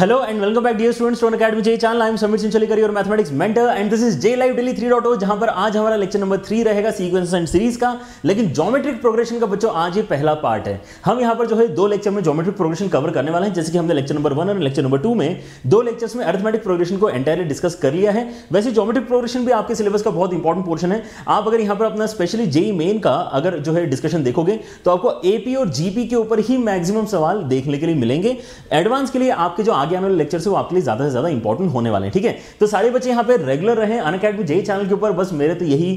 Hello and welcome back dear students to Unacademy J channel. I am Sameer Chincholikar, your mathematics mentor, and this is J live daily 3.0, जहां पर आज हमारा lecture number 3 रहेगा sequence and series का। लेकिन geometric progression का बच्चों आज ये पहला पार्ट है। हम यहां पर जो है 2 लेक्चर में ज्योमेट्रिक प्रोग्रेशन कवर करने वाले हैं। जैसे कि हमने लेक्चर नंबर 1 और लेक्चर नंबर 2 में 2 लेक्चर्स में अरिथमेटिक प्रोग्रेशन को एंटायरली डिस्कस कर लिया है। वैसे ज्योमेट्रिक प्रोग्रेशन भी आपके सिलेबस का बहुत इंपॉर्टेंट पोर्शन है। आप अगर यहां पर अपना स्पेशली जेई मेन का अगर जो है डिस्कशन देखोगे तो आपको एपी और जीपी के ऊपर ही मैक्सिमम सवाल देखने के लिए मिलेंगे। एडवांस के लिए आपके जो आगे आने वाले लेक्चर से वो आपके लिए ज्यादा से ज्यादा इंपॉर्टेंट होने वाले हैं। ठीक है, तो सारे बच्चे यहाँ पे रेगुलर रहे अनअकैडमी जेई चैनल के ऊपर। बस मेरे तो यही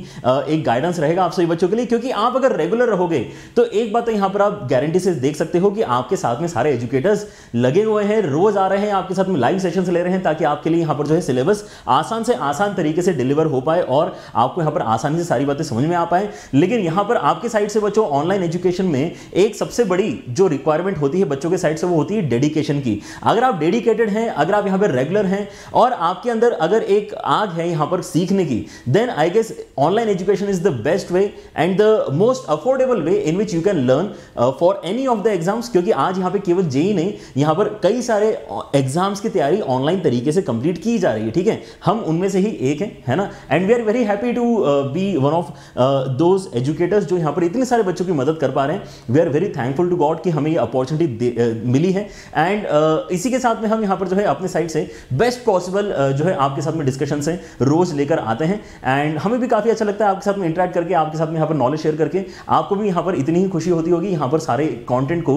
एक गाइडेंस रहेगा आप सभी बच्चों के लिए, क्योंकि आप अगर रेगुलर रहोगे तो एक बात तो यहाँ पर आप गारंटी से देख सकते हो कि आपके साथ में सारे एजुकेटर्स लगे हुए हैं, रोज आ रहे हैं, आपके साथ में लाइव सेशन ले रहे हैं, ताकि आपके लिए यहाँ पर जो है सिलेबस आसान से आसान तरीके से डिलीवर हो पाए और आपको यहाँ पर आसानी से सारी बातें समझ में आ पाए। लेकिन यहाँ पर आपके साइड से बच्चों ऑनलाइन एजुकेशन में एक सबसे बड़ी जो रिक्वायरमेंट होती है बच्चों के साइड से वो होती है डेडिकेशन की। अगर आप डेडिकेटेड हैं, अगर आप यहां पर रेगुलर हैं और आपके अंदर अगर एक आग है यहां पर सीखने की, then I guess online education is the best way and the most affordable way in which you can learn for any of the exams. क्योंकि आज यहां पे केवल जेई नहीं, यहां पर कई सारे एग्जाम्स की तैयारी ऑनलाइन तरीके से कंप्लीट की जा रही है। ठीक है, हम उनमें से ही एक है ना। And we are very happy to be one of those educators जो यहां पर इतने सारे बच्चों की मदद कर पा रहे हैं। We are very thankful to God कि हमें ये अपॉर्चुनिटी मिली है। एंड इसी के साथ में हम यहां पर जो है अपने साइड से बेस्ट पॉसिबल जो है आपके साथ में डिस्कशन से रोज लेकर आते हैं। एंड हमें भी काफी अच्छा लगता है आपके साथ में इंटरेक्ट करके, आपके साथ में यहां पर नॉलेज शेयर करके। आपको भी यहां पर इतनी ही खुशी होती होगी यहां पर सारे कंटेंट को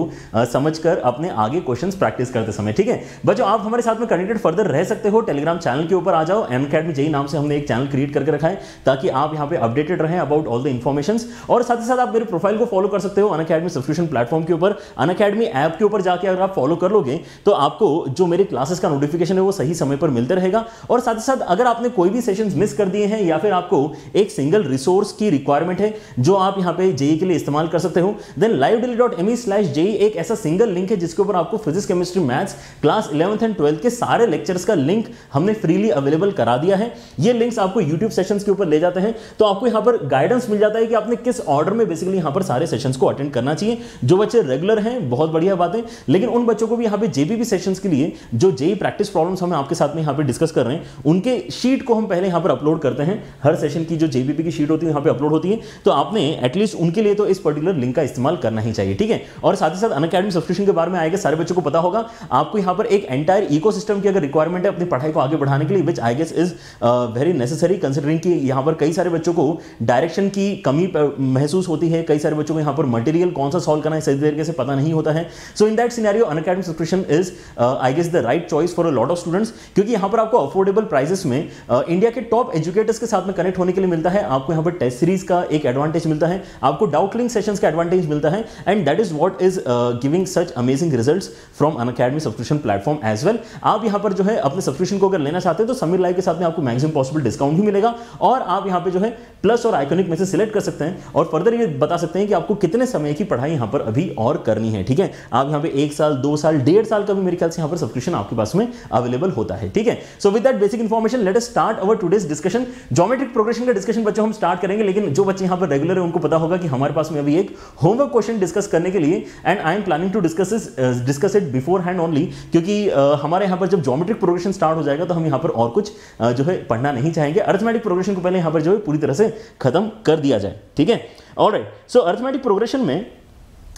समझकर अपने आगे क्वेश्चंस प्रैक्टिस करते समय। ठीक है बच्चों, आप हमारे साथ में कनेक्टेड फर्दर रह सकते हो। टेलीग्राम चैनल के ऊपर आ जाओ, अनअकैडमी जेई नाम से हमने एक चैनल क्रिएट करके रखा है ताकि आप यहां पे अपडेटेड रहें अबाउट ऑल द इन्फॉर्मेशन। और साथ ही साथ आप मेरे प्रोफाइल को फॉलो कर सकते हो अनअकैडमी सब्सक्रिप्शन प्लेटफॉर्म के ऊपर। अनअकैडमी ऐप के ऊपर जाके अगर आप फॉलो कर लोगे तो आपको जो मेरे क्लासेस का नोटिफिकेशन है वो सही समय पर मिलता रहेगा। और साथ ही साथ अगर आपने कोई भी सेशंस मिस कर दिए हैं या फिर आपको एक सिंगल रिसोर्स की रिक्वायरमेंट है जो आप यहां पे जेई के लिए इस्तेमाल कर सकते हो, देन livedaily.me/jeei एक ऐसा सिंगल लिंक है जिसके ऊपर आपको physics, chemistry, maths class 11th and 12th के सारे लेक्चर्स का लिंक हमने फ्रीली अवेलेबल करा दिया है। ये लिंक्स आपको यूट्यूब सेशंस के ऊपर ले जाते हैं, तो आपको यहां पर गाइडेंस मिल जाता है कि आपने किस ऑर्डर में बेसिकली यहां पर सारे सेशंस को अटेंड करना चाहिए। जो बच्चे रेगुलर हैं बहुत बढ़िया बात है, लेकिन उन बच्चों को भी यहां पर जेबीपी सेशंस के लिए जो जेई प्रैक्टिस प्रॉब्लम्स हम आपके साथ में यहां पे डिस्कस कर रहे हैं उनके शीट को हम पहले यहां पर अपलोड करते हैं। हर सेशन की जो जेबीपी की शीट होती है यहां पे अपलोड होती है, तो आपने एटलीस्ट उनके लिए तो इस पर्टिकुलर लिंक का इस्तेमाल करना ही चाहिए। ठीक है, और साथ ही साथ अनअकैडमी सब्सक्रिप्शन के बारे में आएगा सारे बच्चों को पता होगा। आपको यहां पर एक एंटायर इकोसिस्टम की अगर रिक्वायरमेंट है अपनी पढ़ाई को आगे बढ़ाने के लिए, which I guess is very necessary considering कि यहां पर कई सारे बच्चों को डायरेक्शन की कमी महसूस होती है, कई सारे बच्चों को यहां पर मटेरियल कौन सा सॉल्व करना है सही तरीके से पता नहीं होता है। So in that scenario Unacademy subscription is I guess the right choice for a lot of students, क्योंकि यहां पर आपको अफोर्डेबल प्राइसेस में इंडिया के टॉप एजुकेटर्स के साथ में कनेक्ट होने के लिए मिलता है। आपको यहां पर टेस्ट सीरीज का एक एडवांटेज मिलता है, आपको डाउट लिंक सेशंस का एडवांटेज मिलता है, and that is what is giving such amazing results from Unacademy subscription platform as well. आप यहां पर जो है अपने सब्सक्रिप्शन को अगर लेना चाहते हैं तो समीर लाइव के साथ में आपको मैक्सिमम पॉसिबल डिस्काउंट भी मिलेगा, और आप यहां पे जो है प्लस और आइकॉनिक में से सिलेक्ट कर सकते हैं और फर्दर ये बता सकते हैं कि आपको कितने समय की पढ़ाई यहां पर अभी और करनी है। ठीक है, आप यहां पे 1 साल, 2 साल, 1.5 साल का भी मेरे ख्याल से यहां पर सब्सक्रिप्शन आपके पास में अवेलेबल होता है। ठीक है, so with that basic information let us start our today's discussion. Geometric progression का डिस्कशन बच्चों हम स्टार्ट करेंगे, लेकिन जो बच्चे यहां पर रेगुलर है उनको पता होगा कि हमारे पास में अभी एक होमवर्क क्वेश्चन डिस्कस करने के लिए, and I am planning to discuss it beforehand only, क्योंकि हमारे यहां पर जब ज्योमेट्रिक प्रोग्रेशन स्टार्ट हो जाएगा तो हम यहां पर और कुछ जो है पढ़ना नहीं चाहेंगे। अरिथमेटिक प्रोग्रेशन को पहले यहां पर जो है पूरी तरह से खत्म कर दिया जाए। ठीक है, ऑलराइट। सो अरिथमेटिक प्रोग्रेशन में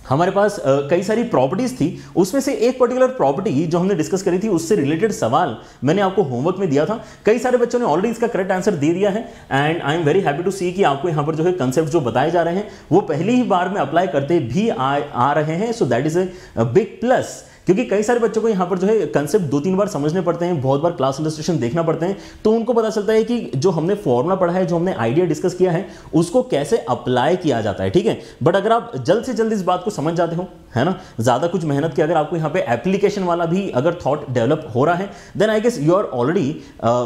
हमारे पास कई सारी प्रॉपर्टीज थी, उसमें से एक पर्टिकुलर प्रॉपर्टी जो हमने डिस्कस करी थी उससे रिलेटेड सवाल मैंने आपको होमवर्क में दिया था। कई सारे बच्चों ने ऑलरेडी इसका करेक्ट आंसर दे दिया है, and I am very happy to see कि आपको यहां पर जो है कंसेप्ट जो बताए जा रहे हैं वो पहली ही बार में अप्लाई करते भी आ रहे हैं। So that is a big plus, क्योंकि कई सारे बच्चों को यहां पर जो है कंसेप्ट 2-3 बार समझने पड़ते हैं, बहुत बार क्लास इलस्ट्रेशन देखना पड़ते हैं, तो उनको पता चलता है कि जो हमने फॉर्मूला पढ़ा है, जो हमने आइडिया डिस्कस किया है, उसको कैसे अप्लाई किया जाता है। ठीक है, बट अगर आप जल्द से जल्द इस बात को समझ जाते हो, है ना, ज्यादा कुछ मेहनत की अगर आपको यहाँ पे एप्लीकेशन वाला भी अगर थॉट डेवलप हो रहा है, then I guess you are already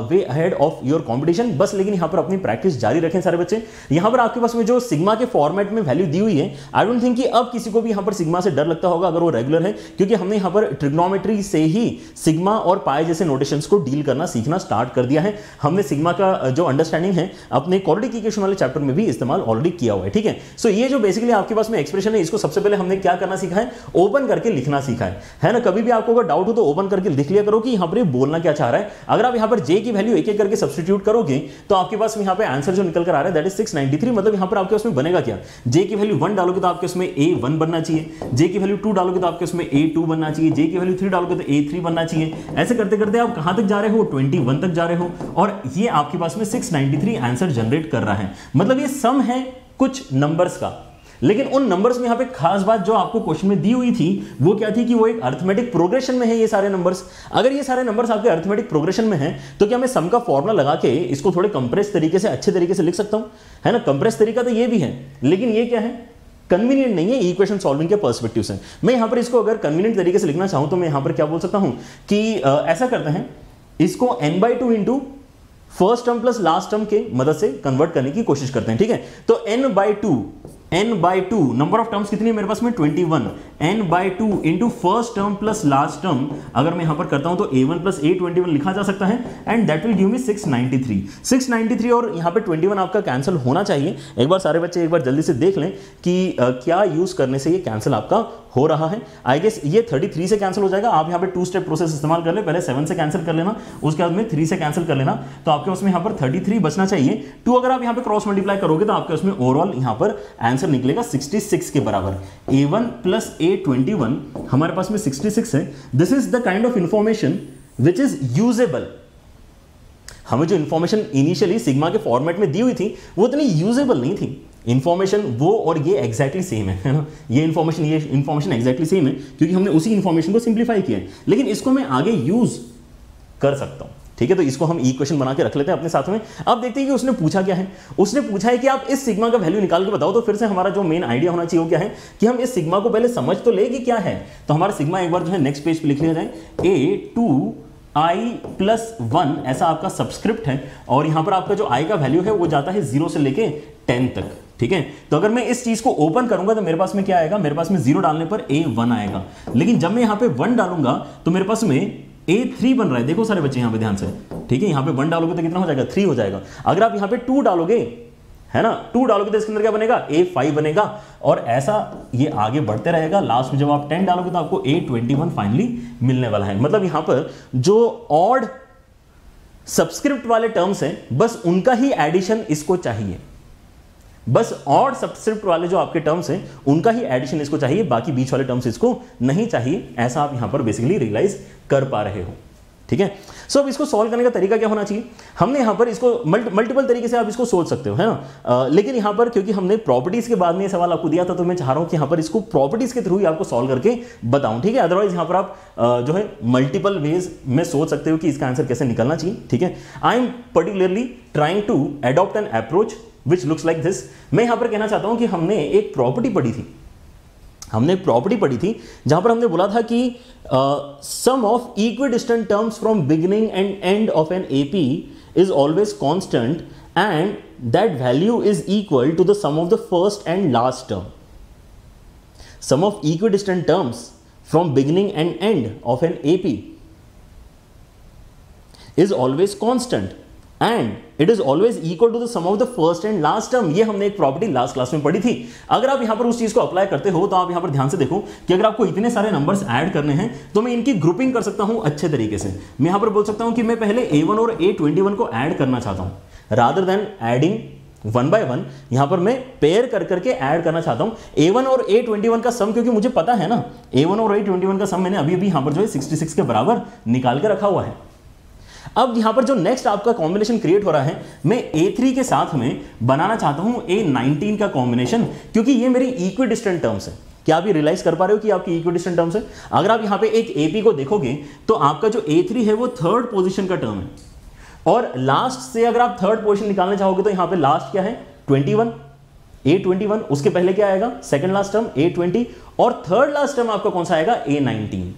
way ahead of your competition. बस लेकिन यहाँ पर अपनी प्रैक्टिस जारी रखें सारे बच्चे। यहाँ पर आपके पास में जो सिग्मा के फॉर्मेट में वैल्यू दी हुई है, आई डोंट थिंक कि अब किसी को भी यहाँ पर सिग्मा से डर लगता होगा अगर वो रेगुलर है, क्योंकि हमने यहाँ पर ट्रिग्नोमेट्री से ही सिग्मा और पाई जैसे नोटेशंस को डील करना सीखना स्टार्ट कर दिया है। हमने सिग्मा का जो अंडरस्टैंडिंग है अपने क्वाड्रेटिक इक्वेशन वाले चैप्टर में भी इस्तेमाल ऑलरेडी किया हुआ है, ठीक है। सो ये जो बेसिकली आपके पास में एक्सप्रेशन है, इसको सबसे पहले हमने क्या करना सीखा है, ओपन करके लिखना सीखा है ना। कभी भी आपको अगर डाउट हो तो ओपन करके लिख लिया करो कि यहाँ पर बोलना क्या चाह रहा है। अगर आप यहाँ पर जे की वैल्यू एक एक करके सब्स्टिट्यूट करोगे तो आपके पास यहाँ पे आंसर जो निकल कर आ रहा है दैट इज 693। मतलब यहाँ पर आपके उसमें बनेगा क्या, जे की वैल्यू 1 डालोगे तो आपके उसमें A1 बनना चाहिए, जे की वैल्यू 2 डालोगे तो आपके उसमें A2 बनना चाहिए, जे की वैल्यू 3 डालोगे तो A3 बनना चाहिए। ऐसे करते करते आप कहां तक जा रहे हो, 21 तक जा रहे हो, और ये आपके पास में 693 आंसर जनरेट कर रहा है। मतलब ये सम है कुछ नंबर्स का, लेकिन उन नंबर्स में यहाँ पे खास बात जो आपको क्वेश्चन में दी हुई थी वो क्या थी कि वो एक अर्थमेटिक प्रोग्रेशन में है ये सारे नंबर्स। अगर ये सारे नंबर्स आपके अर्थमेटिक प्रोग्रेशन में हैं तो क्या मैं सम का फॉर्मूला लगा के इसको थोड़े कंप्रेस तरीके से अच्छे तरीके से लिख सकता हूँ, है ना। कंप्रेस तरीका तो ये भी है, लेकिन ये क्या है, कन्वीनियंट नहीं है इक्वेशन सॉल्विंग के पर्सपेक्टिव से। मैं यहाँ पर इसको अगर कन्वीनियंट तरीके से लिखना चाहूँ तो मैं यहाँ पर क्या बोल सकता हूँ कि ऐसा करते हैं, इसको n/2 into first term plus last term के मदद से कन्वर्ट करने की कोशिश करते हैं, ठीक है। तो n/2 नंबर ऑफ टर्म्स कितनी है मेरे पास में 21, n/2 into first term plus last term अगर मैं यहाँ पर करता हूँ तो a1 प्लस a21 लिखा जा सकता है and that will give me 693 और यहाँ पे 21 आपका कैंसिल होना चाहिए। एक बार सारे बच्चे एक बार जल्दी से देख लें कि क्या यूज करने से ये कैंसिल आपका हो रहा है। आई गेस ये 33 से कैंसिल हो जाएगा। आप यहाँ पे 2 स्टेप प्रोसेस इस्तेमाल कर ले, पहले 7 से कैंसिल कर लेना, उसके बाद में 3 से कैंसिल कर लेना, तो आपके उसमें यहाँ पर 33 बचना चाहिए। 2 अगर आप यहाँ पे क्रॉस मल्टीप्लाई करोगे तो आपके उसमें ओवरऑल यहाँ पर आंसर निकलेगा 66 के बराबर। a1 प्लस a21 हमारे पास में 66 है। This is the kind of information which is usable. हमें जो इंफॉर्मेशन इनिशियली सिग्मा के फॉर्मेट में दी हुई थी वो इतनी यूजेबल नहीं थी। इन्फॉर्मेशन वो और ये एग्जैक्टली सेम है ना, ये इन्फॉर्मेशन एग्जैक्टली सेम है क्योंकि हमने उसी इन्फॉर्मेशन को सिंप्लीफाई किया है, लेकिन इसको मैं आगे यूज कर सकता हूँ, ठीक है। तो इसको हम इक्वेशन बना के रख लेते हैं अपने साथ में। अब देखते हैं कि उसने पूछा क्या है। उसने पूछा है कि आप इस सिग्मा का वैल्यू निकाल के बताओ। तो फिर से हमारा जो मेन आइडिया होना चाहिए वो क्या है कि हम इस सिग्मा को पहले समझ तो ले कि क्या है। तो हमारा सिग्मा एक बार जो है नेक्स्ट पेज पे लिख लिया जाए, a2i+1 ऐसा आपका सब्सक्रिप्ट है और यहाँ पर आपका जो आई का वैल्यू है वो जाता है 0 से लेके 10 तक, ठीक है। तो अगर मैं इस चीज को ओपन करूंगा तो मेरे पास में क्या आएगा, मेरे पास में 0 डालने पर a1 आएगा, लेकिन जब मैं यहाँ पे 1 डालूंगा तो मेरे पास में a3 बन रहा है। देखो सारे बच्चे यहाँ पे ध्यान से, ठीक है। यहाँ पे 1 डालोगे तो कितना हो जाएगा, 3 हो जाएगा। अगर आप यहाँ पे 2 डालोगे, है ना, 2 डालोगे तो इसके अंदर क्या बनेगा, a5 बनेगा और ऐसा ये आगे बढ़ते रहेगा। लास्ट में जब आप 10 डालोगे तो आपको a21 फाइनली मिलने वाला है। मतलब यहाँ पर जो ऑड सब्सक्रिप्ट वाले टर्म्स हैं बस उनका ही एडिशन इसको चाहिए, बस और सब्सक्रिप्ट वाले जो आपके टर्म्स हैं उनका ही एडिशन इसको चाहिए, बाकी बीच वाले टर्म्स इसको नहीं चाहिए। ऐसा आप यहाँ पर बेसिकली रियलाइज कर पा रहे हो, ठीक है। सो अब इसको सॉल्व करने का तरीका क्या होना चाहिए, हमने यहाँ पर इसको मल्टीपल तरीके से आप इसको सोच सकते हो, है ना। लेकिन यहाँ पर क्योंकि हमने प्रॉपर्टीज के बाद में ये सवाल आपको दिया था तो मैं चाह रहा हूँ कि यहाँ पर इसको प्रॉपर्टीज के थ्रू ही आपको सॉल्व करके बताऊँ, ठीक है। अदरवाइज यहाँ पर आप जो है मल्टीपल वेज में सोच सकते हो कि इसका आंसर कैसे निकलना चाहिए, ठीक है। I am particularly trying to adopt an approach Which looks like this। मैं यहाँ पर कहना चाहता हूँ कि हमने एक प्रॉपर्टी पढ़ी थी जहाँ पर हमने बोला था कि sum of equidistant terms from beginning and end of an AP is always constant and that value is equal to the sum of the first and last term। Sum of equidistant terms from beginning and end of an AP is always constant and it is always equal to the sum of the first and last term। ये हमने एक property last class में पढ़ी थी। अगर आप यहाँ पर उस चीज को अप्लाई करते हो तो आप यहाँ पर ध्यान से देखो कि अगर आपको इतने सारे नंबर्स ऐड करने हैं तो मैं इनकी ग्रुपिंग कर सकता हूँ अच्छे तरीके से। मैं यहाँ पर बोल सकता हूँ कि मैं पहले a1 और a21 को ऐड करना चाहता हूँ, रादर देन एडिंग 1 by 1 यहाँ पर मैं पेयर कर करके ऐड करना चाहता हूँ। a1 और a21 का सम, क्योंकि मुझे पता है ना, a1 और a21 का सम मैंने अभी अभी यहाँ पर जो है 66 के बराबर निकाल के रखा हुआ है। अब यहां पर जो नेक्स्ट आपका कॉम्बिनेशन क्रिएट हो रहा है, मैं A3 के साथ में बनाना चाहता हूं A19 का कॉम्बिनेशन, क्योंकि ये मेरी इक्विडिस्टेंट टर्म्स है। क्या आप ये रियलाइज कर पा रहे हो कि आपकी इक्विडिस्टेंट टर्म्स है? अगर आप यहां पे एक AP को देखोगे तो आपका जो A3 है वो थर्ड पोजीशन का टर्म है और लास्ट से अगर आप थर्ड पोजीशन निकालना चाहोगे तो यहां पर लास्ट क्या है, 21 A21। उसके पहले क्या आएगा, सेकेंड लास्ट टर्म A20 और थर्ड लास्ट टर्म आपका कौन सा आएगा, A19।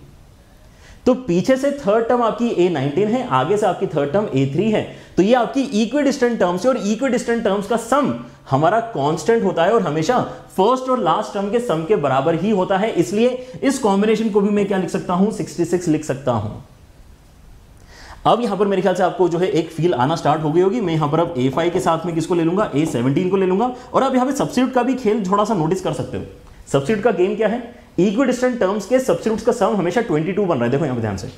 तो पीछे से थर्ड टर्म आपकी A19 है, आगे से आपकी थर्ड टर्म A3 है। तो ये आपकी इक्विडिस्टेंट टर्म्स है और इक्विडिस्टेंट टर्म्स का सम हमारा कांस्टेंट होता है और हमेशा फर्स्ट और लास्ट टर्म के सम के बराबर ही होता है, इसलिए इस कॉम्बिनेशन को भी मैं क्या लिख सकता हूं, 66 लिख सकता हूं। अब यहां पर मेरे ख्याल से आपको जो है एक फील आना स्टार्ट हो गई होगी। मैं यहां पर अब A5 के साथ में किसको ले लूंगा, A17 को ले लूंगा। और अब यहां पे सब्स्टिट्यूट का भी खेल थोड़ा सा नोटिस कर सकते हो। सब्स्टिट्यूट का गेम क्या है, इक्विडिस्टेंट टर्म्स के सब्स्टिट्यूट्स का सम हमेशा 22 बन रहा है। देखो यहां पे ध्यान से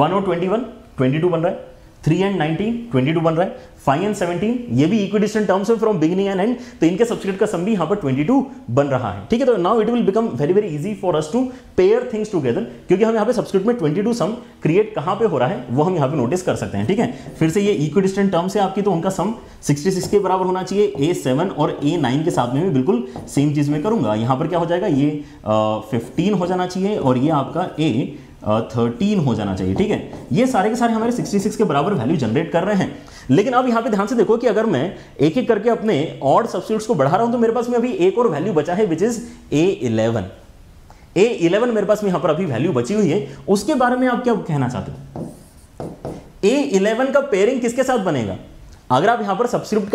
1 और 21 22 बन रहा है, 3 एंड 19 22 बन रहा है, 5 एंड 17 ये भी इक्विडिस्टेंट टर्म्स है फ्रॉम बिगिनिंग एंड एंड, तो इनके सब्स्टिट्यूट का सम भी यहां पर 22 बन रहा है। ठीक है, तो now it will become very very easy for us to pair things together, क्योंकि हम यहां पे सब्स्टिट्यूट में 22 सम क्रिएट कहां पे हो रहा है वो हम यहां पे नोटिस कर सकते हैं। ठीक है, फिर से ये इक्विडिस्टेंट टर्म्स है आपकी, तो उनका सम 66 के बराबर होना चाहिए। A7 और A9 के साथ में भी बिल्कुल सेम चीज में करूंगा। यहां पर क्या हो जाएगा, ये 15 हो जाना चाहिए और ये आपका A13 हो जाना चाहिए। ठीक है, ये सारे के सारे हमारे 66 के बराबर वैल्यू जनरेट कर रहे हैं। लेकिन अब यहाँ पे ध्यान से देखो कि अगर मैं एक एक करके अपने ऑड सब्स्टिट्यूट्स को बढ़ा रहा हूं तो मेरे पास में अभी एक और वैल्यू बचा है, विच इज A11। A11 मेरे पास में यहाँ पर अभी वैल्यू बची हुई है, उसके बारे में आप क्या कहना चाहते हो। A11 का पेयरिंग किसके साथ बनेगा, अगर आप यहाँ पर सब्स्क्रिप्ट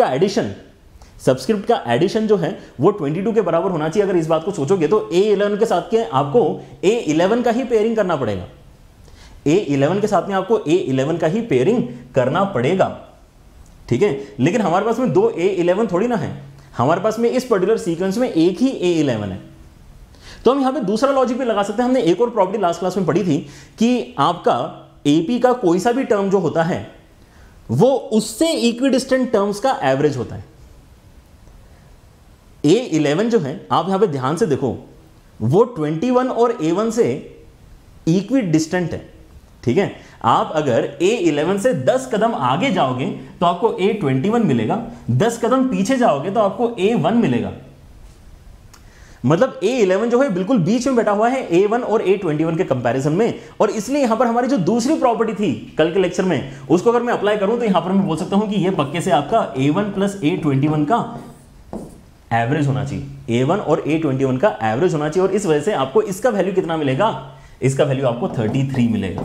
का एडिशन जो है वो 22 के बराबर होना चाहिए। अगर इस बात को सोचोगे तो A11 के साथ के आपको A11 का ही पेयरिंग करना पड़ेगा। A11 के साथ में आपको A11 का ही पेयरिंग करना पड़ेगा। ठीक है, लेकिन हमारे पास में दो A11 थोड़ी ना है, हमारे पास में इस पर्टिकुलर सीक्वेंस में एक ही A11 है। तो हम यहाँ पे दूसरा लॉजिक भी लगा सकते हैं। हमने एक और प्रॉपर्टी लास्ट क्लास में पढ़ी थी कि आपका AP का कोई सा भी टर्म जो होता है वो उससे इक्विडिस्टेंट टर्म्स का एवरेज होता है। A11 जो है आप यहां पे ध्यान से देखो वो 21 और A1 से इक्विडिस्टेंट है। ठीक है, आप अगर A11 से 10 कदम आगे जाओगे तो आपको A21 मिलेगा, 10 कदम पीछे जाओगे तो आपको A1 मिलेगा। मतलब A11 जो है बिल्कुल बीच में बैठा हुआ है A1 और A21 के कंपैरिजन में, और इसलिए यहां पर हमारी जो दूसरी प्रॉपर्टी थी कल के लेक्चर में उसको अगर मैं अप्लाई करूं तो यहां पर मैं बोल सकता हूं कि ये पक्के से आपका A1 प्लस A21 का एवरेज होना चाहिए। A1 और A21 का एवरेज होना चाहिए और इस वजह से आपको इसका वैल्यू कितना मिलेगा, इसका वैल्यू आपको 33 मिलेगा।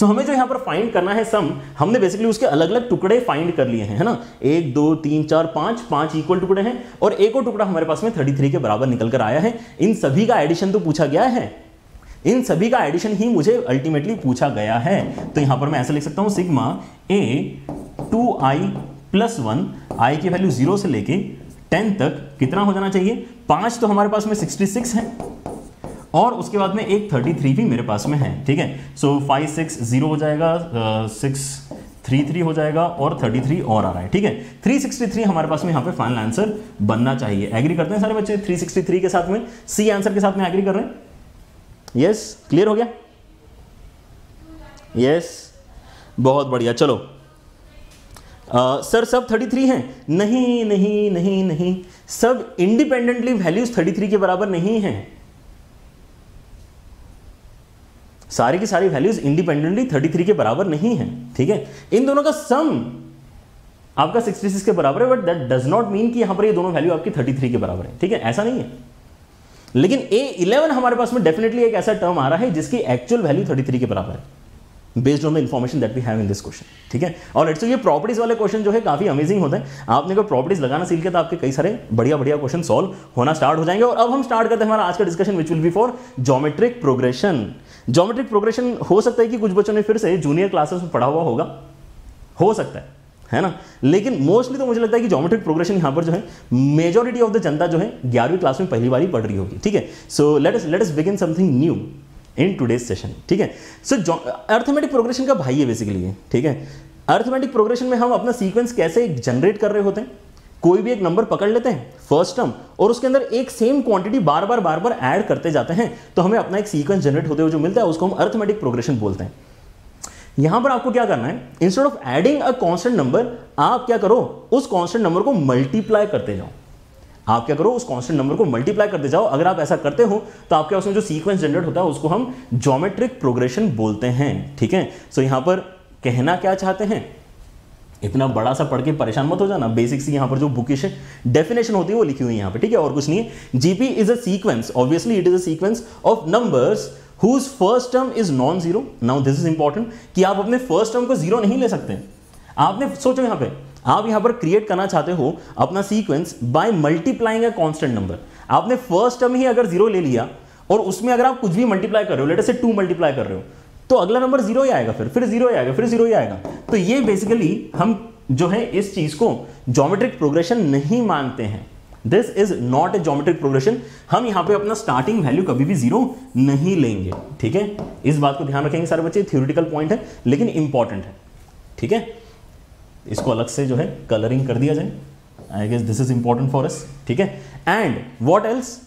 सो हमें जो यहाँ पर फाइंड करना है सम, हमने बेसिकली उसके अलग अलग टुकड़े फाइंड कर लिए हैं, है ना। 1 2 3 4 5 इक्वल टुकड़े हैं और एक और टुकड़ा हमारे पास में 33 के बराबर निकल कर आया है। इन सभी का एडिशन तो पूछा गया है, इन सभी का एडिशन ही मुझे अल्टीमेटली पूछा गया है। तो यहाँ पर मैं ऐसा लिख सकता हूँ, सिग्मा A2i प्लस 1, आई की वैल्यू 0 से लेके 10 तक कितना हो जाना चाहिए, 5 तो हमारे पास में 66 है और उसके बाद में एक 33 भी मेरे पास में है। ठीक है, सो 5 6 0 हो जाएगा, 6 3 3 हो जाएगा और 33 और आ रहा है। ठीक है, 363 हमारे पास में यहाँ पे फाइनल आंसर बनना चाहिए। एग्री करते हैं सारे बच्चे 363 के साथ में, सी आंसर के साथ में एग्री कर रहे हैं। यस, क्लियर हो गया। यस, बहुत बढ़िया। चलो सर सब 33 हैं, नहीं नहीं नहीं नहीं, सब इंडिपेंडेंटली वैल्यूज 33 के बराबर नहीं हैं। सारी की सारी वैल्यूज इंडिपेंडेंटली 33 के बराबर नहीं हैं। ठीक है, इन दोनों का सम आपका 66 के बराबर है, but that does not mean कि यहां पर ये दोनों वैल्यू आपकी 33 के बराबर है। ठीक है, ऐसा नहीं है। लेकिन A11 हमारे पास में डेफिनेटली एक ऐसा टर्म आ रहा है जिसकी एक्चुअल वैल्यू 33 के बराबर है, based on the information that we have in this question. ठीक है, और इट्स ये प्रॉपर्टीज वाले क्वेश्चन जो है काफी अमेजिंग होते हैं। आपने को प्रॉपर्टीज लगाना सीख लिया तो आपके कई सारे बढ़िया बढ़िया क्वेश्चन सॉल्व होना स्टार्ट हो जाएंगे। और अब हम स्टार्ट करते हैं हमारा आज का discussion, which will be for geometric progression. Geometric progression हो सकता है कि कुछ बच्चों ने फिर से जूनियर क्लासेस में पढ़ा हुआ होगा, हो सकता है ना, लेकिन मोस्टली तो मुझे लगता है कि ज्योमेट्रिक प्रोग्रेशन यहाँ पर जो है मेजोरिटी ऑफ द जनता जो है 11वीं क्लास में पहली बार ही पढ़ रही होगी। ठीक है, so let us begin something new in today's session. ठीक है, सो अर्थमेटिक प्रोग्रेशन का भाई है बेसिकली ये। ठीक है, अर्थमेटिक प्रोग्रेशन में हम अपना सीक्वेंस कैसे जनरेट कर रहे होते हैं, कोई भी एक नंबर पकड़ लेते हैं फर्स्ट टर्म और उसके अंदर एक सेम क्वांटिटी बार बार ऐड करते जाते हैं, तो हमें अपना एक सीक्वेंस जनरेट होते हुए जो मिलता है उसको हम अर्थमेटिक प्रोग्रेशन बोलते हैं। यहां पर आपको क्या करना है, instead of adding a constant number आप क्या करो, उस कॉन्स्टेंट नंबर को मल्टीप्लाई करते जाओ। आप क्या करो, उस कांस्टेंट नंबर को मल्टीप्लाई करते जाओ। अगर आप ऐसा करते हो तो आपके उसमें जो सीक्वेंस जनरेट होता है उसको हम ज्योमेट्रिक प्रोग्रेशन बोलते हैं। ठीक है, सो यहां पर कहना क्या चाहते हैं, इतना बड़ा सा पढ़ के परेशान मत हो जाना। बेसिक सी यहाँ पर जो बुकिश डेफिनेशन होती है वो लिखी हुई है यहाँ पर। ठीक है, और कुछ नहीं है। GP is a sequence, obviously it is a sequence of numbers whose first term is non zero. Now this is important कि आप अपने फर्स्ट टर्म को जीरो नहीं ले सकते। आपने सोचो यहाँ पे आप यहाँ पर क्रिएट करना चाहते हो अपना sequence by multiplying a constant number. आपने फर्स्ट टर्म ही अगर जीरो ले लिया और उसमें अगर आप कुछ भी मल्टीप्लाई कर रहे हो, लेट अस से 2 मल्टीप्लाई कर रहे हो, तो अगला नंबर जीरो ही आएगा, फिर जीरो ही आएगा, फिर जीरो ही आएगा। तो ये बेसिकली हम जो है इस चीज को ज्योमेट्रिक प्रोग्रेशन नहीं मानते हैं। This is not a geometric progression. हम यहाँ पे अपना स्टार्टिंग वैल्यू कभी भी जीरो नहीं लेंगे, ठीक है। इस बात को ध्यान रखेंगे सारे बच्चे। थियोरिटिकल पॉइंट है लेकिन इंपॉर्टेंट है, ठीक है। इसको अलग से जो है कलरिंग कर दिया जाए। I guess this is important for us, ठीक है। And what else,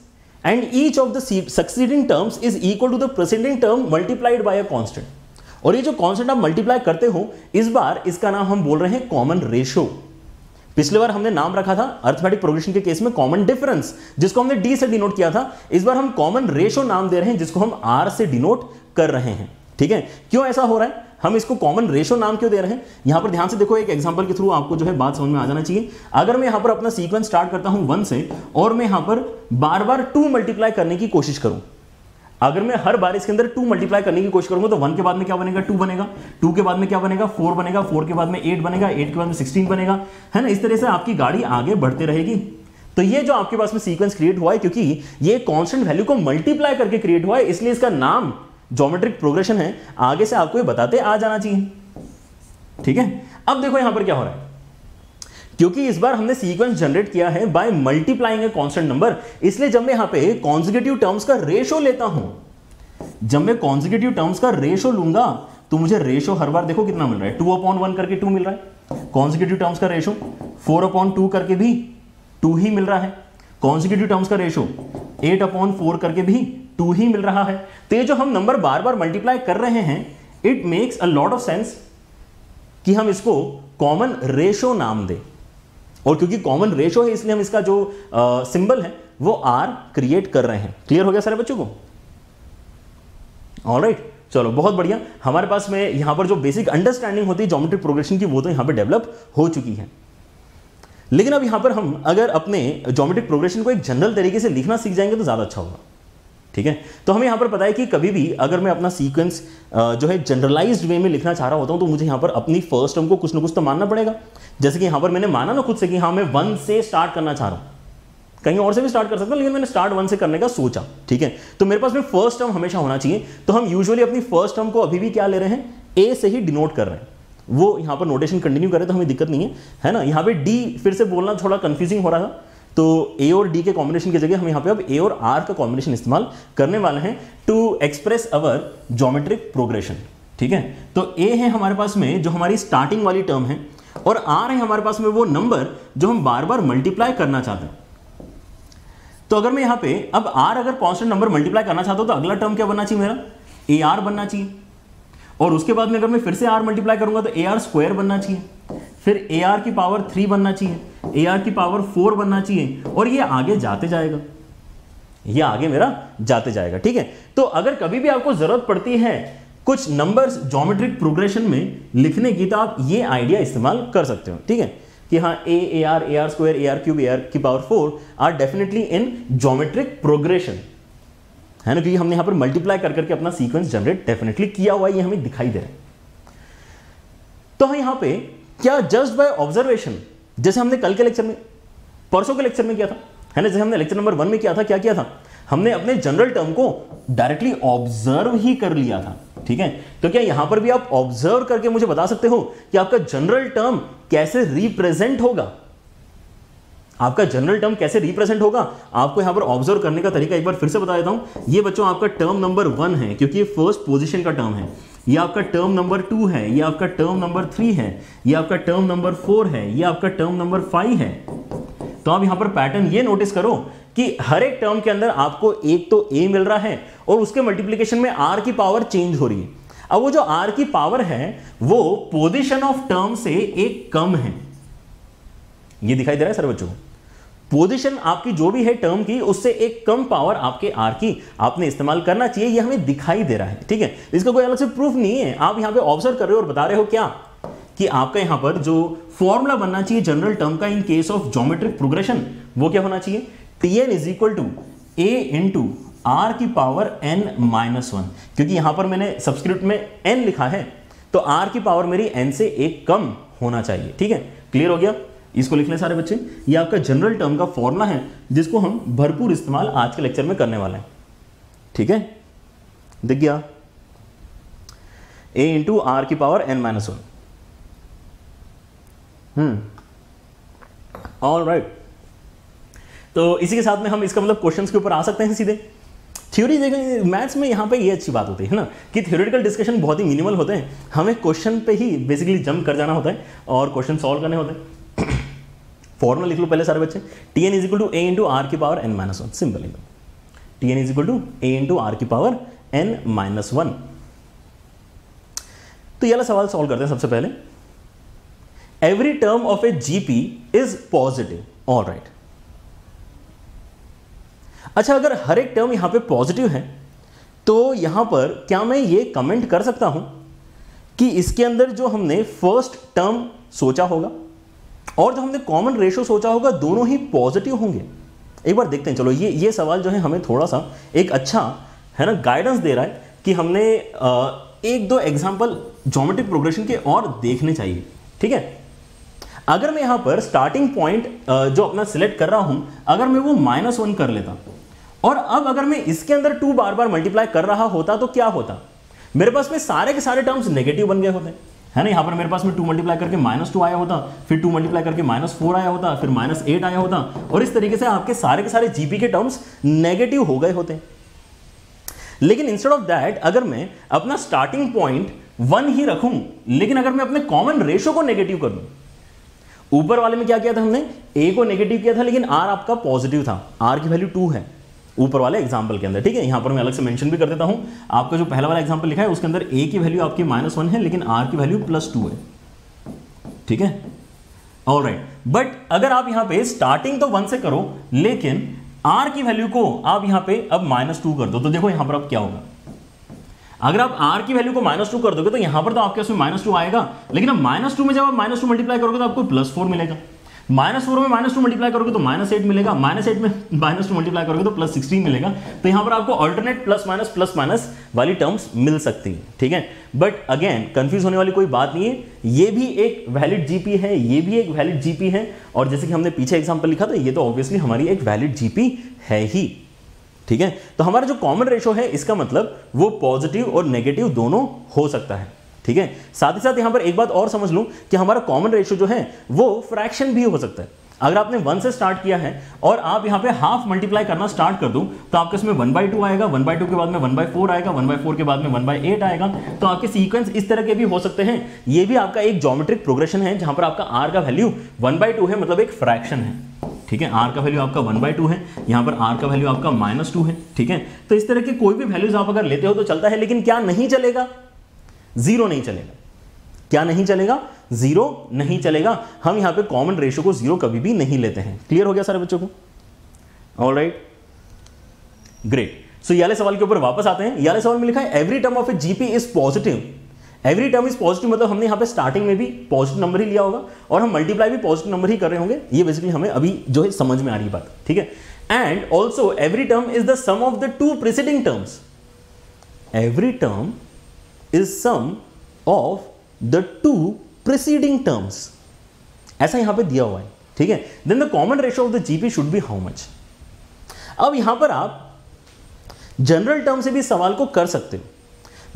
and each of the succeeding terms is equal to the preceding term multiplied by a constant. और ये जो कांस्टेंट आप मल्टीप्लाई करते हो, इस बार इसका नाम हम बोल रहे हैं कॉमन रेशो। पिछले बार हमने नाम रखा था अर्थमैटिक प्रोग्रेशन के केस में कॉमन डिफरेंस, जिसको हमने डी से डिनोट किया था। इस बार हम कॉमन रेशो नाम दे रहे हैं, जिसको हम आर से डिनोट कर रहे हैं, ठीक है। क्यों ऐसा हो रहा है, हम इसको कॉमन रेशो नाम क्यों दे रहे हैं, यहां पर ध्यान से देखो। एक एग्जांपल के थ्रू आपको जो है बात समझ में आ जाना चाहिए। अगर मैं यहां पर अपना सीक्वेंस स्टार्ट करता हूं 1 से और मैं यहां पर बार बार 2 मल्टीप्लाई करने की कोशिश करूं, अगर मैं हर बार इसके अंदर 2 मल्टीप्लाई करने की कोशिश करूंगा तो 1 के बाद में क्या बनेगा, 2 बनेगा, 2 के बाद में क्या बनेगा, 4 बनेगा, 4 के बाद में 8 बनेगा, 8 के बाद में 16 बनेगा, है ना। इस तरह से आपकी गाड़ी आगे बढ़ते रहेगी। तो ये जो आपके पास में सीक्वेंस क्रिएट हुआ है, क्योंकि ये कांस्टेंट वैल्यू को मल्टीप्लाई करके क्रिएट हुआ है, इसलिए इसका नाम ज्योमेट्रिक प्रोग्रेशन है। आगे से आपको ये बताते आ जाना चाहिए, ठीक है। अब देखो यहां पर क्या हो रहा है, क्योंकि इस बार हमने सीक्वेंस जनरेट किया है by multiplying a constant number, इसलिए जब मैं यहां पे कॉन्जिक्यूटिव टर्म्स का रेशो लेता हूं, जब मैं कॉन्जिक्यूटिव टर्म्स का रेशो लूंगा तो मुझे रेशो हर बार देखो कितना मिल रहा है, 2/1 करके 2 मिल रहा है। कॉन्जिक्यूटिव टर्म्स का रेशो 4/2 करके भी 2 ही मिल रहा है। कॉन्जिक्यूटिव टर्म्स का रेशो 8/4 करके भी 2 ही मिल रहा है। तो ये जो हम नंबर बार बार मल्टीप्लाई कर रहे हैं, it makes a lot of sense कि हम इसको कॉमन रेशो नाम दें। और क्योंकि कॉमन रेशो है इसलिए हम इसका जो सिंबल है वो आर क्रिएट कर रहे हैं। क्लियर हो गया सारे बच्चों को? ऑलराइट, चलो बहुत बढ़िया। हमारे पास में यहां पर जो बेसिक अंडरस्टैंडिंग होती है ज्योमेट्रिक प्रोग्रेशन की, वो तो यहां पर डेवलप हो चुकी है। लेकिन अब यहां पर हम अगर अपने ज्योमेट्रिक प्रोग्रेशन को एक जनरल तरीके से लिखना सीख जाएंगे तो ज्यादा अच्छा होगा, ठीक है। तो हमें यहां पर पता है कि कभी भी अगर मैं अपना सीक्वेंस जो है जनरलाइज्ड वे में लिखना चाह रहा होता हूं तो मुझे यहां पर अपनी फर्स्ट टर्म को कुछ ना कुछ तो मानना पड़ेगा। जैसे कि यहां पर मैंने माना ना खुद से कि हाँ मैं 1 से स्टार्ट करना चाह रहा हूं, कहीं और से भी स्टार्ट कर सकता हूं, लेकिन मैंने स्टार्ट 1 से करने का सोचा, ठीक है। तो मेरे पास में फर्स्ट टर्म हमेशा होना चाहिए। तो हम यूजुअली अपनी फर्स्ट टर्म को अभी भी क्या ले रहे हैं, ए से ही डिनोट कर रहे हैं। वो यहाँ पर नोटेशन कंटिन्यू करें तो हमें दिक्कत नहीं है, है ना। यहाँ पे डी फिर से बोलना थोड़ा कंफ्यूजिंग हो रहा था, तो ए और डी के कॉम्बिनेशन की जगह हम यहाँ पे अब ए और आर का कॉम्बिनेशन इस्तेमाल करने वाले हैं to express our geometric progression, ठीक है। तो ए है हमारे पास में जो हमारी स्टार्टिंग वाली टर्म है, और आर है हमारे पास में वो नंबर जो हम बार बार मल्टीप्लाई करना चाहते हैं। तो अगर मैं यहाँ पे अब आर अगर कॉन्स्टेंट नंबर मल्टीप्लाई करना चाहता हूँ तो अगला टर्म क्या बनना चाहिए, मेरा ए आर बनना चाहिए। और उसके बाद में अगर मैं फिर से आर मल्टीप्लाई करूंगा तो ए आर स्क्वायर बनना चाहिए, फिर ए आर की पावर 3 बनना चाहिए, ए आर की पावर 4 बनना चाहिए, और ये आगे जाते जाएगा, ये आगे मेरा जाते जाएगा, ठीक है। तो अगर कभी भी आपको जरूरत पड़ती है कुछ नंबर्स ज्योमेट्रिक प्रोग्रेशन में लिखने की तो आप ये आइडिया इस्तेमाल कर सकते हो, ठीक है। कि हाँ a are square, A R cube, a are की power 4 r definitely in geometric progression, है ना। क्योंकि हमने यहाँ पर मल्टीप्लाई कर करके अपना सीक्वेंस जनरेट डेफिनेटली किया हुआ है, ये हमें दिखाई दे रहा है। तो हम यहाँ पे क्या जस्ट बाय ऑब्जर्वेशन, जैसे हमने कल के लेक्चर में, परसों के लेक्चर में किया था, है ना, जैसे हमने लेक्चर नंबर 1 में किया था, क्या किया था हमने, अपने जनरल टर्म को डायरेक्टली ऑब्जर्व ही कर लिया था, ठीक है। तो क्या यहाँ पर भी आप ऑब्जर्व करके मुझे बता सकते हो कि आपका जनरल टर्म कैसे रिप्रेजेंट होगा, आपका जनरल टर्म कैसे रिप्रेजेंट होगा? आपको यहां पर ऑब्जर्व करने का तरीका एक बार फिर से बता देता हूं। ये बच्चों आपका टर्म नंबर 1 है, क्योंकि ये फर्स्ट पोजीशन का टर्म है। ये आपका टर्म नंबर 2 है, ये आपका टर्म नंबर 3 है, ये आपका टर्म नंबर 4 है, ये आपका टर्म नंबर 5 है। तो आप यहां पर पैटर्न ये नोटिस करो कि हर एक टर्म के अंदर आपको एक तो ए मिल रहा है और उसके मल्टीप्लीकेशन में आर की पावर चेंज हो रही है। अब वो जो आर की पावर है वो पोजिशन ऑफ टर्म से एक कम है, ये दिखाई दे रहा है सर बच्चों। पोजीशन आपकी जो भी है टर्म की, उससे एक कम पावर आपके आर की आपने इस्तेमाल करना चाहिए, ये हमें दिखाई दे रहा है, ठीक है। इसका कोई अलग से प्रूफ नहीं है। आप यहां पे ऑब्जर्व कर रहे हो और बता रहे हो क्या कि आपका यहां पर जो फॉर्मूला बनना चाहिए जनरल टर्म का in case of geometric progression, वो क्या होना चाहिए, T n is equal to a into r की पावर n माइनस वन, क्योंकि यहाँ पर मैंने सब्सक्रिप्ट में n लिखा है तो r की पावर मेरी n से एक कम होना चाहिए। ठीक है, क्लियर हो गया? इसको लिख लें सारे बच्चे। ये आपका जनरल टर्म का फॉर्मूला है जिसको हम भरपूर इस्तेमाल आज के लेक्चर में करने वाले हैं। ठीक है, दिख गया? a इंटू आर की power n minus one. All right, तो इसी के साथ में हम इसका मतलब क्वेश्चंस के ऊपर आ सकते हैं सीधे। थ्योरी देखें, मैथ्स में यहाँ पे ये अच्छी बात होती है ना कि थ्योरेटिकल डिस्कशन बहुत ही मिनिमल होते हैं, हमें क्वेश्चन पे ही बेसिकली जंप कर जाना होता है और क्वेश्चन सॉल्व करने होते हैं। फॉर्मूला लिख लो पहले सारे बच्चे, T n is equal to a into are की power N minus one, simple एकदम। T n is equal to a into are की पावर एन माइनस वन। तो ये वाला सवाल सॉल्व करते हैं सबसे पहले। Every term of a G P is positive, all right. अच्छा, अगर हर एक टर्म यहां पे पॉजिटिव है तो यहां पर क्या मैं ये कमेंट कर सकता हूं कि इसके अंदर जो हमने फर्स्ट टर्म सोचा होगा और जो हमने कॉमन रेशो सोचा होगा दोनों ही पॉजिटिव होंगे? एक बार देखते हैं। चलो, ये सवाल जो है हमें थोड़ा सा एक अच्छा है ना गाइडेंस दे रहा है कि हमने एक दो एग्जाम्पल ज्योमेट्रिक प्रोग्रेशन के और देखने चाहिए। ठीक है, अगर मैं यहां पर स्टार्टिंग पॉइंट जो अपना सिलेक्ट कर रहा हूं, अगर मैं वो माइनस वन कर लेता और अब अगर मैं इसके अंदर टू बार बार मल्टीप्लाई कर रहा होता तो क्या होता? मेरे पास में सारे के सारे टर्म्स नेगेटिव बन गए होते है ना। यहाँ पर मेरे पास में टू मल्टीप्लाई करके माइनस टू आया होता, फिर टू मल्टीप्लाई करके माइनस फोर आया होता, फिर माइनस एट आया होता, और इस तरीके से आपके सारे के सारे जीपी के टर्म्स नेगेटिव हो गए होते। लेकिन इंस्टेड ऑफ दैट अगर मैं अपना स्टार्टिंग पॉइंट वन ही रखूं, लेकिन अगर मैं अपने कॉमन रेशो को नेगेटिव कर दूं, ऊपर वाले में क्या किया था हमने, ए को नेगेटिव किया था लेकिन आर आपका पॉजिटिव था, आर की वैल्यू टू है ऊपर वाले एग्जाम्पल के अंदर। ठीक है, यहां पर मैं अलग से मेंशन भी कर देता हूं, आपका जो पहला वाला एग्जाम्पल लिखा है उसके अंदर ए की वैल्यू आपकी माइनस वन है लेकिन आर की वैल्यू प्लस टू है। ठीक है, ऑल राइट। बट अगर आप यहां पर स्टार्टिंग तो वन से करो लेकिन आर की वैल्यू को आप यहां पर अब माइनस टू कर दो, तो देखो यहां पर अब क्या होगा। अगर आप r की वैल्यू को माइनस टू कर दोगे तो यहां पर तो आपके उसमें माइनस टू आएगा, लेकिन अब माइनस टू में जब आप माइनस टू मल्टीप्लाई करोगे तो आपको प्लस फोर मिलेगा, माइनस फोर में माइनस टू मल्टीप्लाई करोगे तो माइनस एट मिलेगा, माइनस एट में माइनस टू मल्टीप्लाई करोगे तो प्लस सिक्सटीन मिलेगा। तो यहां पर आपको अल्टरनेट प्लस माइनस वाली टर्म्स मिल सकती है। ठीक है, बट अगेन कंफ्यूज होने वाली कोई बात नहीं है, ये भी एक वैलिड जीपी है, ये भी एक वैलिड जीपी है, और जैसे कि हमने पीछे एग्जाम्पल लिखा था ये तो ऑब्वियसली हमारी एक वैलिड जीपी है ही। ठीक है, तो हमारा जो कॉमन रेशो है इसका मतलब वो पॉजिटिव और नेगेटिव दोनों हो सकता है। ठीक है, साथ ही साथ यहां पर एक बात और समझ लूं कि हमारा कॉमन रेशो जो है वो फ्रैक्शन भी हो सकता है। अगर आपने वन से स्टार्ट किया है और आप यहां पे हाफ मल्टीप्लाई करना स्टार्ट कर दूं तो आपके इसमें वन बाई टू आएगा, वन बाई टू के बाद में वन बाई फोर आएगा, वन बाई फोर के बाद में वन बाई एट आएगा, तो आपके सीक्वेंस इस तरह के भी हो सकते हैं। ये भी आपका एक ज्योमेट्रिक प्रोग्रेशन है जहां पर आपका आर का वैल्यू वन बाई टू है, मतलब एक फ्रैक्शन है। ठीक है, आर का वैल्यू आपका वन बाई टू है, यहाँ पर आर का वैल्यू आपका माइनस टू है। ठीक है, तो इस तरह के कोई भी वैल्यूज आप अगर लेते हो तो चलता है, लेकिन क्या नहीं चलेगा, जीरो नहीं चलेगा। क्या नहीं चलेगा, जीरो नहीं चलेगा। हम यहाँ पे कॉमन रेशो को जीरो कभी भी नहीं लेते हैं। क्लियर हो गया सारे बच्चों को? All right, great. सो ये सवाल के ऊपर वापस आते हैं। ये सवाल में लिखा है every term of a GP is positive, every term is positive, मतलब हमने यहाँ पे स्टार्टिंग में भी पॉजिटिव नंबर ही लिया होगा और हम मल्टीप्लाई भी पॉजिटिव नंबर ही कर रहे होंगे। ये बेसिकली हमें अभी जो है समझ में आ रही बात। ठीक है, and also every term is the sum of the two preceding terms, every term is sum of the two preceding terms, ऐसा यहाँ पे दिया हुआ है। ठीक है, then the common ratio of the GP should be how much. अब यहाँ पर आप जनरल टर्म से भी सवाल को कर सकते हो,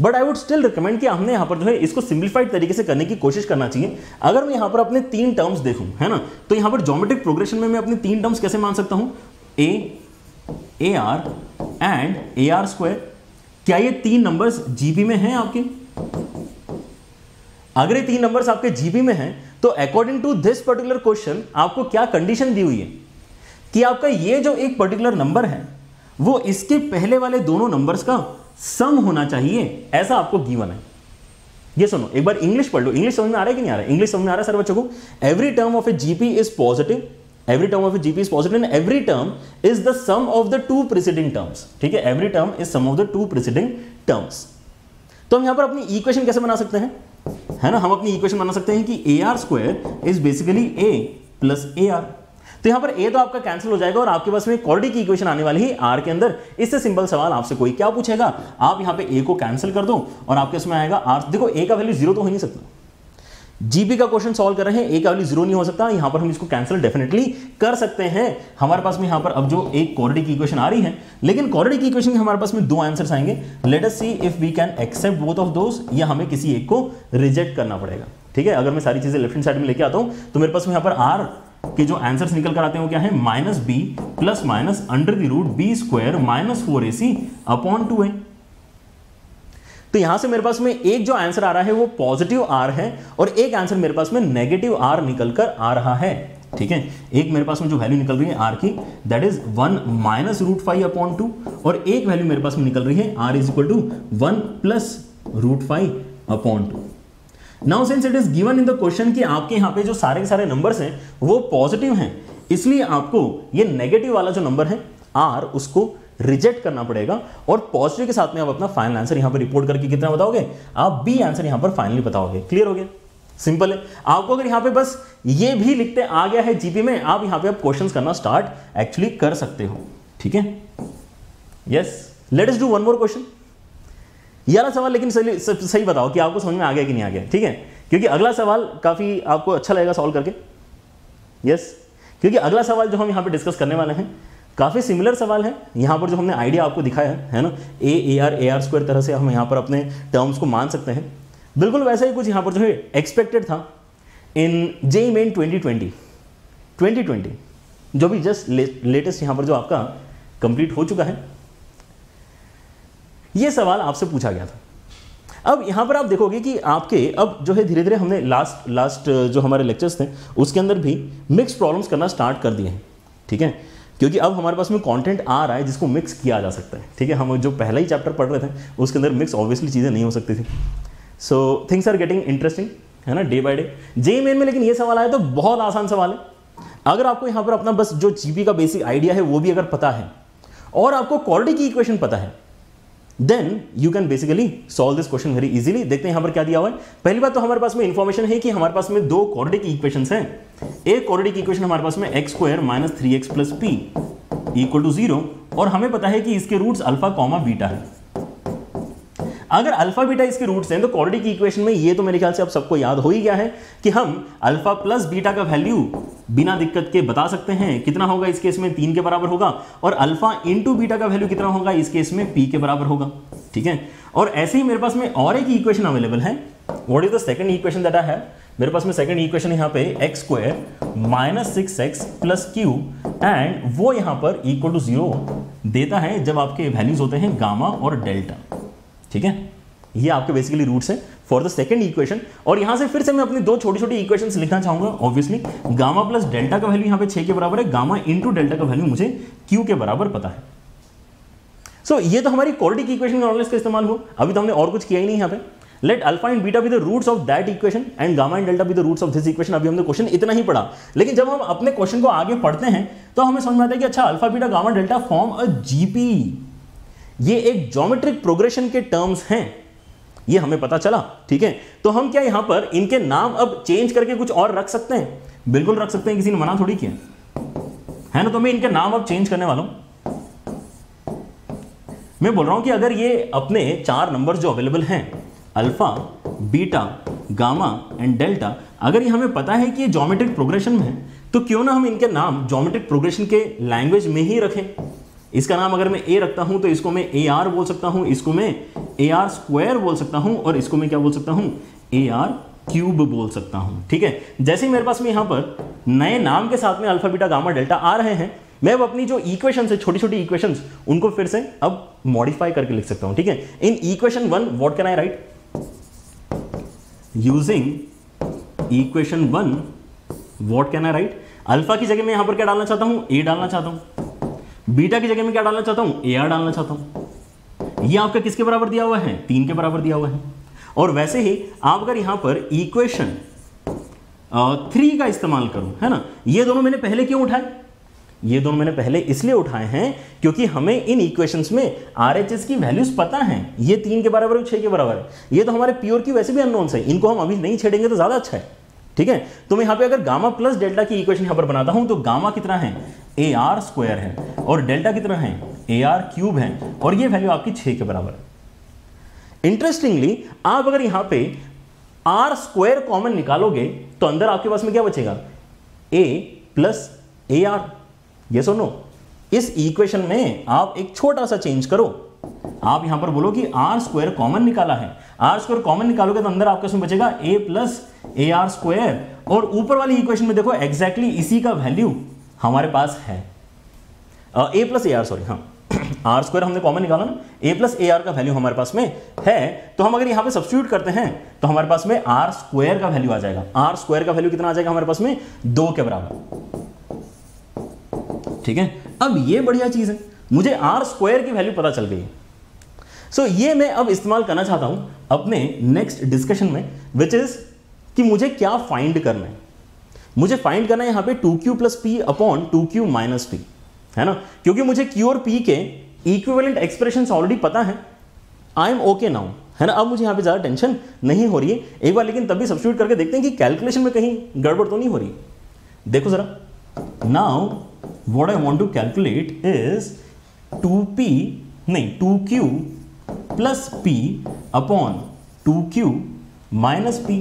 but I would still recommend कि हमने यहाँ पर जो है इसको सिंप्लीफाइड तरीके से करने की कोशिश करना चाहिए। अगर मैं यहाँ पर अपने तीन टर्म्स देखूँ है ना, तो यहाँ पर ज्योमेट्रिक प्रोग्रेशन में मैं अपने तीन टर्म्स कैसे मान सकता हूँ, a r and a are square. क्या ये तीन नंबर्स जीपी में हैं आपके? अगर ये तीन नंबर्स आपके जीपी में हैं तो according to this particular question आपको क्या कंडीशन दी हुई है कि आपका ये जो एक पर्टिकुलर नंबर है वो इसके पहले वाले दोनों नंबर्स का सम होना चाहिए, ऐसा आपको गिवन है। ये सुनो, एक बार इंग्लिश पढ़ लो, इंग्लिश समझ में आ रहा है कि नहीं आ रहा है? इंग्लिश समझ में आ रहा है सर बच्चों को? Every term of a GP is positive, every term of a GP is positive and every term is the sum of the two preceding terms. ठीक है, every term is sum of the two preceding terms. तो हम यहां पर अपनी equation कैसे बना सकते हैं है ना, हम अपनी इक्वेशन बना सकते हैं कि a are square is basically a plus A r. तो यहाँ पर ए तो आपका कैंसिल हो जाएगा और आपके पास में क्वाड्रेटिक की इक्वेशन आने वाली है आर के अंदर। इससे सिंपल सवाल आपसे कोई क्या पूछेगा, आप यहाँ पे ए को कैंसिल कर दो और आपके उसमें आएगा आर। देखो ए का वैल्यू जीरो तो हो नहीं सकता, जीपी का क्वेश्चन सॉल्व कर रहे हैं, ए का वैल्यू जीरो नहीं हो सकता, यहाँ पर हम इसको कैंसिल डेफिनेटली कर सकते हैं। हमारे पास में यहाँ पर अब जो एक क्वाड्रेटिक की इक्वेशन आ रही है, लेकिन क्वाड्रेटिक की इक्वेशन के हमारे पास में दो आंसर्स आएंगे। Let us see if we can accept both of those, या हमें किसी एक को रिजेक्ट करना पड़ेगा। ठीक है, अगर मैं सारी चीजें लेफ्ट हैंड साइड में लेके आता हूँ तो मेरे पास में यहाँ पर आर के जो आंसर्स निकल कर आते हैं वो क्या है, minus b plus minus under the root b square minus 4ac upon 2a। तो यहां से मेरे पास में एक जो आंसर आ रहा है वो पॉजिटिव आर है और एक आंसर मेरे पास में नेगेटिव आर निकल कर आ रहा है। ठीक है, एक मेरे पास में जो वैल्यू निकल रही है आर की that is 1 minus root 5 upon 2 और एक वैल्यू मेरे पास में निकल रही है r is equal to 1 plus root 5 upon 2। Now since it is given in the question कि आपके यहाँ पे जो सारे के सारे नंबर्स हैं वो पॉजिटिव हैं, इसलिए आपको ये नेगेटिव वाला जो नंबर है आर उसको रिजेक्ट करना पड़ेगा और पॉजिटिव के साथ में आप अपना फाइनल आंसर यहाँ पर रिपोर्ट करके कितना बताओगे, आप बी आंसर यहाँ पर फाइनली बताओगे। क्लियर हो गया, सिंपल है। आपको अगर यहाँ पे बस ये भी लिखते आ गया है जीपी में, आप यहाँ पे आप क्वेश्चंस करना स्टार्ट एक्चुअली कर सकते हो। ठीक है, yes, let us do one more question. ये वाला सवाल लेकिन सही बताओ कि आपको समझ में आ गया कि नहीं आ गया। ठीक है, क्योंकि अगला सवाल काफी आपको अच्छा लगेगा सॉल्व करके। यस, क्योंकि अगला सवाल जो हम यहाँ पे डिस्कस करने वाले हैं काफ़ी सिमिलर सवाल है। यहाँ पर जो हमने आइडिया आपको दिखाया है ना, ए आर स्क्वायर तरह से हम यहाँ पर अपने टर्म्स को मान सकते हैं, बिल्कुल वैसा ही कुछ यहाँ पर जो है एक्सपेक्टेड था इन जेईई मेन 2020 जो भी जस्ट लेटेस्ट यहाँ पर जो आपका कंप्लीट हो चुका है, ये सवाल आपसे पूछा गया था। अब यहाँ पर आप देखोगे कि आपके अब जो है धीरे धीरे हमने लास्ट जो हमारे लेक्चर्स थे उसके अंदर भी मिक्स प्रॉब्लम्स करना स्टार्ट कर दिए हैं। ठीक है, क्योंकि अब हमारे पास में कंटेंट आ रहा है जिसको मिक्स किया जा सकता है। ठीक है, हम जो पहला ही चैप्टर पढ़ रहे थे उसके अंदर मिक्स ऑब्वियसली चीज़ें नहीं हो सकती थी। So things are getting interesting, है ना, day by day. JEE Main में लेकिन ये सवाल आया तो बहुत आसान सवाल है। अगर आपको यहाँ पर अपना बस जो जीपी का बेसिक आइडिया है वो भी अगर पता है और आपको क्वाड्रेटिक की इक्वेशन पता है, then you can basically solve this question very easily. देखते हैं यहाँ पर क्या दिया हुआ है। पहली बात तो हमारे पास में इन्फॉर्मेशन है कि हमारे पास में दो क्वाड्रेटिक इक्वेशंस हैं। एक क्वाड्रेटिक इक्वेशन हमारे पास में x square minus 3x plus p equal to 0 और हमें पता है कि इसके रूट्स अल्फा कॉमा बीटा है। अगर अल्फा बीटा इसके रूट्स हैं तो क्वाड्रेटिक इक्वेशन में ये तो मेरे ख्याल से आप सबको याद हो ही गया है कि हम अल्फा प्लस बीटा का वैल्यू बिना दिक्कत के बता सकते हैं। कितना होगा इस केस में, 3 के बराबर होगा, और अल्फा इंटू बीटा का वैल्यू कितना होगा इस केस में, पी के बराबर होगा। ठीक है, और ऐसे ही मेरे पास में और एक इक्वेशन अवेलेबल है। What is the second equation that I have? मेरे पास में सेकंड इक्वेशन यहाँ पे x square minus 6x plus Q and वो यहाँ पर इक्वल टू 0 देता है जब आपके वैल्यूज होते हैं गामा और डेल्टा। ठीक है, ये आपके बेसिकली रूट्स हैं फॉर द सेकंड इक्वेशन। और यहां से फिर से मैं अपनी दो छोटी छोटी इक्वेशंस लिखना चाहूंगा। ऑब्वियसली गामा प्लस डेल्टा का वैल्यू यहां पे 6 के बराबर है, गामा इंटू डेल्टा का वैल्यू मुझे क्यू के बराबर पता है। सो ये तो हमारी क्वाड्रेटिक इक्वेशन का नॉलेज का इस्तेमाल हुआ, अभी तो हमने और कुछ किया ही नहीं। यहाँ पे let alpha and beta be the roots of that equation and gamma and delta be the roots of this equation. अभी हमने क्वेश्चन इतना ही पढ़ा, लेकिन जब हम अपने क्वेश्चन को आगे पढ़ते हैं तो हमें समझ में आता है कि अच्छा alpha beta gamma delta form a GP, ये एक ज्योमेट्रिक प्रोग्रेशन के टर्म्स हैं, ये हमें पता चला। ठीक है, तो हम क्या यहाँ पर इनके नाम अब चेंज करके कुछ और रख सकते हैं? बिल्कुल रख सकते हैं, किसी ने मना थोड़ी किया है ना। तो मैं इनके नाम अब चेंज करने वाला हूं। मैं बोल रहा हूं कि अगर ये अपने 4 नंबर जो अवेलेबल हैं alpha beta gamma and delta, अगर ये हमें पता है कि ये ज्योमेट्रिक प्रोग्रेशन में है तो क्यों ना हम इनके नाम ज्योमेट्रिक प्रोग्रेशन के लैंग्वेज में ही रखें। इसका नाम अगर मैं ए रखता हूं तो इसको मैं ए आर बोल सकता हूं, इसको मैं ए आर स्क्वायर बोल सकता हूं और इसको मैं क्या बोल सकता हूं, ए आर क्यूब बोल सकता हूं। ठीक है, जैसे ही मेरे पास में यहां पर नए नाम के साथ में अल्फा बीटा गामा डेल्टा आ रहे हैं, मैं अब अपनी जो इक्वेशंस है छोटी छोटी इक्वेशंस उनको फिर से अब मॉडिफाई करके लिख सकता हूं। ठीक है, in equation 1 what can I write, using equation 1 what can I write. Alpha की जगह मैं यहां पर क्या डालना चाहता हूं, ए डालना चाहता हूं। बीटा की जगह में क्या डालना चाहता हूं, ए आर डालना चाहता हूं। ये आपका किसके बराबर दिया हुआ है, 3 के बराबर दिया हुआ है। और वैसे ही आप अगर यहां पर इक्वेशन 3 का इस्तेमाल करूं, है ना, ये दोनों मैंने पहले क्यों उठाए, ये दोनों मैंने पहले इसलिए उठाए हैं क्योंकि हमें इन इक्वेशंस में आरएचएस की वैल्यूज पता है। ये 3 के बराबर और 6 के बराबर है, ये तो हमारे प्योर की वैसे भी अननोन्स है, इनको हम अभी नहीं छेड़ेंगे तो ज्यादा अच्छा है। ठीक है। तो मैं यहाँ पे अगर गामा प्लस डेल्टा की इक्वेशन यहाँ पर बनाता हूं तो गामा कितना है, ए आर स्क्वायर है, और डेल्टा कितना है, ए आर क्यूब है, और ये वैल्यू आपकी 6 के बराबर है। इंटरेस्टिंगली आप अगर यहाँ पे आर स्क्वायर कॉमन निकालोगे तो अंदर आपके पास में क्या बचेगा, ए प्लस ए आर। यस और नो? इस इक्वेशन में आप एक छोटा सा चेंज करो, आप यहां पर बोलो कि आर स्क्वायर कॉमन निकाला है, आर स्क्वायर कॉमन निकालोगे तो अंदर आपके उसमें बचेगा ए प्लस ए आर स्क्वायर, और ऊपर वाली इक्वेशन में देखो एग्जैक्टली इसी का वैल्यू हमारे पास है, ए प्लस ए आर, सॉरी हाँ, आर स्क्वायर हमने कॉमन निकाला ना, ए प्लस ए आर का वैल्यू हमारे पास में है। तो हम अगर यहाँ पे सब्स्टिट्यूट करते हैं तो हमारे पास में आर स्क्वायर का वैल्यू आ जाएगा, आर स्क्वायर का वैल्यू कितना आ जाएगा हमारे पास में, 2 के बराबर। ठीक है, अब ये बढ़िया चीज है, मुझे आर स्क्वायर की वैल्यू पता चल गई है। सो ये मैं अब इस्तेमाल करना चाहता हूं अपने नेक्स्ट डिस्कशन में, विच इज कि मुझे क्या फाइंड करना है। मुझे फाइंड करना है यहाँ पे 2q plus P upon 2q minus P, है ना, क्योंकि मुझे q और p के इक्विवेलेंट एक्सप्रेशन ऑलरेडी पता है। आई एम ओके नाउ, है ना, अब मुझे यहाँ पे ज्यादा टेंशन नहीं हो रही है। एक बार लेकिन तब भी सब्स्टिट्यूट करके देखते हैं कि कैलकुलेशन में कहीं गड़बड़ तो नहीं हो रही। देखो जरा, now what I want to calculate is 2q plus p upon 2q minus p।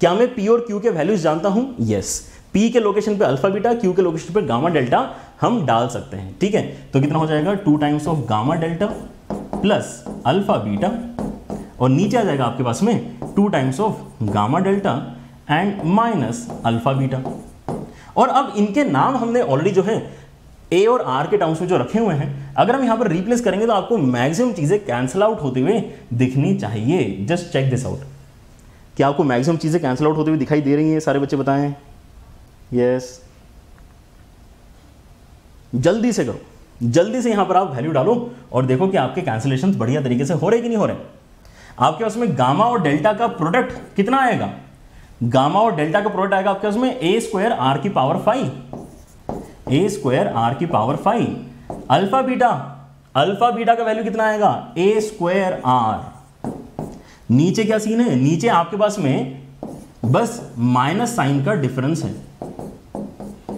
क्या मैं p और q के वैल्यूज जानता हूं? Yes। p के लोकेशन पे अल्फा बीटा, q के लोकेशन पे गामा डेल्टा हम डाल सकते हैं। ठीक है, तो कितना हो जाएगा, 2 times of gamma delta plus alpha beta, और नीचे आ जाएगा आपके पास में 2 times of gamma delta and minus alpha beta. और अब इनके नाम हमने ऑलरेडी जो है ए और आर के टर्म्स में जो रखे हुए हैं, अगर हम यहाँ पर रिप्लेस करेंगे तो आपको मैक्सिमम चीज़ें कैंसिल आउट होते हुए दिखनी चाहिए। जस्ट चेक दिस आउट, क्या आपको मैक्सिमम चीज़ें कैंसिल आउट होते हुए दिखाई दे रही हैं? सारे बच्चे बताएं। यस, जल्दी से करो, जल्दी से यहाँ पर आप वैल्यू डालो और देखो कि आपके कैंसिलेशन बढ़िया तरीके से हो रहे कि नहीं हो रहे। आपके पास में गामा और डेल्टा का प्रोडक्ट कितना आएगा, गामा और डेल्टा का प्रोडक्ट आएगा आपके उसमें ए स्क्वायर आर की पावर 5, ए स्क्वायर आर की power 5। Alpha beta, alpha beta का वैल्यू कितना आएगा, ए स्क्वायर आर। नीचे क्या सीन है, नीचे आपके पास में बस माइनस साइन का डिफरेंस है।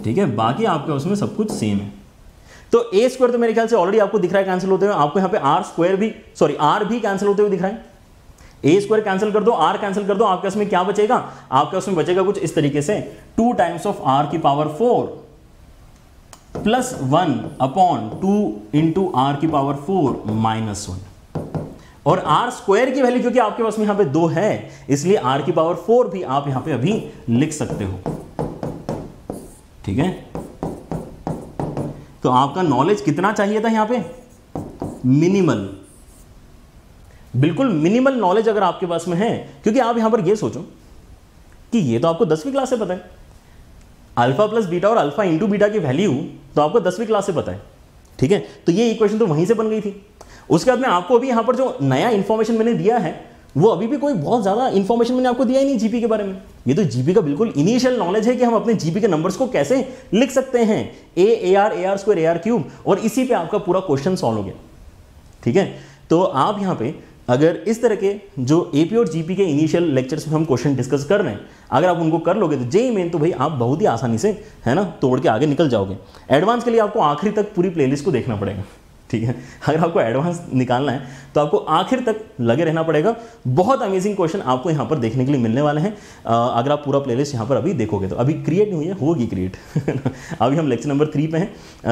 ठीक है, बाकी आपके उसमें सब कुछ सेम है। तो ए स्क्वायर तो मेरे ख्याल से ऑलरेडी आपको दिख रहा है कैंसिल होते हुए, आपको यहाँ पे आर स्क्वायर भी, सॉरी आर भी कैंसिल होते हुए दिख रहा है। ए स्क्वायर कैंसिल कर दो, आर कैंसिल कर दो, आपके उसमें क्या बचेगा, आपके उसमें बचेगा कुछ इस तरीके से 2 टाइम्स ऑफ आर की power 4 plus 1 upon 2 into are की पावर 4 माइनस 1। और आर स्क्वायर की वैल्यू क्योंकि आपके पास में यहाँ पे 2 है, इसलिए आर की पावर 4 भी आप यहाँ पे अभी लिख सकते हो। ठीक है, तो आपका नॉलेज कितना चाहिए था यहाँ पे, मिनिमल, बिल्कुल मिनिमल नॉलेज अगर आपके पास में है, क्योंकि आप यहां पर ये सोचो कि ये तो आपको 10वीं क्लास से पता है, अल्फा प्लस बीटा और अल्फा इंटू बीटा की वैल्यू तो आपको 10वीं क्लास से पता है। ठीक है, तो ये इक्वेशन तो वहीं से बन गई थी। उसके बाद में आपको अभी यहां पर जो नया इन्फॉर्मेशन मैंने दिया है, वो अभी भी कोई बहुत ज्यादा इन्फॉर्मेशन मैंने आपको दिया ही नहीं जीपी के बारे में। ये तो जीपी का बिल्कुल इनिशियल नॉलेज है कि हम अपने जीपी के नंबर्स को कैसे लिख सकते हैं, a are square A R cube, और इसी पे आपका पूरा क्वेश्चन सॉल्व हो गया। ठीक है, तो आप यहाँ पे अगर इस तरह के जो एपी और जीपी के इनिशियल लेक्चर्स में हम क्वेश्चन डिस्कस कर रहे हैं, अगर आप उनको कर लोगे तो जेईई मेन तो भाई आप बहुत ही आसानी से, है ना, तोड़ के आगे निकल जाओगे। एडवांस के लिए आपको आखिरी तक पूरी प्लेलिस्ट को देखना पड़ेगा। ठीक है, अगर आपको एडवांस निकालना है तो आपको आखिर तक लगे रहना पड़ेगा। बहुत अमेजिंग क्वेश्चन आपको यहाँ पर देखने के लिए मिलने वाले हैं अगर आप पूरा प्लेलिस्ट यहाँ पर अभी देखोगे तो। अभी क्रिएट नहीं हुई है, होगी क्रिएट। अभी हम लेक्चर नंबर 3 पे हैं,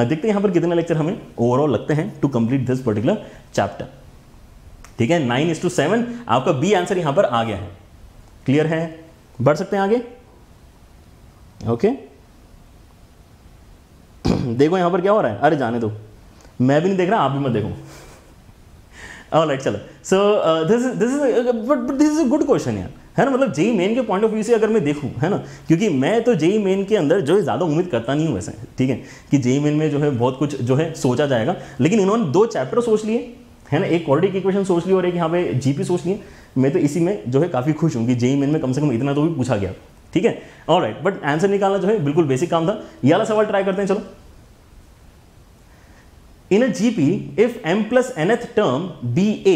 देखते हैं यहाँ पर कितने लेक्चर हमें ओवरऑल लगते हैं to complete this particular chapter. ठीक है, 9:7 आपका बी आंसर यहाँ पर आ गया है। क्लियर है, बढ़ सकते हैं आगे। ओके, देखो यहाँ पर क्या हो रहा है, अरे जाने दो, मैं भी नहीं देख रहा, आप भी मत देखो। ऑलराइट, चलो। So this is a good question यार, है ना, मतलब जेईई मेन के पॉइंट ऑफ व्यू से अगर मैं देखूँ, है ना, क्योंकि मैं तो जेईई मेन के अंदर जो है ज़्यादा उम्मीद करता नहीं हूँ वैसे। ठीक है, कि जेईई मेन में जो है बहुत कुछ जो है सोचा जाएगा, लेकिन इन्होंने 2 चैप्टर सोच लिए, है ना, एक क्वाड्रेटिक इक्वेशन सोच ली और एक यहाँ पे जीपी सोच लिए। मैं तो इसी में जो है काफ़ी खुश हूँ कि जेईई मेन में कम से कम इतना तो भी पूछा गया। ठीक है, ऑलराइट, बट आंसर निकालना जो है बिल्कुल बेसिक काम था। ये वाला सवाल ट्राई करते हैं, चलो। In a GP, if m plus nth term be A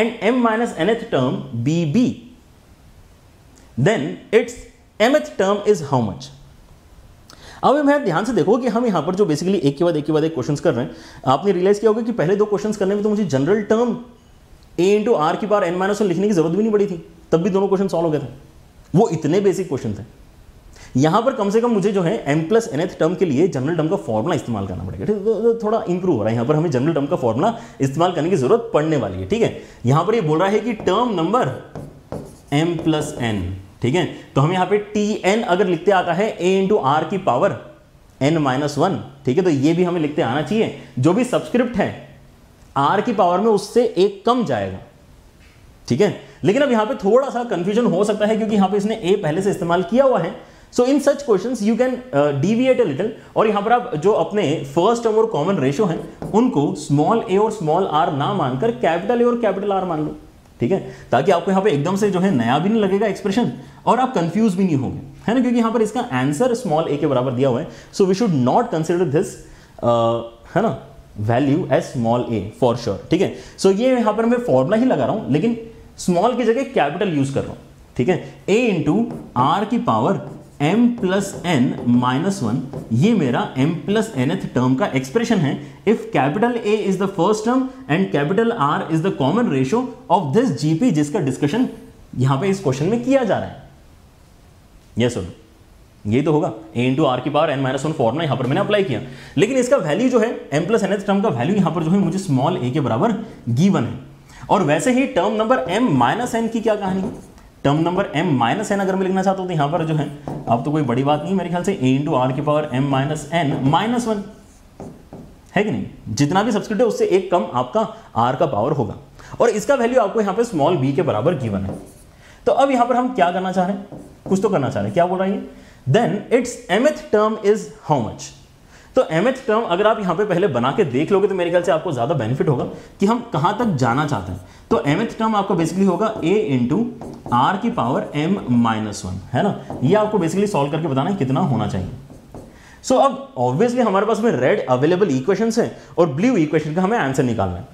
and m minus nth term be B, then its mth term is how much. अब मैं ध्यान से देखो कि हम यहाँ पर जो बेसिकली एक के बाद एक क्वेश्चन कर रहे हैं, आपने रियलाइज किया होगा कि पहले दो क्वेश्चन करने में तो मुझे general term a into are की पावर n-1 लिखने की जरूरत भी नहीं पड़ी थी, तब भी दोनों क्वेश्चन सॉल्व हो गए थे, वो इतने बेसिक क्वेश्चन थे. यहाँ पर कम से कम मुझे जो है m+nth टर्म के लिए जनरल टर्म का फॉर्मुला इस्तेमाल करना पड़ेगा. ठीक है, थोड़ा इंप्रूव हो रहा है, यहाँ पर हमें जनरल टर्म का फॉर्मुला इस्तेमाल करने की जरूरत पड़ने वाली है. ठीक है, यहाँ पर ये बोल रहा है कि टर्म नंबर m+n. ठीक है, तो हम यहाँ पे tn अगर लिखते आता है a इंटू आर की पावर n-1. ठीक है, तो ये भी हमें लिखते आना चाहिए. जो भी सब्सक्रिप्ट है r की पावर में उससे एक कम जाएगा. ठीक है, लेकिन अब यहाँ पे थोड़ा सा कंफ्यूजन हो सकता है क्योंकि यहाँ पे इसने a पहले से इस्तेमाल किया हुआ है. So in such questions you can deviate a little, और यहाँ पर आप जो अपने फर्स्ट टर्म और कॉमन रेशो हैं उनको स्मॉल a और स्मॉल r ना मानकर कैपिटल a और कैपिटल r मान लो. ठीक है, ताकि आपको यहाँ पे एकदम से जो है नया भी नहीं लगेगा एक्सप्रेशन और आप कंफ्यूज भी नहीं होंगे, है ना, क्योंकि यहाँ पर इसका आंसर स्मॉल a के बराबर दिया हुआ है. So we should not consider this, है ना, value as small a for sure. ठीक है, सो ये यहाँ पर मैं फॉर्मुला ही लगा रहा हूँ लेकिन स्मॉल की जगह कैपिटल यूज कर रहा हूँ. ठीक है, a इंटू आर की पावर m+n-1, ये मेरा m+nth टर्म का एक्सप्रेशन है. If capital A is the first term and capital R is the common ratio of this GP, जिसका डिस्कशन यहां पे इस क्वेश्चन में किया जा रहा है. यस और ये तो होगा a इंटू आर की पावर n-1 फॉर्मुला यहां पर मैंने अप्लाई किया, लेकिन इसका वैल्यू जो है m+nth टर्म का वैल्यू यहां पर जो है मुझे स्मॉल a के बराबर गिवन है. और वैसे ही टर्म नंबर m-n की क्या कहानी है? टर्म नंबर m-n अगर मैं लिखना चाहता हूँ तो यहाँ पर जो है आप तो कोई बड़ी बात नहीं, मेरे ख्याल से a इंटू आर की पावर m-n-1 है कि नहीं, जितना भी सब्सक्रिप्ट है उससे एक कम आपका r का पावर होगा और इसका वैल्यू आपको यहाँ पे स्मॉल b के बराबर गिवन है. तो अब यहाँ पर हम क्या करना चाह रहे हैं, कुछ तो करना चाह रहे हैं. क्या बोल रहा है ये? Then it's mth term is how much. तो mth टर्म अगर आप यहाँ पे पहले बना के देख लोगे तो मेरे ख्याल से आपको ज़्यादा बेनिफिट होगा कि हम कहाँ तक जाना चाहते हैं. तो mth टर्म आपको बेसिकली होगा a इंटू आर की पावर m-1, है ना, ये आपको बेसिकली सॉल्व करके बताना है कितना होना चाहिए. सो अब ऑब्वियसली हमारे पास में रेड अवेलेबल इक्वेशंस हैं और ब्लू इक्वेशन का हमें आंसर निकालना है.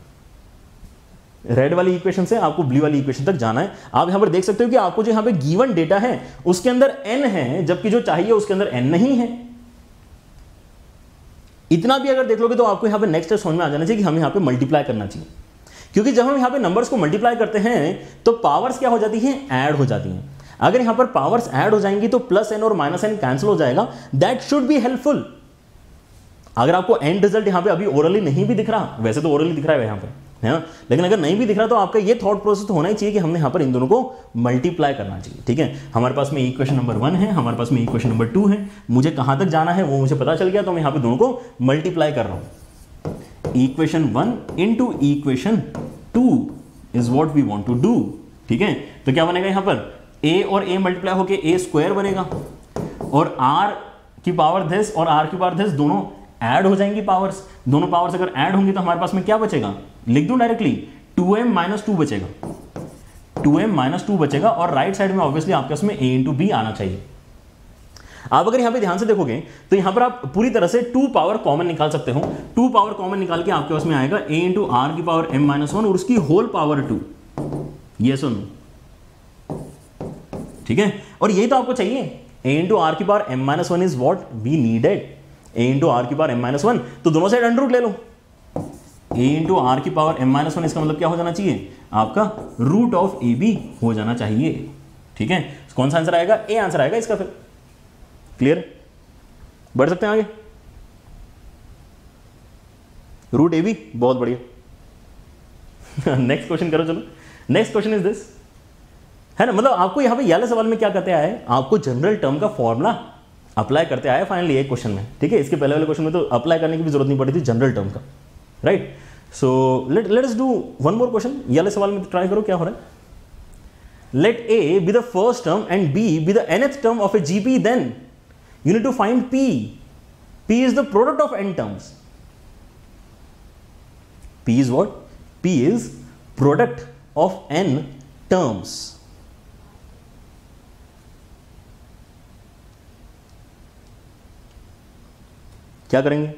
रेड वाली इक्वेशन से आपको ब्लू वाली इक्वेशन तक जाना है. आप यहाँ पर देख सकते हो कि आपको जो यहाँ पे गिवन डेटा है उसके अंदर n है, जबकि जो चाहिए उसके अंदर n नहीं है. इतना भी अगर देख लोगे तो आपको यहाँ पे नेक्स्ट समझ में आ जाना चाहिए कि हमें यहाँ पे मल्टीप्लाई करना चाहिए, क्योंकि जब हम यहाँ पे नंबर्स को मल्टीप्लाई करते हैं तो पावर्स क्या हो जाती हैं, ऐड हो जाती हैं. अगर यहाँ पर पावर्स ऐड हो जाएंगी तो +n और -n कैंसिल हो जाएगा. That should be helpful. अगर आपको एंड रिजल्ट यहाँ पे अभी ओरली नहीं भी दिख रहा, वैसे तो ओरली दिख रहा है यहाँ पे, है ना, लेकिन अगर नहीं भी दिख रहा तो आपका ये थॉट प्रोसेस होना ही चाहिए कि हमने यहाँ पर इन दोनों को मल्टीप्लाई करना चाहिए. ठीक है, हमारे पास में इक्वेशन नंबर 1 है, हमारे पास में इक्वेशन नंबर 2 है, मुझे कहाँ तक जाना है वो मुझे पता चल गया, तो मैं यहाँ पे दोनों को मल्टीप्लाई कर रहा हूँ. Equation 1 into equation 2 is what we want to do. ठीक है, तो क्या बनेगा यहाँ पर, ए और ए मल्टीप्लाई होकर ए स्क्वायर बनेगा और आर की पावर दिस और आर की पावर दिस दोनों ऐड हो जाएंगी पावर्स. दोनों पावर्स अगर ऐड होंगी तो हमारे पास में क्या बचेगा, लिख दूं डायरेक्टली 2m-2 बचेगा. 2m-2 बचेगा और राइट साइड में ऑब्वियसली आपके पास में a इंटू b आना चाहिए. आप अगर यहाँ पे ध्यान से देखोगे तो यहाँ पर आप पूरी तरह से 2 पावर कॉमन निकाल सकते हो. 2 पावर कॉमन निकाल के आपके पास में आएगा a इंटू आर की पावर m-1 और उसकी होल पावर 2. ये सुनो, ठीक है, और यही तो आपको चाहिए. a इंटू आर की power m-1 is what we needed. a into are की पावर m-1, तो दोनों साइड अंडर रूट ले लो. a इंटू आर की पावर m-1 इसका मतलब क्या हो जाना चाहिए, आपका रूट ऑफ ए बी हो जाना चाहिए. ठीक है, कौन सा आंसर आएगा, ए आंसर आएगा इसका. फिर क्लियर, बढ़ सकते हैं आगे. रूट ए बी, बहुत बढ़िया. नेक्स्ट क्वेश्चन करो, चलो. नेक्स्ट क्वेश्चन इज दिस, है ना, मतलब आपको यहाँ पे वाले सवाल में क्या करते आए, आपको जनरल टर्म का फॉर्मुला अप्लाई करते आए फाइनली एक क्वेश्चन में. ठीक है, इसके पहले वाले क्वेश्चन में तो अप्लाई करने की भी जरूरत नहीं पड़ी थी जनरल टर्म का. Right, so let us do one more question. ये वाले सवाल में ट्राई करो क्या हो रहा है. Let a be the first term and b be the nth term of a GP, then you need to find p. p is the product of n terms. p is what, p is product of n terms. क्या करेंगे,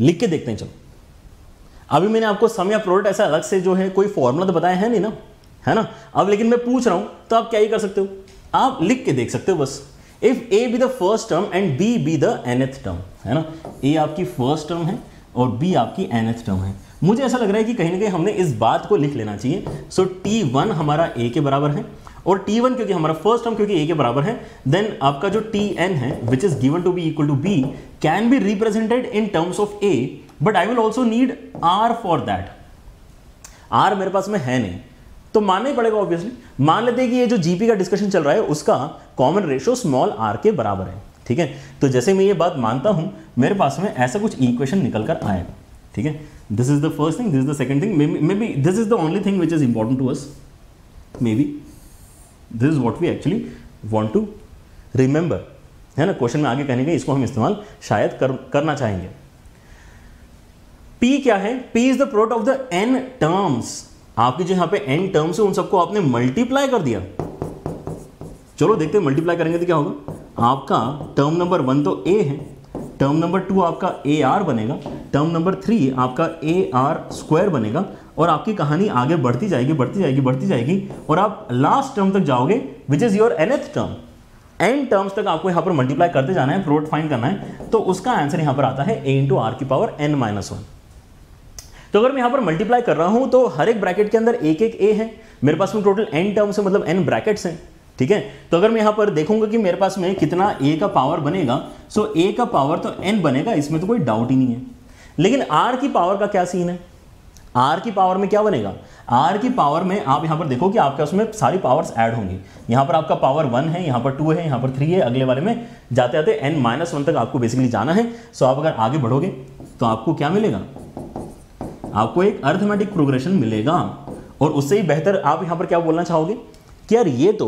लिख के देखते हैं. चलो अभी मैंने आपको सम या प्रोडक्ट ऐसा अलग से जो है कोई फॉर्मूला तो बताया है नहीं ना, है ना। अब लेकिन मैं पूछ रहा हूं तो आप क्या ही कर सकते हो, आप लिख के देख सकते हो बस। If A B the first term and B be the nth term, है ना। ए आपकी फर्स्ट टर्म है और बी आपकी nth टर्म है। मुझे ऐसा लग रहा है कि कहीं ना कहीं हमने इस बात को लिख लेना चाहिए। सो t1 हमारा a के बराबर है और t1 क्योंकि हमारा फर्स्ट टर्म क्योंकि a के बराबर है, देन आपका जो tn है which is given to be equal to B can be represented in terms of a, but I will also need r for that. r मेरे पास में है नहीं तो मानना ही पड़ेगा ऑब्वियसली। मान लेते हैं कि ये जो जीपी का डिस्कशन चल रहा है उसका कॉमन रेशियो स्मॉल आर के बराबर है, ठीक है। तो जैसे मैं ये बात मानता हूं मेरे पास में ऐसा कुछ इक्वेशन निकल कर आएगा, ठीक है। This is the first thing, this is the second thing, maybe this is the only thing which is important to us, maybe this is what we actually want to remember, है ना। Question में आगे कहने का इसको हम इस्तेमाल शायद करना चाहेंगे। पी क्या है, P is the product of the N terms. आपके जो यहाँ पे n टर्म्स है उन सबको आपने मल्टीप्लाई कर दिया। चलो देखते हैं मल्टीप्लाई करेंगे तो क्या होगा। आपका टर्म नंबर 1 तो a है, टर्म नंबर 2 आपका ar बनेगा, टर्म नंबर 3 आपका ar स्क्वायर बनेगा, और आपकी कहानी आगे बढ़ती जाएगी बढ़ती जाएगी बढ़ती जाएगी और आप लास्ट टर्म तक जाओगे which is your nth term. n terms तक आपको यहाँ पर मल्टीप्लाई करते जाना है, प्रोडक्ट फाइंड करना है। तो उसका आंसर यहाँ पर आता है a इंटू आर की पावर n-1। तो अगर मैं यहाँ पर मल्टीप्लाई कर रहा हूँ तो हर एक ब्रैकेट के अंदर एक एक ए है, मेरे पास में टोटल n टर्म्स है मतलब n ब्रैकेट्स हैं, ठीक है। तो अगर मैं यहाँ पर देखूंगा कि मेरे पास में कितना a का पावर बनेगा, सो a का पावर तो n बनेगा, इसमें तो कोई डाउट ही नहीं है। लेकिन r की पावर का क्या सीन है, r की पावर में क्या बनेगा। r की पावर में आप यहाँ पर देखो कि आपके उसमें सारी पावर्स ऐड होंगी। यहाँ पर आपका पावर 1 है, यहाँ पर 2 है, यहाँ पर 3 है, अगले वाले में जाते जाते n-1 तक आपको बेसिकली जाना है। सो आप अगर आगे बढ़ोगे तो आपको क्या मिलेगा, आपको एक अरिथमेटिक प्रोग्रेशन मिलेगा। और उससे ही बेहतर आप यहाँ पर क्या बोलना चाहोगे कि यार ये तो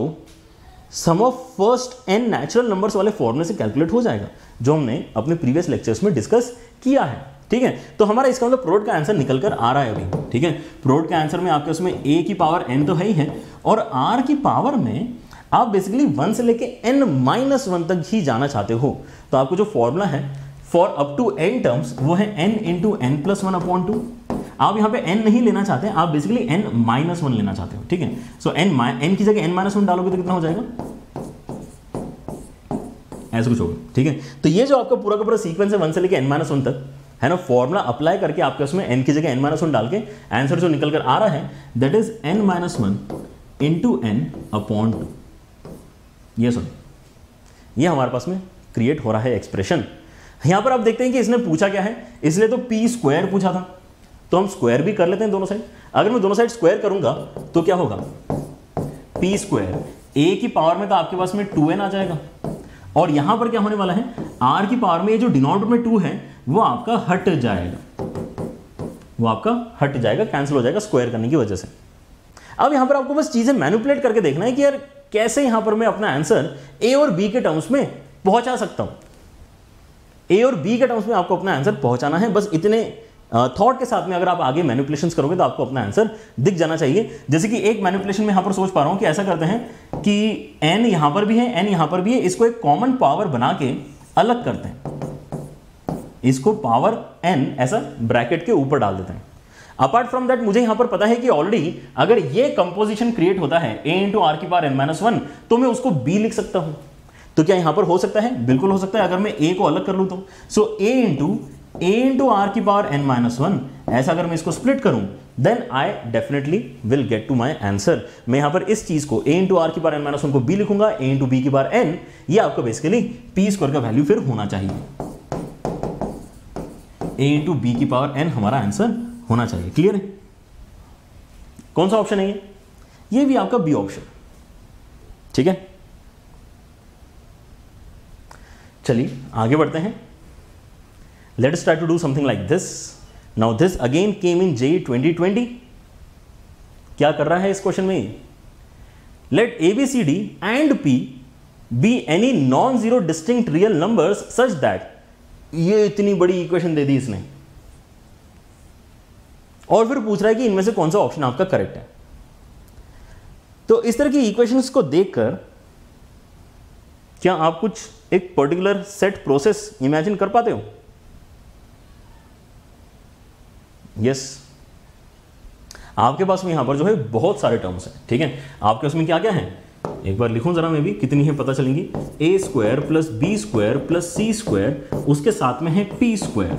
sum of first n natural numbers वाले फॉर्मूले से कैलकुलेट हो जाएगा, जो हमने अपने प्रीवियस लेक्चर्स में डिस्कस किया है, ठीक है। तो हमारा इसका मतलब प्रोडक्ट का आंसर निकल कर आ रहा है अभी, ठीक है। प्रोडक्ट का आंसर में आपके उसमें a की पावर n तो है ही है, और r की पावर में आप बेसिकली 1 से लेके n-1 तक ही जाना चाहते हो। तो आपको जो फॉर्मूला है for up to n terms वो है n × n+1/2। आप यहाँ पे n नहीं लेना चाहते, आप बेसिकली n-1 लेना चाहते हो, ठीक है। सो n की जगह n-1 डालोगे तो कितना हो जाएगा, ऐसा कुछ होगा, ठीक है। तो ये जो आपका पूरा का पूरा सीक्वेंस है 1 से लेके n-1 तक, है ना, फॉर्मूला अप्लाई करके आपके उसमें n की जगह n-1 डाल के आंसर जो निकल कर आ रहा है दैट इज n-1 × n/2। ये सुन, ये हमारे पास में क्रिएट हो रहा है एक्सप्रेशन। यहाँ पर आप देखते हैं कि इसने पूछा क्या है, इसलिए तो पी स्क्वायर पूछा था तो हम स्क्वायर भी कर लेते हैं दोनों साइड। अगर मैं दोनों साइड स्क्वायर करूंगा तो क्या होगा, पी स्क्वायर ए की पावर में तो आपके पास में 2n आ जाएगा, और यहां पर क्या होने वाला है, आर की पावर में ये जो डिनोमिनेटर में 2 है वो आपका हट जाएगा, वो आपका हट जाएगा, कैंसिल हो जाएगा स्क्वायर करने की वजह से। अब यहां पर आपको बस चीजें मैनिपुलेट करके देखना है कि यार कैसे यहां पर मैं अपना आंसर ए और बी के टर्म्स में पहुंचा सकता हूं। ए और बी के टर्म्स में आपको अपना आंसर पहुंचाना है, बस इतने थॉट के साथ में अगर आप आगे मैनिपुलेशंस करोगे तो आपको अपना आंसर दिख जाना चाहिए। जैसे कि एक मैनिपुलेशन में यहाँ पर सोच पा रहा हूँ कि ऐसा करते हैं कि n यहाँ पर भी है, n यहाँ पर भी है, इसको एक कॉमन पावर बना के अलग करते हैं, इसको पावर n ऐसा ब्रैकेट के ऊपर डाल देते हैं। अपार्ट फ्रॉम दैट मुझे यहाँ पर पता है कि ऑलरेडी अगर ये कंपोजिशन क्रिएट होता है a इंटू आर की पावर n-1 तो मैं उसको b लिख सकता हूँ। तो क्या यहाँ पर हो सकता है, बिल्कुल हो सकता है अगर मैं a को अलग कर लूँ तो। सो a इंटू आर की पावर n-1 ऐसा अगर मैं इसको स्प्लिट करूं then I definitely will get to my answer. मैं यहां पर इस चीज को a इंटू आर की पावर n-1 को b लिखूंगा, a इंटू b की पावर n, ये आपको बेसिकली p स्क्वायर का वैल्यू फिर होना चाहिए, a इंटू b की पावर n हमारा आंसर होना चाहिए। क्लियर है, कौन सा ऑप्शन है ये भी आपका b ऑप्शन, ठीक है। चलिए आगे बढ़ते हैं। Let us try to do something like this. Now this again came in JEE 2020. क्या कर रहा है इस क्वेश्चन में, Let A, B, C, D and P be any non-zero distinct real numbers such that, ये इतनी बड़ी इक्वेशन दे दी इसने और फिर पूछ रहा है कि इनमें से कौन सा ऑप्शन आपका करेक्ट है। तो इस तरह की इक्वेशंस को देखकर क्या आप कुछ एक पर्टिकुलर सेट प्रोसेस इमेजिन कर पाते हो, यस, आपके पास में यहाँ पर जो है बहुत सारे टर्म्स हैं, ठीक है। आपके उसमें क्या क्या हैं, एक बार लिखूं जरा, मैं भी कितनी है पता चलेंगी। A square plus b square plus c square, उसके साथ में है पी स्क्वायर,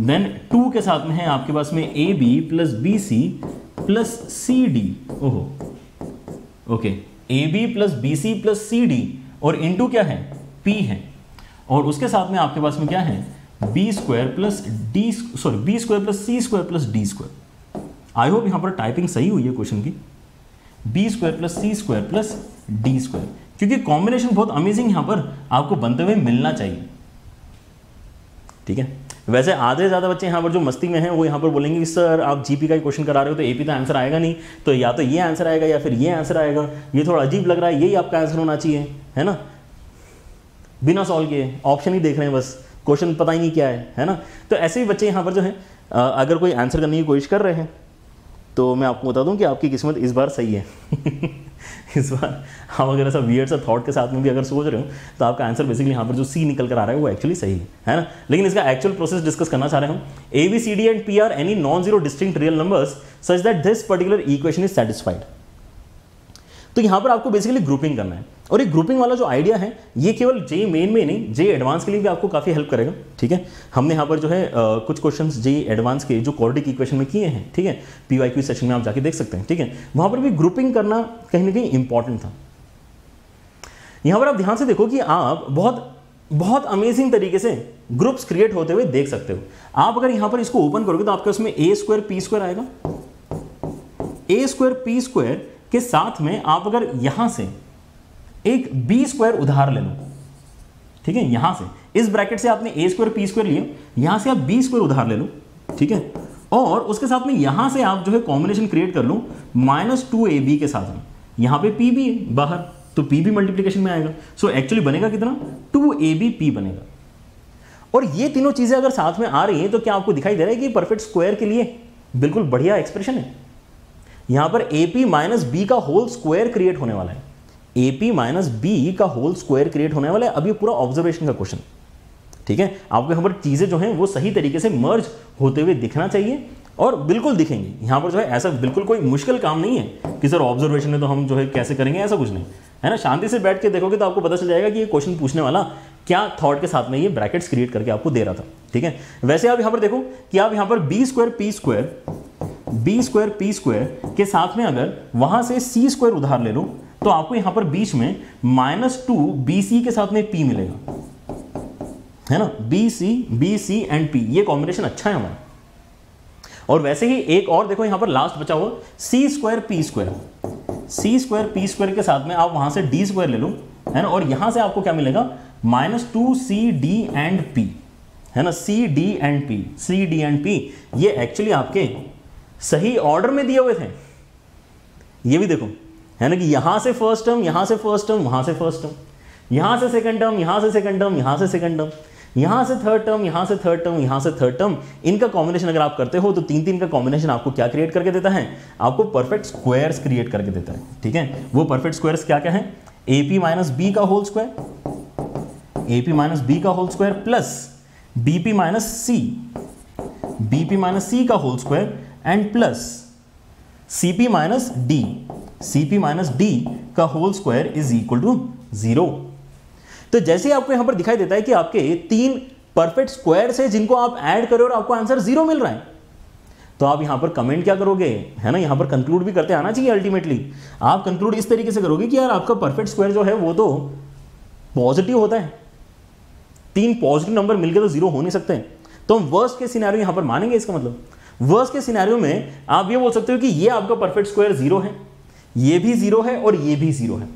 देन 2 के साथ में है आपके पास में a b plus b c plus c d. ओहो okay, a b plus b c plus c d और इनटू क्या है, पी है, और उसके साथ में आपके पास में क्या है, b square plus d, sorry b square plus c square plus d square. I hope यहाँ पर टाइपिंग सही हुई है क्वेश्चन की, b square plus c square plus d square, क्योंकि कॉम्बिनेशन बहुत अमेजिंग यहाँ पर आपको बनते हुए मिलना चाहिए, ठीक है। वैसे आधे ज़्यादा बच्चे यहाँ पर जो मस्ती में हैं वो यहाँ पर बोलेंगे कि सर आप जीपी का ही क्वेश्चन करा रहे हो तो एपी का आंसर आएगा नहीं, तो या तो ये आंसर आएगा या फिर ये आंसर आएगा, ये थोड़ा अजीब लग रहा है, यही आपका आंसर होना चाहिए, है ना। बिना सॉल्व किए ऑप्शन ही देख रहे हैं, बस क्वेश्चन पता ही नहीं क्या है ना। तो ऐसे ही बच्चे यहाँ पर जो है अगर कोई आंसर करने की कोशिश कर रहे हैं तो मैं आपको बता दूं कि आपकी किस्मत इस बार सही है। इस बार आप अगर ऐसा वियर्ड सा थॉट के साथ में भी अगर सोच रहे हो तो आपका आंसर बेसिकली यहाँ पर जो सी निकल कर आ रहा है वो एक्चुअली सही है ना। लेकिन इसका एक्चुअल प्रोसेस डिस्कस करना चाह रहे हूँ। A b c d and p are any non zero distinct real numbers such that this particular equation is satisfied. तो यहाँ पर आपको बेसिकली ग्रुपिंग करना है, और ये ग्रुपिंग वाला जो आइडिया है ये केवल जे मेन में नहीं, जे एडवांस के लिए भी आपको काफ़ी हेल्प करेगा, ठीक है। हमने यहाँ पर जो है कुछ क्वेश्चंस जे एडवांस के जो क्वाड्रेटिक इक्वेशन में किए हैं, ठीक है, पीवाईक्यू सेक्शन में आप जाके देख सकते हैं, ठीक है। वहाँ पर भी ग्रुपिंग करना कहीं ना कहीं इंपॉर्टेंट था। यहाँ पर आप ध्यान से देखो कि आप बहुत बहुत अमेजिंग तरीके से ग्रुप्स क्रिएट होते हुए देख सकते हो। आप अगर यहाँ पर इसको ओपन करोगे तो आपके उसमें ए स्क्वायर पी स्क्वायर आएगा, ए स्क्वायर पी स्क्वायर के साथ में आप अगर यहाँ से एक बी स्क्वायर उधार ले लो, ठीक है, यहां से इस ब्रैकेट से आपने ए स्क्वायर पी स्क्वायर लिया, यहां से आप बी स्क्वायर उधार ले लो, ठीक है, और उसके साथ में यहां से आप जो है कॉम्बिनेशन क्रिएट कर लो -2ab के साथ में, यहां पे पी भी बाहर तो पी भी मल्टीप्लीकेशन में आएगा, सो एक्चुअली बनेगा कितना 2abp बनेगा। और ये तीनों चीजें अगर साथ में आ रही है तो क्या आपको दिखाई दे रहा है कि परफेक्ट स्क्वायर के लिए बिल्कुल बढ़िया एक्सप्रेशन है। यहां पर एपी माइनस बी का होल स्क्वायर क्रिएट होने वाला है, एपी माइनस बी का होल स्क्वायर क्रिएट होने वाला है। अब ये पूरा ऑब्जर्वेशन का क्वेश्चन, ठीक है। आपको यहाँ पर चीज़ें जो हैं वो सही तरीके से मर्ज होते हुए दिखना चाहिए और बिल्कुल दिखेंगी। यहाँ पर जो है ऐसा बिल्कुल कोई मुश्किल काम नहीं है कि सर ऑब्जर्वेशन में तो हम जो है कैसे करेंगे, ऐसा कुछ नहीं है ना। शांति से बैठ के देखोगे तो आपको पता चल जाएगा कि ये क्वेश्चन पूछने वाला क्या थॉट के साथ में ये ब्रैकेट्स क्रिएट करके आपको दे रहा था, ठीक है। वैसे आप यहाँ पर देखो कि आप यहाँ पर बी स्क्वायर पी स्क्वायर के साथ में अगर वहाँ से सी स्क्वायर उधार ले लो तो आपको यहां पर बीच में -2bc के साथ में p मिलेगा, है ना। bc एंड p ये कॉम्बिनेशन अच्छा है हमारा। और वैसे ही एक और देखो यहां पर लास्ट बचा हुआ c स्क्वायर p स्क्वायर के साथ में आप वहां से d स्क्वायर ले लो, है ना, और यहां से आपको क्या मिलेगा -2cd एंड p, है ना, cd एंड p ये एक्चुअली आपके सही ऑर्डर में दिए हुए थे। ये भी देखो, है ना, कि यहां से फर्स्ट टर्म, यहां से फर्स्ट टर्म, वहां से फर्स्ट टर्म, यहां से सेकंड टर्म, यहां से सेकंड टर्म, यहां से सेकंड टर्म, यहां से थर्ड टर्म, यहां से थर्ड टर्म, यहां से थर्ड टर्म। इनका कॉम्बिनेशन अगर आप करते हो तो 3-3 का कॉम्बिनेशन आपको क्या क्रिएट करके देता है, आपको परफेक्ट स्क्वायर्स क्रिएट करके देता है, ठीक है। वो परफेक्ट स्क्वायर्स क्या क्या है, एपी माइनस बी का whole square, a p minus b का whole square plus b p minus c, b p minus c का whole square and plus c p minus d, cp minus d का whole square is equal to 0। तो जैसे आपको यहां पर दिखाई देता है कि आपके 3 परफेक्ट स्क्वायर्स है जिनको आप ऐड करो और आपको आंसर 0 मिल रहा है, तो आप यहां पर कमेंट क्या करोगे, है ना। यहां पर कंक्लूड भी करते आना चाहिए, अल्टीमेटली आप कंक्लूड इस तरीके से करोगे कि यार आपका परफेक्ट स्क्वायर जो है वो तो पॉजिटिव होता है, 3 पॉजिटिव नंबर मिलकर तो 0 हो नहीं सकते, तो हम वर्स्ट के सिनेरियो यहां पर मानेंगे। इसका मतलब वर्स्ट के सिनेरियो में आप ये बोल सकते हो कि ये आपका परफेक्ट स्क्वायर 0 है, ये भी 0 है और ये भी 0 है,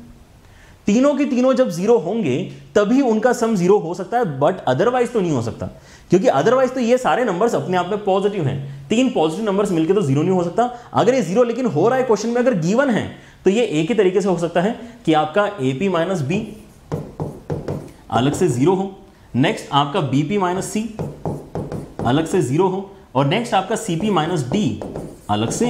तीनों की तीनों जब 0 होंगे तभी उनका सम 0 हो सकता है, बट अदरवाइज तो नहीं हो सकता, क्योंकि अदरवाइज तो ये सारे नंबर्स अपने आप में पॉजिटिव हैं, 3 पॉजिटिव नंबर्स मिलकर तो 0 नहीं हो सकता। अगर ये 0 लेकिन हो रहा है क्वेश्चन में, अगर गिवन है, तो ये एक ही तरीके से हो सकता है कि आपका एपी माइनस बी अलग से 0 हो, नेक्स्ट आपका बीपी माइनस सी अलग से 0 हो, और नेक्स्ट आपका सीपी माइनस डी अलग से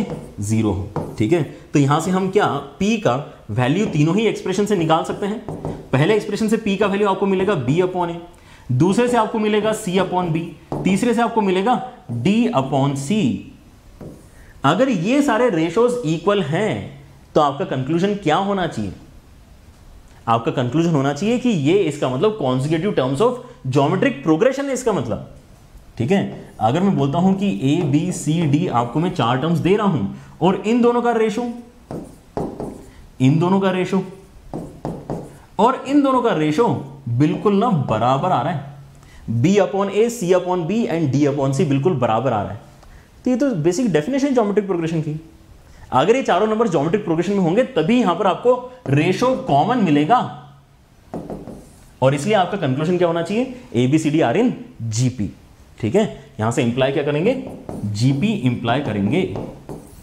0 हो, ठीक है। तो यहां से हम क्या p का वैल्यू तीनों ही एक्सप्रेशन से निकाल सकते हैं। पहले एक्सप्रेशन से p का वैल्यू आपको मिलेगा b अपॉन a, दूसरे से आपको मिलेगा c अपॉन b, तीसरे से आपको मिलेगा d अपॉन c, अगर ये सारे रेशोज इक्वल हैं तो आपका कंक्लूजन क्या होना चाहिए? आपका कंक्लूजन होना चाहिए कि ये इसका मतलब consecutive terms of geometric progression है इसका मतलब, ठीक है। अगर मैं बोलता हूं कि ए बी सी डी आपको मैं चार टर्म्स दे रहा हूं और इन दोनों का रेशो और इन दोनों का रेशो बिल्कुल ना बराबर आ रहा है, b upon a, c upon b and d upon c बिल्कुल बराबर आ रहा है, तो ये तो बेसिक डेफिनेशन ज्योमेट्रिक प्रोग्रेशन की। अगर ये चारों नंबर ज्योमेट्रिक प्रोग्रेशन में होंगे तभी यहां पर आपको रेशो कॉमन मिलेगा और इसलिए आपका कंक्लूजन क्या होना चाहिए? A b c d are in GP, ठीक है। यहां से इंप्लाई क्या करेंगे? जीपी इंप्लाई करेंगे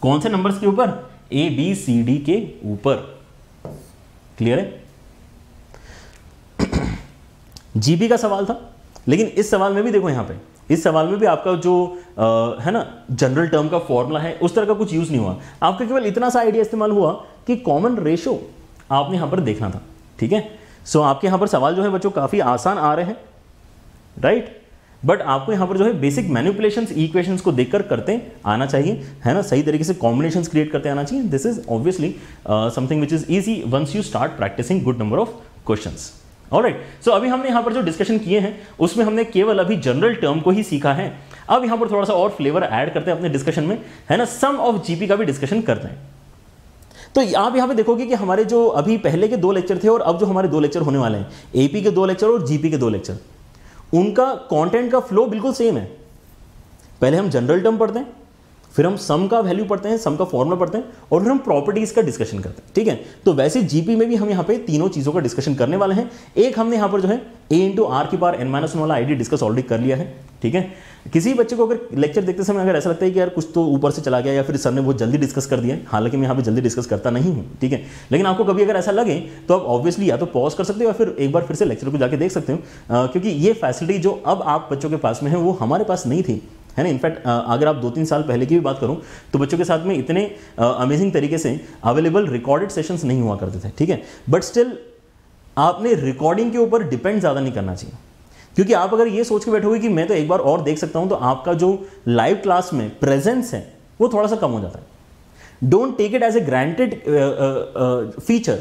कौन से नंबर्स के ऊपर? ए बी सी डी के ऊपर। क्लियर है? जीपी का सवाल था, लेकिन इस सवाल में भी देखो, यहां पे इस सवाल में भी आपका जो है ना जनरल टर्म का फॉर्मूला है उस तरह का कुछ यूज नहीं हुआ। आपका केवल इतना सा आइडिया इस्तेमाल हुआ कि कॉमन रेशो आपने यहां पर देखना था, ठीक है। सो आपके यहां पर सवाल जो है बच्चों काफी आसान आ रहे हैं, राइट, बट आपको यहाँ पर जो है बेसिक मैनिपुलेशंस इक्वेशंस को देखकर करते आना चाहिए, है ना, सही तरीके से कॉम्बिनेशंस क्रिएट करते आना चाहिए। This is obviously something which is easy once you start practicing good number of questions. Alright, so अभी हमने यहाँ पर जो डिस्कशन किए हैं उसमें हमने केवल अभी जनरल टर्म को ही सीखा है। अब यहाँ पर थोड़ा सा और फ्लेवर ऐड करते हैं अपने डिस्कशन में, है ना, सम ऑफ जीपी का भी डिस्कशन करते हैं। तो आप यहाँ पे देखोगे कि हमारे जो अभी पहले के दो लेक्चर थे और अब जो हमारे दो लेक्चर होने वाले हैं, एपी के दो लेक्चर और जीपी के दो लेक्चर, उनका कंटेंट का फ्लो बिल्कुल सेम है। पहले हम जनरल टर्म पढ़ते हैं, फिर हम सम का वैल्यू पढ़ते हैं, सम का फॉर्मूला पढ़ते हैं और फिर हम प्रॉपर्टीज का डिस्कशन करते हैं, ठीक है। तो वैसे जीपी में भी हम यहाँ पे तीनों चीजों का डिस्कशन करने वाले हैं। एक हमने यहाँ पर जो है ए इंटू आर की पावर एन माइनस वन वाला आइडिया डिस्कस ऑलरेडी कर लिया है, ठीक है। किसी बच्चे को अगर लेक्चर देखते समय अगर ऐसा लगता है कि यार कुछ तो ऊपर से चला गया या फिर सर ने बहुत जल्दी डिस्कस कर दिया, हालांकि मैं यहाँ पे जल्दी डिस्कस करता नहीं हूँ, ठीक है, लेकिन आपको कभी अगर ऐसा लगे तो आप ऑब्वियसली या तो पॉज कर सकते हो या फिर एक बार फिर से लेक्चर को जाके देख सकते हो, क्योंकि ये फैसिलिटी जो अब आप बच्चों के पास में है वो हमारे पास नहीं थी, है ना। इनफैक्ट अगर आप 2-3 साल पहले की भी बात करूं तो बच्चों के साथ में इतने अमेजिंग तरीके से अवेलेबल रिकॉर्डेड सेशंस नहीं हुआ करते थे, ठीक है। बट स्टिल आपने रिकॉर्डिंग के ऊपर डिपेंड ज़्यादा नहीं करना चाहिए, क्योंकि आप अगर ये सोच के बैठोगे कि मैं तो एक बार और देख सकता हूं तो आपका जो लाइव क्लास में प्रेजेंस है वो थोड़ा सा कम हो जाता है। Don't take it as a granted feature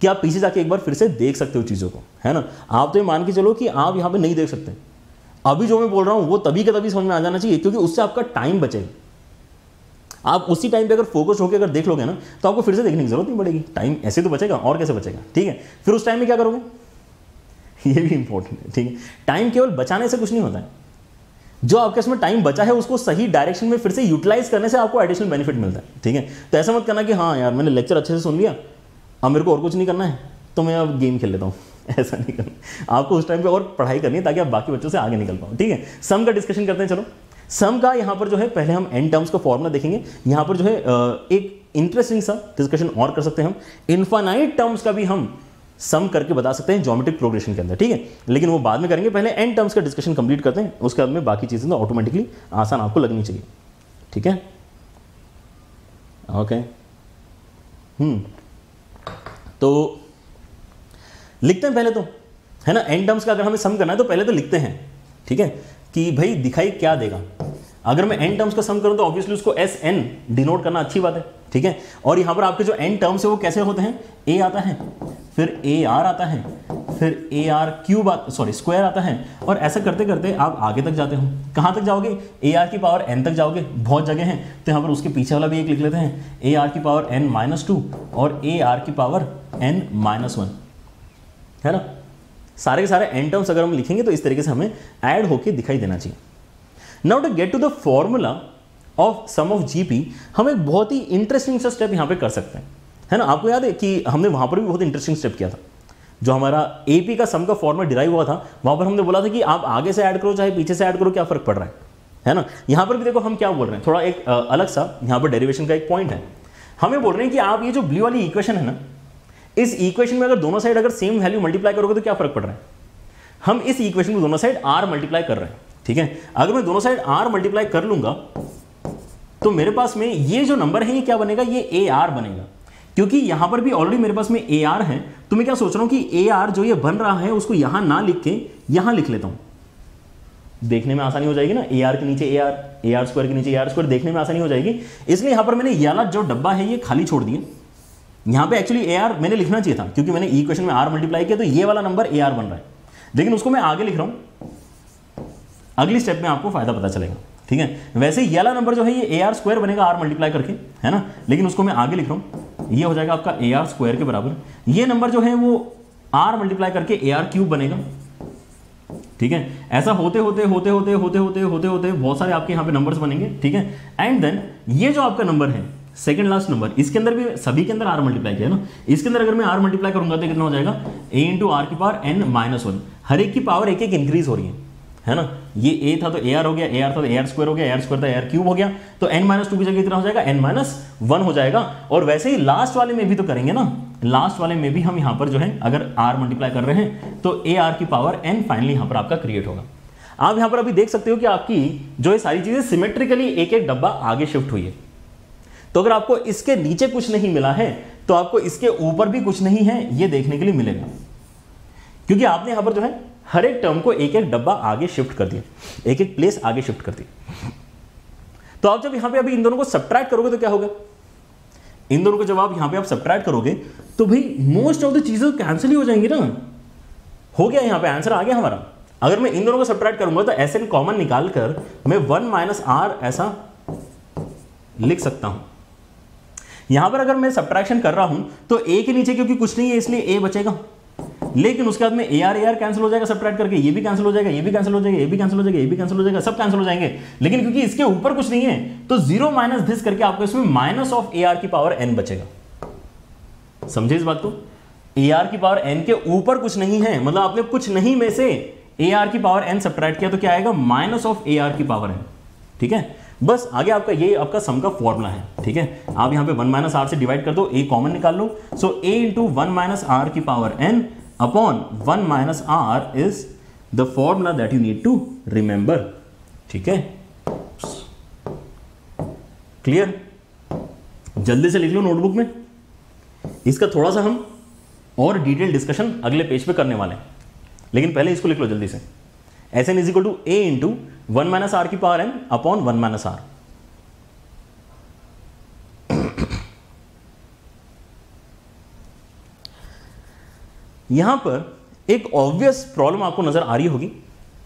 कि आप पीछे जाके एक बार फिर से देख सकते हो चीज़ों को, है ना। आप तो ये मान के चलो कि आप यहाँ पर नहीं देख सकते, अभी जो मैं बोल रहा हूं वो तभी का तभी समझ में आ जाना चाहिए, क्योंकि उससे आपका टाइम बचेगा। आप उसी टाइम पे अगर फोकस होकर अगर देख लोगे ना तो आपको फिर से देखने की जरूरत नहीं पड़ेगी, टाइम ऐसे तो बचेगा और कैसे बचेगा, ठीक है। फिर उस टाइम में क्या करोगे, ये भी इंपॉर्टेंट है, ठीक है। टाइम केवल बचाने से कुछ नहीं होता है, जो आपके इसमें टाइम बचा है उसको सही डायरेक्शन में फिर से यूटिलाइज करने से आपको एडिशनल बेनिफिट मिलता है, ठीक है। तो ऐसा मत करना कि हाँ यार मैंने लेक्चर अच्छे से सुन लिया, अब मेरे को और कुछ नहीं करना है तो मैं अब गेम खेल लेता हूँ, ऐसा नहीं करना। आपको उस टाइम पे और पढ़ाई करनी है ताकि आप बाकी बच्चों से आगे निकल पाओ, ठीक है। सम का डिस्कशन करते हैं, चलो। सम का यहाँ पर जो है पहले हम एन टर्म्स का फॉर्मूला देखेंगे। यहाँ पर जो है एक इंटरेस्टिंग सा डिस्कशन और कर सकते हैं हम, इनफाइनाइट टर्म्स का भी हम सम करके बता सकते हैं ज्योमेट्रिक प्रोग्रेशन के अंदर, ठीक है, लेकिन वो बाद में करेंगे। पहले एन टर्म्स का डिस्कशन कंप्लीट करते हैं, उसके बाद में बाकी चीज़ें तो ऑटोमेटिकली आसान आपको लगनी चाहिए, ठीक है। ओके, तो लिखते हैं पहले तो, है ना, एन टर्म्स का अगर हमें सम करना है तो पहले तो लिखते हैं, ठीक है, कि भाई दिखाई क्या देगा। अगर मैं एन टर्म्स का सम करूं तो ऑब्वियसली उसको एस एन डिनोट करना अच्छी बात है, ठीक है। और यहाँ पर आपके जो एन टर्म्स है वो कैसे होते हैं, ए आता है, फिर ए आर आता है, फिर ए आर क्यूब स्क्वायर आता है, और ऐसा करते करते आप आगे तक जाते हो। कहाँ तक जाओगे, ए आर की पावर एन तक जाओगे, बहुत जगह हैं। तो यहाँ पर उसके पीछे वाला भी एक लिख लेते हैं, ए आर की पावर एन माइनस टू और ए आर की पावर एन माइनस वन, है ना। सारे के सारे एन टर्म्स अगर हम लिखेंगे तो इस तरीके से हमें ऐड होकर दिखाई देना चाहिए। Now to get to the formula of sum of GP हम एक बहुत ही इंटरेस्टिंग सा स्टेप यहाँ पे कर सकते हैं, है ना। आपको याद है कि हमने वहाँ पर भी बहुत इंटरेस्टिंग स्टेप किया था, जो हमारा एपी का सम का फॉर्मूला डिराइव हुआ था, वहाँ पर हमने बोला था कि आप आगे से ऐड करो चाहे पीछे से ऐड करो, क्या फर्क पड़ रहा है ना। यहाँ पर भी देखो हम क्या बोल रहे हैं, थोड़ा एक अलग सा यहाँ पर डेरिवेशन का एक पॉइंट है। हमें बोल रहे हैं कि आप ये जो ब्लू वाली इक्वेशन है ना, इस इक्वेशन में अगर दोनों साइड अगर सेम वैल्यू मल्टीप्लाई करोगे तो क्या फर्क पड़ रहा है। हम इस इक्वेशन में दोनों साइड r मल्टीप्लाई कर रहे हैं, ठीक है। अगर मैं दोनों साइड r मल्टीप्लाई कर लूंगा तो मेरे पास में ये जो नंबर है ये क्या बनेगा, ये ar बनेगा, क्योंकि यहां पर भी ऑलरेडी मेरे पास में ar है। तो मैं क्या सोच रहा हूं कि ar जो ये बन रहा है उसको यहां ना लिख के यहां लिख लेता हूं, देखने में आसानी हो जाएगी ना, AR के नीचे AR, AR स्क्वायर के नीचे AR स्क्वायर, देखने में आसानी हो जाएगी। इसलिए यहाँ पर मैंने ये वाला जो डब्बा है ये खाली छोड़ दिए। यहाँ पे एक्चुअली AR मैंने लिखना चाहिए था, क्योंकि मैंने ई क्वेश्चन में R मल्टीप्लाई किया तो ये वाला नंबर AR बन रहा है, लेकिन उसको मैं आगे लिख रहा हूँ, अगली स्टेप में आपको फायदा पता चलेगा। ठीक है, वैसे ये वाला नंबर जो है ये AR स्क्वायर बनेगा R मल्टीप्लाई करके, है ना, लेकिन उसको मैं आगे लिख रहा हूँ। ये हो जाएगा आपका AR स्क्वायर के बराबर, ये नंबर जो है वो R मल्टीप्लाई करके AR क्यूब बनेगा। ठीक है, ऐसा होते होते होते होते होते होते होते होते बहुत सारे आपके यहाँ पे नंबर्स बनेंगे। ठीक है, एंड देन ये जो आपका नंबर है सेकंड लास्ट नंबर, इसके अंदर भी सभी के अंदर आर मल्टीप्लाई किया ना, इसके अंदर अगर मैं आर मल्टीप्लाई करूंगा तो कितना हो जाएगा ए इंटू आर की पावर एन माइनस वन। हर एक की पावर एक एक इंक्रीज हो रही है ना, ये ए था तो ए आर हो गया, ए आर था तो ए आर स्क्वायर हो गया, ए आर स्क्वायर था ए आर क्यूब हो गया, तो एन माइनस टू की जगह कितना हो जाएगा एन माइनस वन हो जाएगा। और वैसे ही लास्ट वाले में भी तो करेंगे ना, लास्ट वाले में भी हम यहाँ पर जो है अगर r मल्टीप्लाई कर रहे हैं तो ए आर की पावर n फाइनली यहाँ पर आपका क्रिएट होगा। आप यहाँ पर अभी देख सकते हो कि आपकी जो ये सारी चीज़ें सिमेट्रिकली एक एक डब्बा आगे शिफ्ट हुई है। तो अगर आपको इसके नीचे कुछ नहीं मिला है तो आपको इसके ऊपर भी कुछ नहीं है ये देखने के लिए मिलेगा, क्योंकि आपने यहाँ पर जो है हर एक टर्म को एक एक डब्बा आगे शिफ्ट कर दिया, एक एक प्लेस आगे शिफ्ट कर दिया। तो आप जब यहाँ पे अभी इन दोनों को सब्ट्रैक्ट करोगे तो क्या होगा, इन दोनों को जब आप यहाँ पे आप सब्ट्रैक्ट करोगे तो भाई मोस्ट ऑफ द चीजें कैंसिल ही हो जाएंगी ना। हो गया, यहाँ पे आंसर आ गया हमारा। अगर मैं इन दोनों को सब्ट्रैक्ट करूंगा तो एस एन कॉमन निकाल कर मैं वन माइनस आर ऐसा लिख सकता हूं। यहां पर अगर मैं सब्ट्रैक्शन कर रहा हूं तो ए के नीचे क्योंकि कुछ नहीं है इसलिए ए बचेगा, लेकिन उसके बाद में ए आर कैंसिल हो जाएगा सब्ट्रैक्ट करके, ये भी कैंसिल हो जाएगा, ये भी कैंसिल हो जाएगा, ये भी कैंसिल हो जाएगा, ये भी कैंसिल हो जाएगा, सब कैंसिल हो जाएंगे, लेकिन क्योंकि इसके ऊपर कुछ नहीं है तो जीरो माइनस दिस करके आपको इसमें माइनस ऑफ ए आर की पावर एन बचेगा। समझे इस बात को, ए आर की पावर एन के ऊपर कुछ नहीं है, मतलब आपने कुछ नहीं में से ए आर की पावर एन सब्ट्रैक्ट किया तो क्या आएगा माइनस ऑफ ए आर की पावर एन। ठीक है, बस आगे आपका ये आपका सम का फॉर्मूला है। ठीक है, आप यहाँ पे वन माइनस आर से डिवाइड कर दो, ए कॉमन निकाल लो, so a into one minus are की power n upon one minus r is the formula that you need to remember. ठीक है, क्लियर, जल्दी से लिख लो नोटबुक में। इसका थोड़ा सा हम और डिटेल डिस्कशन अगले पेज पे करने वाले हैं, लेकिन पहले इसको लिख लो जल्दी से। S n is equal to a into one minus are की power n upon one minus r. यहां पर एक ऑब्वियस प्रॉब्लम आपको नजर आ रही होगी,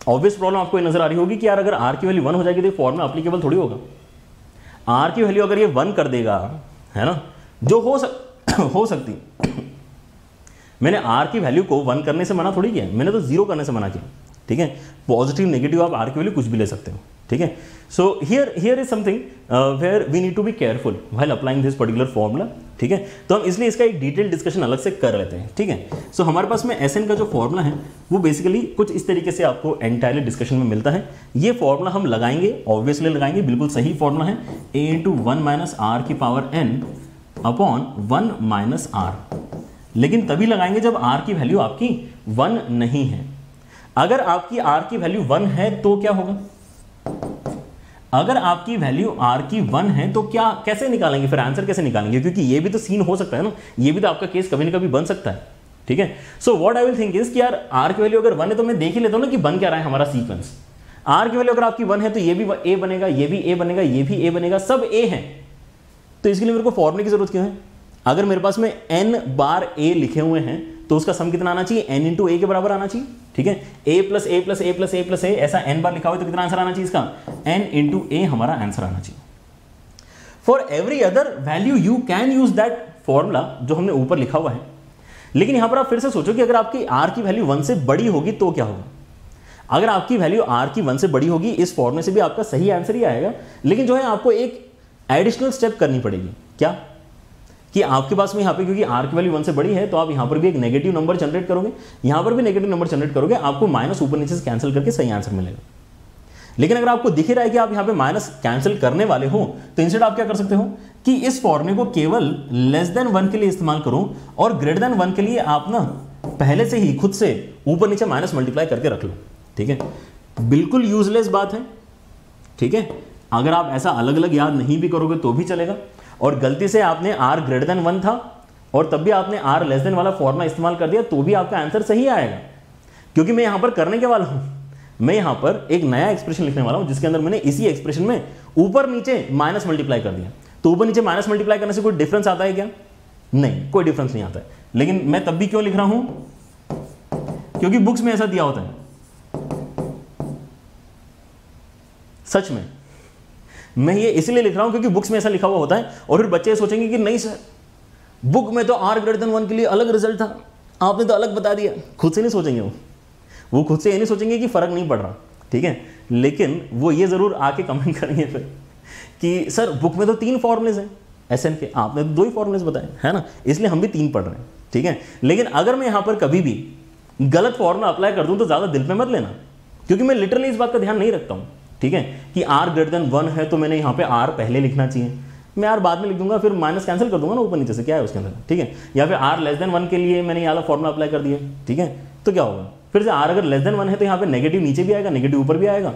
ऑब्वियस प्रॉब्लम आपको नजर आ रही होगी कि यार अगर आर की वैल्यू वन हो जाएगी तो फॉर्मूला एप्लीकेबल थोड़ी होगा। आर की वैल्यू अगर ये वन कर देगा, है ना, जो हो सकती मैंने आर की वैल्यू को वन करने से मना थोड़ी किया, मैंने तो जीरो करने से मना किया। ठीक है, पॉजिटिव नेगेटिव आप आर की वैल्यू कुछ भी ले सकते हो। ठीक है, so here is something where we need to be careful while applying this particular formula. ठीक है, तो हम इसलिए इसका एक डिटेल डिस्कशन अलग से कर लेते हैं। ठीक है, सो हमारे पास में एस एन का जो फॉर्मूला है वो बेसिकली कुछ इस तरीके से आपको एंटायरली डिस्कशन में मिलता है। ये फॉर्मूला हम लगाएंगे, ऑब्वियसली लगाएंगे, बिल्कुल सही फॉर्मूला है, ए इंटू वन माइनस आर की power n upon one minus r, लेकिन तभी लगाएंगे जब आर की वैल्यू आपकी वन नहीं है। अगर आपकी आर की वैल्यू वन है तो क्या होगा, अगर आपकी वैल्यू r की 1 है तो क्या कैसे निकालेंगे, फिर आंसर कैसे निकालेंगे, क्योंकि ये भी तो सीन हो सकता है ना, ये भी तो आपका केस कभी ना कभी बन सकता है। ठीक है, so what I will think is कि यार r की वैल्यू अगर 1 है तो मैं देख ही लेता हूँ ना कि बन क्या रहा है हमारा सीक्वेंस। r की वैल्यू अगर आपकी 1 है तो ये भी a बनेगा, ये भी a बनेगा, ये भी a बनेगा, सब a है, तो इसके लिए मेरे को फॉर्मूले की जरूरत क्यों है। अगर मेरे पास में n बार a लिखे हुए हैं तो उसका सम कितना आना चाहिए, n इंटू ए के बराबर आना चाहिए। ठीक है, a plus a plus a plus a plus a ऐसा n बार लिखा हुआ है तो कितना आंसर आना चाहिए इसका, n इंटू ए हमारा आंसर आना चाहिए। For every other value you can use that formula जो हमने ऊपर लिखा हुआ है, लेकिन यहां पर आप फिर से सोचो कि अगर आपकी r की वैल्यू 1 से बड़ी होगी तो क्या होगा। अगर आपकी वैल्यू r की 1 से बड़ी होगी इस फॉर्मूले से भी आपका सही आंसर ही आएगा, लेकिन जो है आपको एक एडिशनल स्टेप करनी पड़ेगी, क्या कि आपके पास में यहाँ पे क्योंकि r की वैल्यू 1 से बड़ी है तो आप यहाँ पर भी एक नेगेटिव नंबर जनरेट करोगे, यहाँ पर भी नेगेटिव नंबर जनरेट करोगे, आपको माइनस ऊपर नीचे से कैंसिल करके सही आंसर मिलेगा। लेकिन अगर आपको दिख रहा है कि आप यहाँ पे माइनस कैंसिल करने वाले हो तो इनस्टेड आप क्या कर सकते हो कि इस फॉर्मूले को केवल लेस देन 1 के लिए इस्तेमाल करो और ग्रेटर देन 1 के लिए आप ना पहले से ही खुद से ऊपर नीचे माइनस मल्टीप्लाई करके रख लो। ठीक है, बिल्कुल यूजलेस बात है। ठीक है, अगर आप ऐसा अलग अलग याद नहीं भी करोगे तो भी चलेगा, और गलती से आपने r ग्रेटर देन 1 था और तब भी आपने r लेस देन वाला फॉर्मूला इस्तेमाल कर दिया तो भी आपका आंसर सही आएगा, क्योंकि मैं यहाँ पर करने के वाला हूँ। मैं यहां पर एक नया एक्सप्रेशन लिखने वाला हूं जिसके अंदर मैंने इसी एक्सप्रेशन में ऊपर नीचे माइनस मल्टीप्लाई कर दिया। तो ऊपर नीचे माइनस मल्टीप्लाई करने से कोई डिफरेंस आता है क्या? नहीं, कोई डिफरेंस नहीं आता है। लेकिन मैं तब भी क्यों लिख रहा हूं? क्योंकि बुक्स में ऐसा दिया होता है। सच में मैं ये इसलिए लिख रहा हूं क्योंकि बुक्स में ऐसा लिखा हुआ होता है और फिर बच्चे सोचेंगे कि नहीं सर, बुक में तो R ग्रेटर देन 1 के लिए अलग रिजल्ट था, आपने तो अलग बता दिया। खुद से नहीं सोचेंगे वो खुद से ये नहीं सोचेंगे कि फ़र्क नहीं पड़ रहा, ठीक है। लेकिन वो ये ज़रूर आके कमेंट करेंगे फिर कि सर बुक में तो 3 फॉर्मूलेज हैं एस एन के, आपने तो 2 ही फॉर्मूलेज बताए है ना, इसलिए हम भी 3 पढ़ रहे हैं, ठीक है। लेकिन अगर मैं यहाँ पर कभी भी गलत फॉर्मूला अप्लाई कर दूँ तो ज़्यादा दिल पर मत लेना, क्योंकि मैं लिटरली इस बात का ध्यान नहीं रखता हूँ, ठीक है, कि R ग्रेटर देन 1 है तो मैंने यहाँ पर R पहले लिखना चाहिए, मैं R बाद में लिख दूंगा, फिर माइनस कैंसिल कर दूंगा ना ऊपर नीचे से, क्या है उसके अंदर, ठीक है। या फिर R लेस देन 1 के लिए मैंने ये वाला फॉर्मूला अप्लाई कर दिया, ठीक है, तो क्या होगा फिर से R अगर लेस देन 1 है तो यहाँ पे नेगेटिव नीचे भी आएगा, नेगेटिव ऊपर भी आएगा,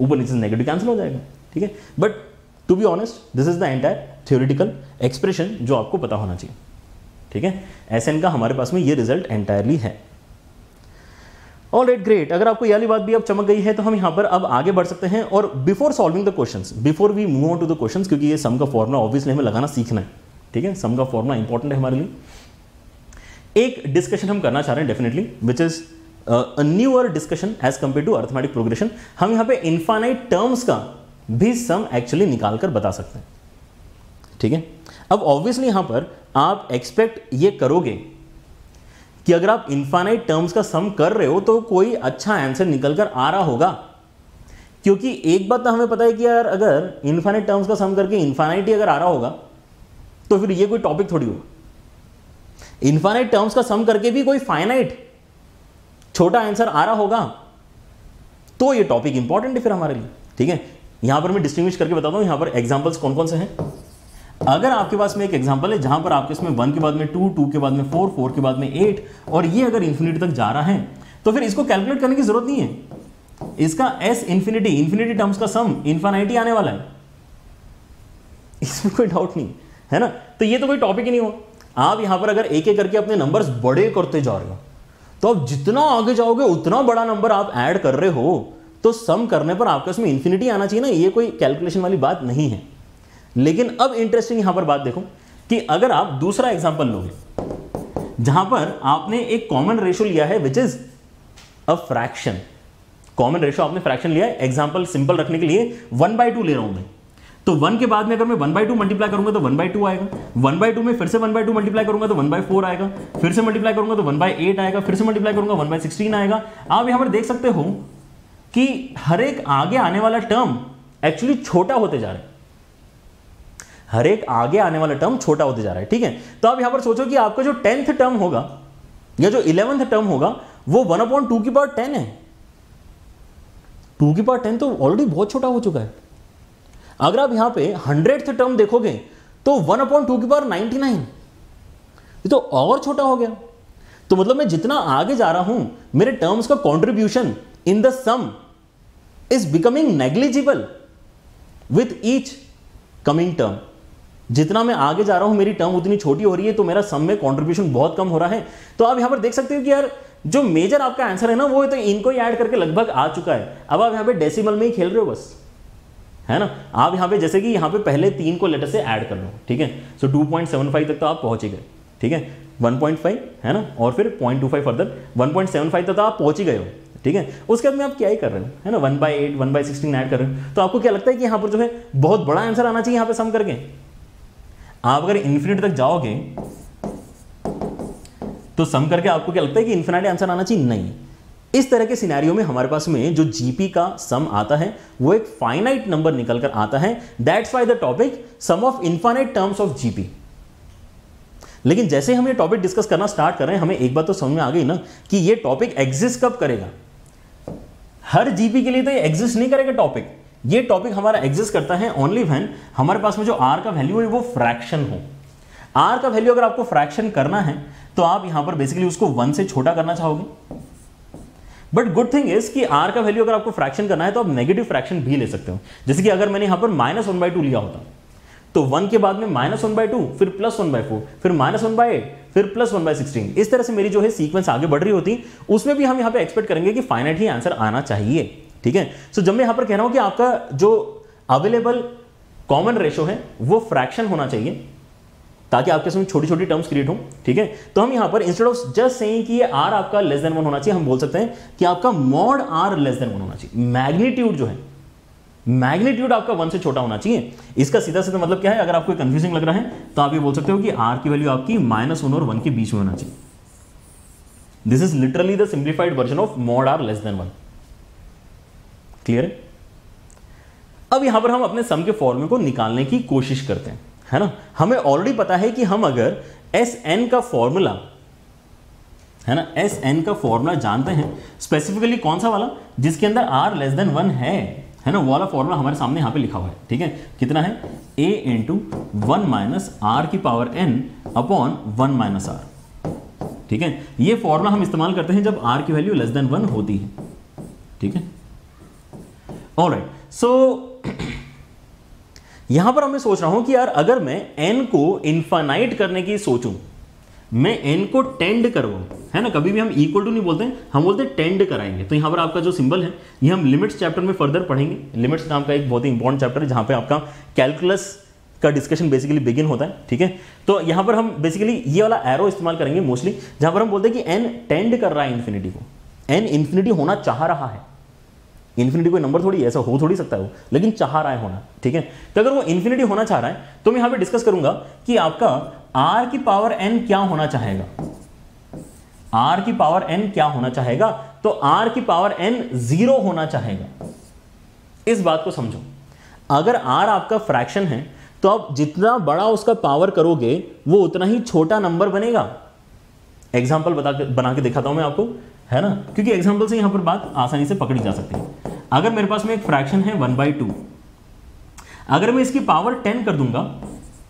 ऊपर नीचे से नेगेटिव कैंसिल हो जाएगा, ठीक है। But to be honest this is the entire theoretical expression जो आपको पता होना चाहिए, ठीक है। SN का हमारे पास में ये रिजल्ट एंटायरली है। Alright, great. अगर आपको ये वाली बात भी अब चमक गई है तो हम यहाँ पर अब आगे बढ़ सकते हैं। और before solving the questions, before we move on to the questions, क्योंकि ये सम का फॉर्मूला ऑब्वियसली हमें लगाना सीखना है, ठीक है, सम का फॉर्मूला इंपॉर्टेंट है हमारे लिए। एक डिस्कशन हम करना चाह रहे हैं definitely, which is a newer discussion as compare to arithmetic progression. हम यहाँ पे इनफाइनाइट टर्म्स का भी सम एक्चुअली निकाल कर बता सकते हैं, ठीक है। अब ऑब्वियसली यहाँ पर आप एक्सपेक्ट ये करोगे कि अगर आप इनफाइनाइट टर्म्स का सम कर रहे हो तो कोई अच्छा आंसर निकल कर आ रहा होगा, क्योंकि एक बात तो हमें पता है कि यार अगर इनफाइनाइट टर्म्स का सम करके इनफाइनाइट ही अगर आ रहा होगा तो फिर ये कोई टॉपिक थोड़ी होगा। इनफाइनाइट टर्म्स का सम करके भी कोई फाइनाइट छोटा आंसर आ रहा होगा तो ये टॉपिक इंपॉर्टेंट है फिर हमारे लिए, ठीक है। यहां पर मैं डिस्टिंग्विश करके बताता हूँ यहाँ पर एग्जाम्पल्स कौन कौन से हैं। अगर आपके पास में एक एग्जांपल है जहां पर आपके इसमें 1 के बाद में 2, 2 के बाद में 4, 4 के बाद में 8 और ये अगर इन्फिनिटी तक जा रहा है तो फिर इसको कैलकुलेट करने की जरूरत नहीं है। इसका S इन्फिनिटी, इन्फिनिटी टर्म्स का सम इन्फिनिटी आने वाला है, इसमें कोई डाउट नहीं है ना, तो ये तो कोई टॉपिक ही नहीं हुआ। आप यहां पर अगर एक एक करके अपने नंबर्स बड़े करते जा रहे हो तो आप जितना आगे जाओगे उतना बड़ा नंबर आप ऐड कर रहे हो, तो सम करने पर आपके उसमें इन्फिनिटी आना चाहिए ना, ये कोई कैलकुलेशन वाली बात नहीं है। लेकिन अब इंटरेस्टिंग यहां पर बात देखो कि अगर आप दूसरा एग्जांपल लोगे जहां पर आपने एक कॉमन रेशो लिया है which is a fraction, common ratio आपने फ्रैक्शन लिया है, एग्जांपल सिंपल रखने के लिए 1/2 ले रहा हूं मैं, तो 1 के बाद में अगर मैं 1/2 मल्टीप्लाई करूंगा तो 1/2 आएगा, 1/2 में फिर से 1/2 मल्टीप्लाई करूंगा तो 1/4 आएगा, फिर से मल्टीप्लाई करूंगा तो 1/8 आएगा, फिर से मल्टीप्लाई करूंगा 1/16 आएगा। आप यहां पर देख सकते हो कि हर एक आगे आने वाला टर्म एक्चुअली छोटा होते जा रहा है, हर एक आगे आने वाला टर्म छोटा होते जा रहा है, ठीक है। तो आप यहां पर सोचो कि आपका जो 10th टर्म होगा या जो 11th टर्म होगा वो 1/2 की पावर 10 है, 2 की पावर 10 तो ऑलरेडी बहुत छोटा हो चुका है। अगर आप यहां पे 100th टर्म देखोगे तो 1/2 की पावर 99 ये तो और छोटा हो गया। तो मतलब मैं जितना आगे जा रहा हूं मेरे टर्म्स का contribution in the sum is becoming negligible with each coming term. जितना मैं आगे जा रहा हूं मेरी टर्म उतनी छोटी हो रही है तो मेरा सम में कंट्रीब्यूशन बहुत कम हो रहा है। तो आप यहां पर देख सकते हो कि यार जो मेजर आपका आंसर है ना वो तो इनको ही ऐड करके लगभग आ चुका है। अब आप यहां पे डेसिमल में ही खेल रहे हो बस, है ना। आप यहां पे जैसे कि यहां पे पहले 3 को लेटर से ऐड कर लो, ठीक है, सो 2.75 तक तो आप पहुंच ही गए, ठीक है, 1.5 है ना, और फिर 0.25 फर्दर 1.75 तक तो आप पहुंच ही गए हो, ठीक है। उसके बाद में आप क्या ही कर रहे हो, है ना, 1/8 1/16 ऐड कर रहे हो। तो आपको क्या लगता है कि यहाँ पर जो है बहुत बड़ा आंसर आना चाहिए यहाँ पे सम करके? आप अगर इन्फिनिटी तक जाओगे तो सम करके आपको क्या लगता है कि इन्फिनिटी आंसर आना चाहिए? नहीं। इस तरह के सिनेरियो में हमारे पास में जो जीपी का सम आता है वो एक फाइनाइट नंबर निकल कर आता है। That's why the topic sum of infinite terms of GP. लेकिन जैसे हम ये टॉपिक डिस्कस करना स्टार्ट कर रहे हैं हमें एक बात तो समझ में आ गई ना कि ये टॉपिक एग्जिस्ट कब करेगा। हर जीपी के लिए तो ये एग्जिस्ट नहीं करेगा टॉपिक। ये टॉपिक हमारा एग्जिस्ट करता है ओनली व्हेन हमारे पास में जो आर का वैल्यू है वो फ्रैक्शन हो। आर का वैल्यू अगर आपको फ्रैक्शन करना है तो आप यहां पर बेसिकली उसको 1 से छोटा करना चाहोगे। बट गुड थिंग इज कि आर का वैल्यू अगर आपको फ्रैक्शन करना है तो आप नेगेटिव फ्रैक्शन भी ले सकते हो। जैसे कि अगर मैंने यहां पर -1/2 लिया होता तो 1 के बाद में -1/2 फिर +1/4 फिर -1/8 फिर +1/16 इस तरह से मेरी जो है सीक्वेंस आगे बढ़ रही होती। उसमें भी हम यहाँ पे एक्सपेक्ट करेंगे कि फाइनाइट ही आंसर आना चाहिए। ठीक है। सो जब मैं यहाँ पर कह रहा हूँ कि आपका जो अवेलेबल कॉमन रेशो है वो फ्रैक्शन होना चाहिए ताकि आपके सामने छोटी छोटी टर्म्स क्रिएट हों, ठीक है। तो हम यहाँ पर इंस्टेड ऑफ जस्ट सेइंग कि ये आर आपका लेस देन वन होना चाहिए, हम बोल सकते हैं कि आपका mod r less than one होना चाहिए। मैग्नीट्यूड जो है मैग्नीट्यूड आपका वन से छोटा होना चाहिए। इसका सीधा सीधा मतलब क्या है, अगर आपको कंफ्यूजिंग लग रहा है तो आप ये बोल सकते हो कि आर की वैल्यू आपकी -1 और 1 के बीच में होना चाहिए। This is literally the simplified version of mod r less than 1। Clear है? अब यहां पर हम अपने सम के फॉर्मूले को निकालने की कोशिश करते हैं, है ना। हमें ऑलरेडी पता है कि हम अगर Sn का फॉर्मूला, है ना, Sn का फॉर्मूला जानते हैं, स्पेसिफिकली कौन सा वाला जिसके अंदर r लेस देन 1 है ना, वो वाला फॉर्मूला हमारे सामने यहाँ पे लिखा हुआ है, ठीक है। कितना है, a into 1 - r⁴ upon 1 - r, ठीक है। ये फॉर्मूला हम इस्तेमाल करते हैं जब r की वैल्यू लेस देन 1 होती है, ठीक है। ऑलराइट, सो यहां पर हमें सोच रहा हूं कि यार अगर मैं n को इन्फाइनाइट करने की सोचूं, मैं n को टेंड करवाऊं, है ना, कभी भी हम इक्वल टू नहीं बोलते, हम बोलते टेंड कराएंगे। तो यहाँ पर आपका जो सिंबल है ये हम लिमिट्स चैप्टर में फर्दर पढ़ेंगे। लिमिट्स नाम का एक बहुत ही इंपॉर्टेंट चैप्टर है जहाँ पे आपका कैलकुलस का डिस्कशन बेसिकली बिगिन होता है, ठीक है। तो यहाँ पर हम बेसिकली ये वाला एरो इस्तेमाल करेंगे मोस्टली, जहाँ पर हम बोलते हैं कि n टेंड कर रहा है इन्फिनिटी को, n इन्फिनिटी होना चाह रहा है। इन्फिनिटी कोई नंबर थोड़ी, ऐसा हो थोड़ी सकता है वो, लेकिन चाह रहा है होना, ठीक है। तो अगर वो इन्फिनिटी होना चाह रहा है तो मैं यहाँ पे डिस्कस करूंगा कि आपका r⁴ क्या होना चाहेगा, r⁴ क्या होना चाहेगा। तो r⁴ 0 होना चाहेगा। इस बात को समझो, अगर r आपका फ्रैक्शन है तो आप जितना बड़ा उसका पावर करोगे वो उतना ही छोटा नंबर बनेगा। एग्जाम्पल बना के दिखाता हूं मैं आपको, है ना, क्योंकि एग्जाम्पल से यहां पर बात आसानी से पकड़ी जा सकती है। अगर मेरे पास में एक फ्रैक्शन है 1/2, अगर मैं इसकी पावर 10 कर दूंगा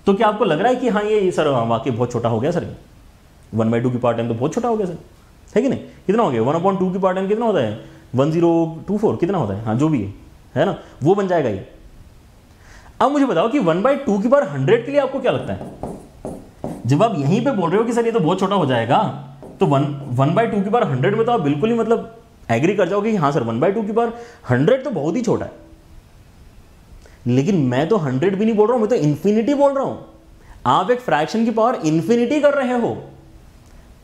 तो क्या आपको लग रहा है कि हाँ ये सर वाकई बहुत छोटा हो गया सर, 1/2 की पावर 10 तो बहुत छोटा हो गया सर, है कि नहीं? कितना हो गया, 1/2 की पावर 10 कितना होता है, 1024 कितना होता है, हाँ जो भी है ना, वो बन जाएगा ये। अब मुझे बताओ कि 1/2 की पावर 100 के लिए आपको क्या लगता है? जब आप यहीं पर बोल रहे हो कि सर ये तो बहुत छोटा हो जाएगा, तो 1/2 की पावर 100 में तो आप बिल्कुल ही मतलब एग्री कर जाओगे कि हाँ सर 1/2 की पावर 100 तो बहुत ही छोटा है। लेकिन मैं तो 100 भी नहीं बोल रहा हूं, मैं तो इन्फिनिटी बोल रहा हूं। आप एक फ्रैक्शन की पावर इन्फिनिटी कर रहे हो,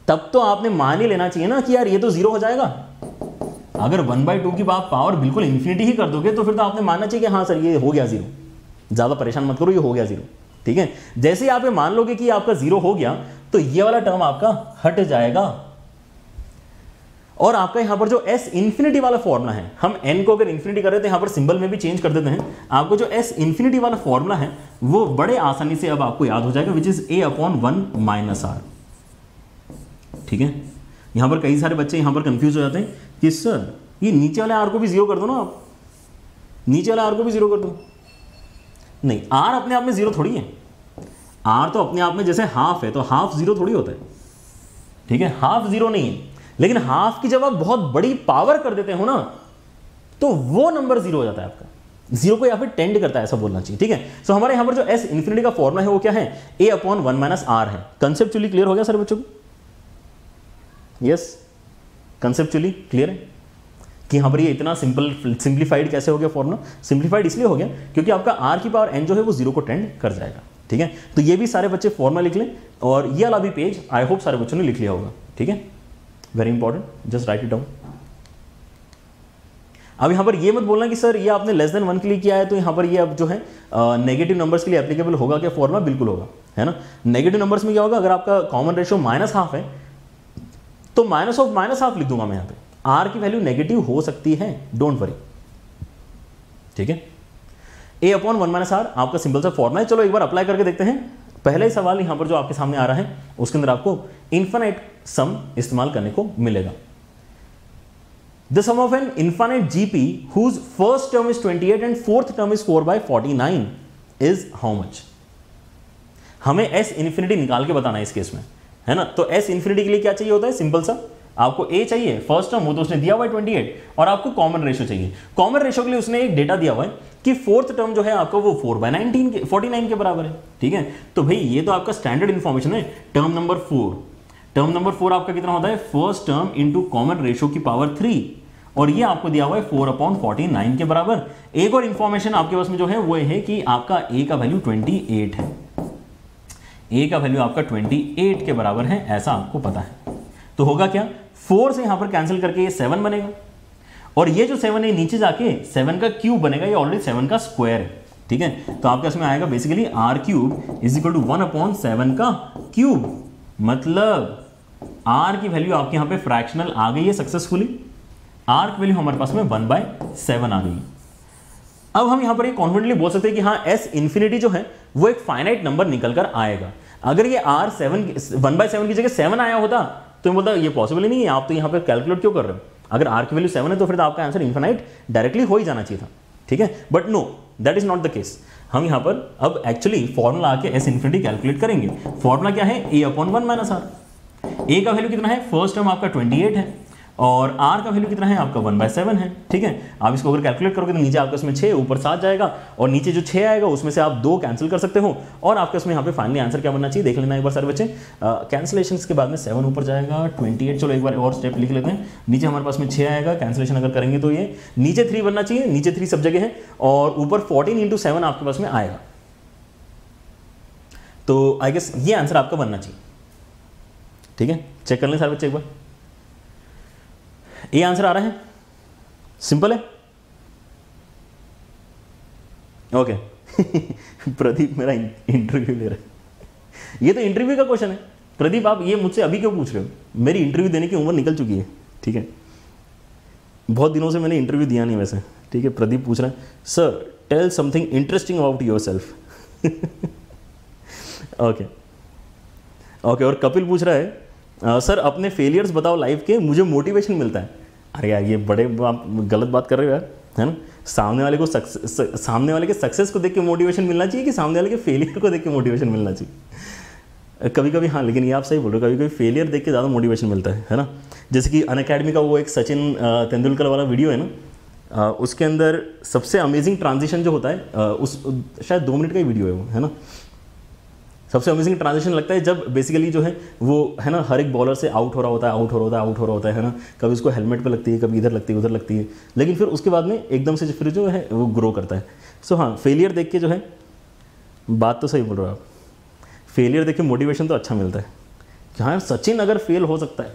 तब तो आपने मान ही लेना चाहिए ना कि यार ये तो 0 हो जाएगा। अगर 1/2 की पावर बिल्कुल इन्फिनिटी ही कर दोगे तो फिर तो आपने मानना चाहिए कि हाँ सर ये हो गया 0, ज्यादा परेशान मत करो, ये हो गया 0, ठीक है। जैसे ही आप ये मान लोगे कि आपका 0 हो गया तो ये वाला टर्म आपका हट जाएगा और आपका यहां पर जो S इन्फिनिटी वाला फॉर्मूला है, हम n को अगर इन्फिनिटी कर रहे हैं तो यहां पर सिंबल में भी चेंज कर देते हैं, आपको जो S इन्फिनिटी वाला फॉर्मूला है वो बड़े आसानी से अब आपको याद हो जाएगा, विच इज a/1 - r, ठीक है। यहां पर कई सारे बच्चे यहां पर कंफ्यूज हो जाते हैं कि सर ये नीचे वाले r को भी 0 कर दो ना, आप नीचे वाले r को भी 0 कर दो। नहीं, r अपने आप में 0 थोड़ी है, r तो अपने आप में जैसे हाफ है तो हाफ 0 थोड़ी होता है, ठीक है, हाफ 0 नहीं है। लेकिन हाफ की जब आप बहुत बड़ी पावर कर देते हो ना तो वो नंबर 0 हो जाता है, आपका 0 को या फिर टेंड करता है, ऐसा बोलना चाहिए, ठीक है। सो हमारे यहाँ पर जो S इन्फिनिटी का फॉर्मूला है वो क्या है, a/1 - r है। कंसेप्चुअली क्लियर हो गया सर बच्चों को? यस, कंसेप्चुअली क्लियर है कि यहाँ पर ये इतना सिंप्लीफाइड कैसे हो गया फॉर्मूला। सिंप्लीफाइड इसलिए हो गया क्योंकि आपका r⁴ जो है वो 0 को टेंड कर जाएगा, ठीक है। तो ये भी सारे बच्चे फॉर्मूला लिख लें और ये वाला भी पेज आई होप सारे बच्चों ने लिख लिया होगा, ठीक है, very important, just write it down. अब यहां पर ये मत बोलना कि सर ये आपने लेस देन 1 के लिए किया है तो यहां पर ये अब जो है नेगेटिव नंबर्स के लिए एप्लीकेबल होगा क्या फॉर्मूला? बिल्कुल होगा, है ना। नेगेटिव नंबर्स में क्या होगा, अगर आपका कॉमन रेशियो -1/2 है तो -(-1/2) लिख दूंगा मैं यहां पे। आर की वैल्यू नेगेटिव हो सकती है, डोंट वरी, ठीक है। a/1 - r आपका सिंपल सा फॉर्मूला है। चलो एक बार अप्लाई करके देखते हैं। पहला ही सवाल यहाँ पर जो आपके सामने आ रहा है उसके अंदर आपको इन्फिनाइट सम इस्तेमाल करने को मिलेगा। The sum of an infinite GP whose first term is 28 and fourth term is 4/49 is how much? हमें S इन्फिनिटी निकाल के बताना है इस केस में, है ना। तो S इन्फिनिटी के लिए क्या चाहिए होता है, सिंपल सा आपको a चाहिए, फर्स्ट टर्म वो तो उसने दिया हुआ है 28, और आपको कॉमन रेशियो चाहिए। कॉमन रेशियो के लिए उसने एक डेटा दिया हुआ है कि फोर्थ टर्म जो है आपका वो 4/49 के बराबर है, ठीक है। तो भाई ये तो आपका स्टैंडर्ड इन्फॉर्मेशन है। टर्म नंबर 4 आपका कितना होता है, first term into common ratio की पावर 3, और ये आपको दिया हुआ है 4/49 के बराबर। एक और इंफॉर्मेशन आपके पास में जो है वो है कि आपका ए का वैल्यू 28 है, ए का वैल्यू आपका 28 के बराबर है, ऐसा आपको पता है। तो होगा क्या, 4 से यहां पर कैंसिल करके ये 7 बनेगा और ये जो 7 है नीचे जाके 7 का क्यूब बनेगा, ये ऑलरेडी 7 का स्क्वायर है, ठीक है। तो आपके इसमें आएगा basically are cube is equal to 1/7 का क्यूब, मतलब आर की वैल्यू आपके यहाँ पे फ्रैक्शनल आ गई है सक्सेसफुली, आर की वैल्यू हमारे पास में 1/7 आ गई है। अब हम यहाँ पर ये कॉन्फिडेंटली बोल सकते हैं कि हाँ एस इन्फिनिटी जो है वो एक फाइनाइट नंबर निकल कर आएगा। अगर ये आर 1/7 की जगह 7 आया होता तो बोलता ये पॉसिबल ही नहीं है, आप तो यहाँ पर कैलकुलेट क्यों कर रहे हो। अगर आर की वैल्यू 7 है तो फिर आपका आंसर इन्फिनाइट डायरेक्टली हो ही जाना चाहिए था, ठीक है। But no, that is not the case. हम यहाँ पर अब एक्चुअली फॉर्मूला आके एस इन्फिनिटी कैलकुलेट करेंगे। फॉर्मूला क्या है, a/1 - r। ए का वैल्यू कितना है, फर्स्ट टर्म आपका 28 है और आर का वैल्यू कितना है आपका 1/7 है, ठीक है। आप इसको अगर कैलकुलेट करोगे तो नीचे आपका उसमें 6, ऊपर 7 जाएगा और नीचे जो 6 आएगा उसमें से आप 2 कैंसिल कर सकते हो और आपके उसमें यहाँ पे फाइनली आंसर क्या बनना चाहिए देख लेना एक बार सारे बच्चे। कैंसिलेशन के बाद में 7 ऊपर जाएगा 28, चलो एक बार और स्टेप लिख लेते हैं। नीचे हमारे पास में 6 आएगा, कैंसिलेशन अगर करेंगे तो ये नीचे 3 बनना चाहिए, नीचे 3 सब जगह है और ऊपर 14 × 7 आपके पास में आएगा। तो आई गेस ये आंसर आपका बनना चाहिए, ठीक है। चेक कर लें सारे बच्चे एक बार, ये आंसर आ रहा है, सिंपल है, ओके। प्रदीप मेरा इंटरव्यू ले रहा है, ये तो इंटरव्यू का क्वेश्चन है। प्रदीप आप ये मुझसे अभी क्यों पूछ रहे हो, मेरी इंटरव्यू देने की उम्र निकल चुकी है, ठीक है। बहुत दिनों से मैंने इंटरव्यू दिया नहीं वैसे, ठीक है। प्रदीप पूछ रहा है sir tell something interesting about yourself. Okay okay. और कपिल पूछ रहा है सर अपने फेलियर्स बताओ लाइफ के, मुझे मोटिवेशन मिलता है। अरे यार ये बड़े आप गलत बात कर रहे हो यार, है ना। सामने वाले के सक्सेस को देख के मोटिवेशन मिलना चाहिए कि सामने वाले के फेलियर को देख के मोटिवेशन मिलना चाहिए। कभी कभी हाँ, लेकिन ये आप सही बोल रहे हो, कभी कभी फेलियर देख के ज़्यादा मोटिवेशन मिलता है ना। जैसे कि अनअकैडमी का वो एक सचिन तेंदुलकर वाला वीडियो है ना, उसके अंदर सबसे अमेजिंग ट्रांजिशन जो होता है उस शायद 2 मिनट का ही वीडियो है वो, है ना। सबसे अमेजिंग ट्रांजिशन लगता है जब बेसिकली जो है वो, है ना, हर एक बॉलर से आउट हो रहा होता है, आउट हो रहा होता है, आउट हो रहा होता है ना। कभी उसको हेलमेट पे लगती है, कभी इधर लगती है, उधर लगती है, लेकिन फिर उसके बाद में एकदम से फिर जो है वो ग्रो करता है। सो हाँ, फेलियर देख के जो है, बात तो सही बोल रहे हो आप, फेलियर देख के मोटिवेशन तो अच्छा मिलता है कि हाँ सचिन अगर फेल हो सकता है,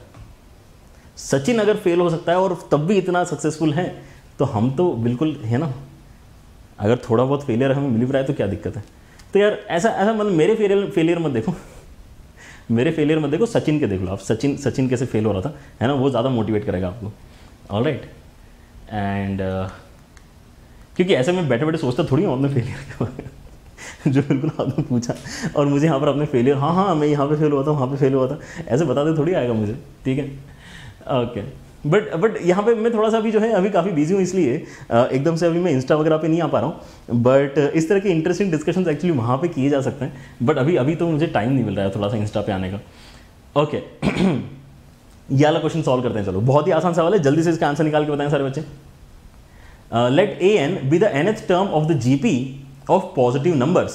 सचिन अगर फेल हो सकता है और तब भी इतना सक्सेसफुल है, तो हम तो बिल्कुल, है ना, अगर थोड़ा बहुत फेलियर हमें मिल रहा है तो क्या दिक्कत है। तो यार ऐसा मतलब मेरे फेलियर मत देखो, मेरे फेलियर मत देखो, सचिन के देख लो आप, सचिन कैसे फेल हो रहा था, है ना, वो ज़्यादा मोटिवेट करेगा आपको। ऑलराइट, एंड क्योंकि ऐसे में बैठे बैठे सोचता थोड़ी हूँ अपने फेलियर। जो बिल्कुल आपने पूछा और मुझे यहाँ पर अपने फेलियर, हाँ मैं यहाँ पर फेल हुआ था, वहाँ पर फेल हुआ था, ऐसे बताते थोड़ी आएगा मुझे, ठीक है। ओके, बट यहाँ पे मैं थोड़ा सा भी जो है अभी काफ़ी बिजी हूँ, इसलिए एकदम से अभी मैं इंस्टा वगैरह पे नहीं आ पा रहा हूँ। बट इस तरह के इंटरेस्टिंग डिस्कशंस एक्चुअली वहाँ पे किए जा सकते हैं, बट अभी तो मुझे टाइम नहीं मिल रहा है थोड़ा सा इंस्टा पे आने का। ओके, ये वाला क्वेश्चन सॉल्व करते हैं, चलो बहुत ही आसान सवाल है, जल्दी से इसका आंसर निकाल के बताएं सारे बच्चे। Let an be the nth term of the GP of positive numbers.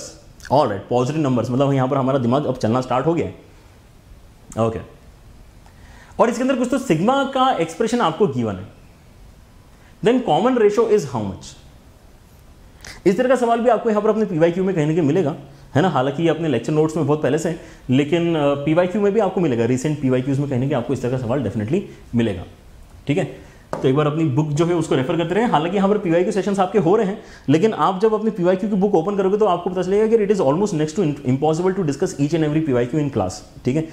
Alright, positive numbers मतलब यहाँ पर हमारा दिमाग अब चलना स्टार्ट हो गया है, ओके। और इसके अंदर कुछ तो सिग्मा का एक्सप्रेशन आपको गिवन है, then common ratio is how much. इस तरह का सवाल भी आपको यहाँ पर अपने PYQ में कहीं ना कहीं मिलेगा, है ना। हालांकि ये अपने लेक्चर नोट्स में बहुत पहले से, लेकिन PYQ में भी आपको मिलेगा, रिसेंट PYQs में कहीं ना कहीं आपको इस तरह का सवाल डेफिनेटली मिलेगा, ठीक है। तो एक बार अपनी बुक जो है उसको रेफर करते रहे। हालांकि यहाँ पर PYQ सेशंस आपके हो रहे हैं, लेकिन आप जब अपनी PYQ की बुक ओपन करोगे तो आपको पता चलेगा कि it is almost next to impossible to discuss each and every PYQ in class, ठीक है।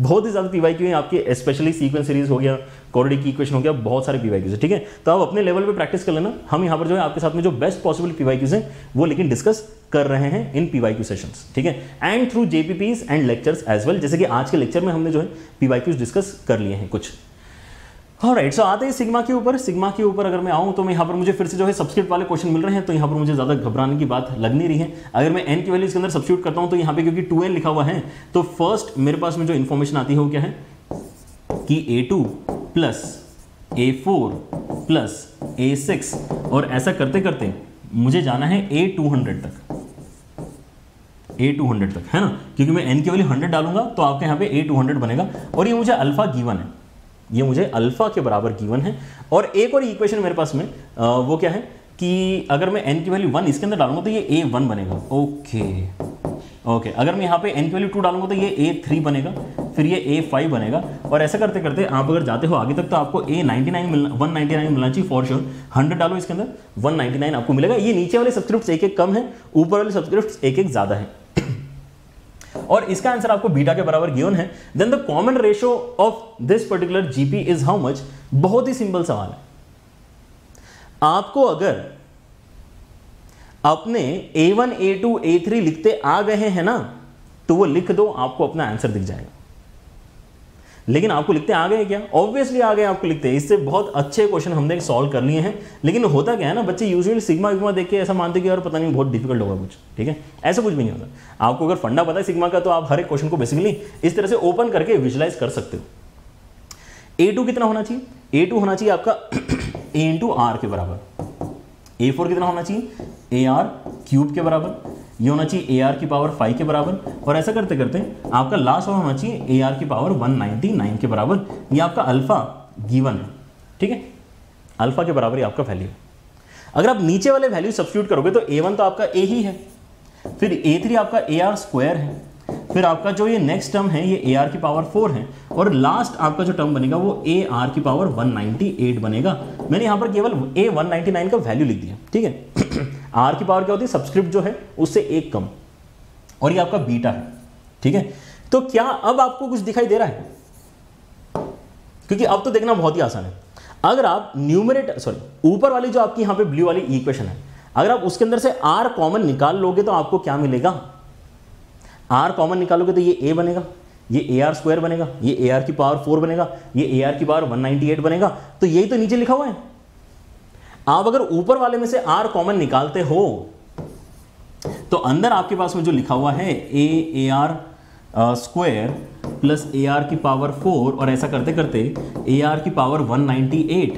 बहुत ही ज़्यादा PYQ हैं आपके, स्पेशली सीक्वेंस सीरीज हो गया, क्वाड्रेटिक इक्वेशन हो गया, बहुत सारे PYQs, ठीक है। तो आप अपने लेवल पे प्रैक्टिस कर लेना। हम यहाँ पर जो है आपके साथ में जो बेस्ट पॉसिबल PYQs हैं वो लेकिन डिस्कस कर रहे हैं इन PYQ सेशंस, ठीक है, and through JPPs and lectures as well, जैसे कि आज के लेक्चर में हमने जो है PYQs डिस्कस कर लिए हैं कुछ। ऑलराइट, सो आते हैं सिग्मा के ऊपर। सिग्मा के ऊपर अगर मैं आऊँ तो मैं यहाँ पर, मुझे फिर से जो है सब्स्टिट्यूट वाले क्वेश्चन मिल रहे हैं, तो यहाँ पर मुझे ज़्यादा घबराने की बात लग नहीं रही है। अगर मैं n की वैल्यू इसके अंदर सब्स्टिट्यूट करता हूँ तो यहाँ पे क्योंकि 2n लिखा हुआ है, तो फर्स्ट मेरे पास में जो इन्फॉर्मेशन आती है वो क्या है कि A2 + A4 + A6, और ऐसा करते करते मुझे जाना है A200 तक, A200 तक, है ना, क्योंकि मैं n की वैल्यू 100 डालूंगा तो आपके यहाँ पे A200 बनेगा और ये मुझे अल्फा गिवन है, ये मुझे अल्फा के बराबर गिवन है। और एक और इक्वेशन मेरे पास में वो क्या है कि अगर मैं n की वैल्यू 1 इसके अंदर डालूंगा तो ये a1 बनेगा। ओके, अगर मैं यहाँ पे n की वैल्यू 2 डालूंगा तो ये a3 बनेगा, फिर ये a5 बनेगा। और ऐसा करते करते आप अगर जाते हो आगे तक तो आपको a99 मिलना, 199 मिलना चाहिए फॉर श्योर। 100 डालो इसके अंदर 199 आपको मिलेगा। ये नीचे वाले सबस्क्रिप्ट एक एक कम है, ऊपर वाले सबस्क्रिप्ट एक एक ज़्यादा है। और इसका आंसर आपको बीटा के बराबर गिवन है। Then the common ratio of this particular GP is how much. बहुत ही सिंपल सवाल है। आपको अगर अपने A1, A2, A3 लिखते आ गए हैं ना तो वो लिख दो, आपको अपना आंसर दिख जाएगा। लेकिन आपको लिखते आ गए क्या? ऑब्वियसली आ गए आपको लिखते। इससे बहुत अच्छे क्वेश्चन हमने सॉल्व कर लिए हैं। लेकिन होता क्या है ना, बच्चे यूजुअली सिग्मा विग्मा देख के ऐसा मानते कि यार पता नहीं बहुत डिफिकल्ट होगा कुछ, ठीक है? ऐसा कुछ भी नहीं होता। आपको अगर फंडा पता है सिग्मा का तो आप हर एक क्वेश्चन को बेसिकली इस तरह से ओपन करके विजुलाइज कर सकते हो। A2 कितना होना चाहिए? A2 होना चाहिए आपका A इंटू आर के बराबर। A4 कितना होना चाहिए? AR क्यूब के बराबर। ये होना चाहिए AR की पावर 5 के बराबर। और ऐसा करते करते आपका लास्ट और होना चाहिए AR की पावर 199 के बराबर। ये आपका अल्फा गिवन है, ठीक है? अल्फा के बराबर ही आपका वैल्यू है। अगर आप नीचे वाले वैल्यू सब्स्टिट्यूट करोगे तो A1 तो आपका A ही है, फिर A3 आपका AR स्क्वायर है, फिर आपका जो ये नेक्स्ट टर्म है ये AR की पावर 4 है, और लास्ट आपका जो टर्म बनेगा वो AR की पावर 198 बनेगा। मैंने यहाँ पर केवल A199 का वैल्यू लिख दिया, ठीक है? R की पावर क्या होती है? सब्सक्रिप्ट जो है उससे एक कम। और ये आपका बीटा है, ठीक है? तो क्या अब आपको कुछ दिखाई दे रहा है? क्योंकि अब तो देखना बहुत ही आसान है। अगर आप न्यूमरेटर, सॉरी ऊपर वाली जो आपकी यहाँ पे ब्लू वाली इक्वेशन है, अगर आप उसके अंदर से R कॉमन निकाल लोगे तो आपको क्या मिलेगा? R कॉमन निकालोगे तो ये A बनेगा, ये AR स्क्वायर बनेगा, ये AR की पावर 4 बनेगा, ये AR की पावर 198 बनेगा। तो यही तो नीचे लिखा हुआ है। आप अगर ऊपर वाले में से R कॉमन निकालते हो तो अंदर आपके पास में जो लिखा हुआ है AR स्क्वायर प्लस AR की पावर 4 और ऐसा करते करते AR की पावर 198,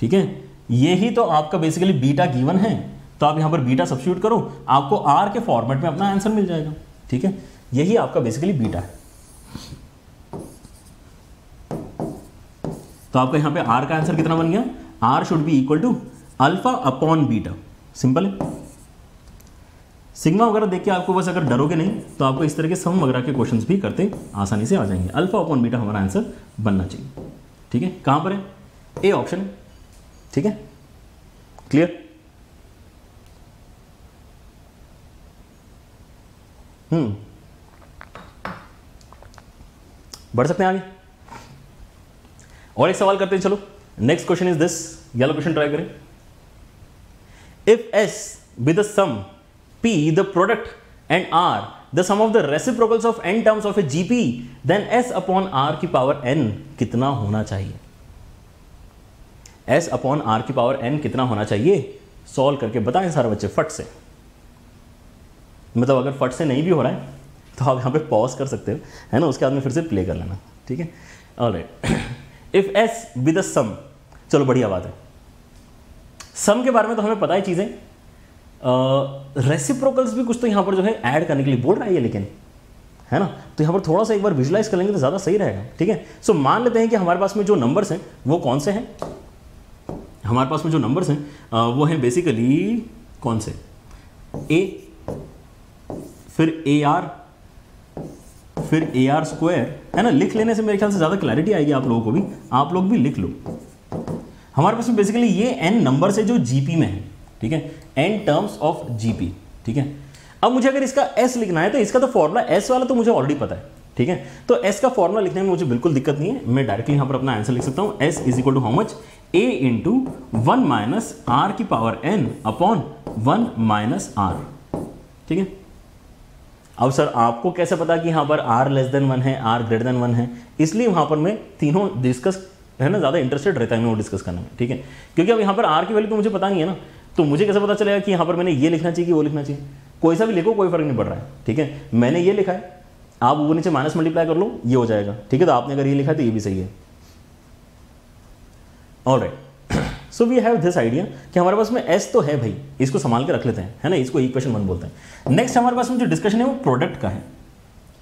ठीक है? यही तो आपका बेसिकली बीटा गिवन है। तो आप यहां पर बीटा सब्स्टिट्यूट करो, आपको R के फॉर्मेट में अपना आंसर मिल जाएगा, ठीक है? यही आपका बेसिकली बीटा है। तो आपका यहां पे R का आंसर कितना बन गया? R should be equal to alpha upon beta. Simple है। सिग्मा वगैरह देख के आपको बस अगर डरोगे नहीं तो आपको इस तरह के सम वगैरह के क्वेश्चंस भी करते आसानी से आ जाएंगे। अल्फा अपॉन बीटा हमारा आंसर बनना चाहिए, ठीक है? कहां पर है? ए ऑप्शन, ठीक है? क्लियर? बढ़ सकते हैं आगे। और एक सवाल करते हैं, चलो। Next question is this, yellow question try करें। If S be the sum, P the product and R the sum of the reciprocals of n terms of a GP, then S upon R की power n कितना होना चाहिए? S upon R की power n कितना होना चाहिए? Solve करके बताएं सारे बच्चे फट से। मतलब अगर फट से नहीं भी हो रहा है तो आप यहाँ पे पॉज कर सकते हो, है ना? उसके बाद में फिर से प्ले कर लेना, ठीक है? Alright. If S be the sum, चलो बढ़िया बात है। सम के बारे में तो हमें पता है चीज़ें। रेसिप्रोकल्स भी कुछ तो यहाँ पर जो है ऐड करने के लिए बोल रहा है ये, लेकिन है ना? तो यहाँ पर थोड़ा सा एक बार विजुलाइज कर लेंगे तो ज़्यादा सही रहेगा, ठीक है? सो मान लेते हैं कि हमारे पास में जो नंबर्स हैं वो कौन से हैं? हमारे पास में जो नंबर्स हैं वो हैं बेसिकली कौन से? ए, फिर ए आर, फिर AR स्क्वायर, है ना? लिख लेने से मेरे ख्याल से ज़्यादा क्लैरिटी आएगी आप लोगों को भी। आप लोग भी लिख लो। हमारे पास में बेसिकली ये n नंबर से जो GP में है, ठीक है? n टर्म्स ऑफ GP, ठीक है? अब मुझे अगर इसका S लिखना है तो इसका तो फॉर्मूला, S वाला तो मुझे ऑलरेडी पता है, ठीक है? तो S का फॉर्मूला लिखने में मुझे बिल्कुल दिक्कत नहीं है। मैं डायरेक्टली यहाँ पर अपना आंसर लिख सकता हूँ। S is equal to how much? A into 1 minus R की power n upon 1 minus R, ठीक है? अब सर आपको कैसे पता कि यहाँ पर R लेस देन 1 है, R ग्रेटर देन 1 है? इसलिए वहाँ पर मैं तीनों डिस्कस, है ना, ज़्यादा इंटरेस्टेड रहता है मैं वो डिस्कस करने में, ठीक है? क्योंकि अब यहाँ पर R की वैल्यू तो मुझे पता नहीं है ना, तो मुझे कैसे पता चलेगा कि यहाँ पर मैंने ये लिखना चाहिए कि वो लिखना चाहिए? कोई सा भी लिखो, कोई फर्क नहीं पड़ रहा है, ठीक है? मैंने ये लिखा है, आप वो नीचे माइनस मल्टीप्लाई कर लो, ये हो जाएगा, ठीक है? तो आपने अगर ये लिखा है तो ये भी सही है। Alright, so we have this idea कि हमारे पास में S तो है भाई, इसको संभाल के रख लेते हैं, है ना? इसको इक्वेशन 1 बोलते हैं। नेक्स्ट हमारे पास में जो डिस्कशन है वो प्रोडक्ट का है,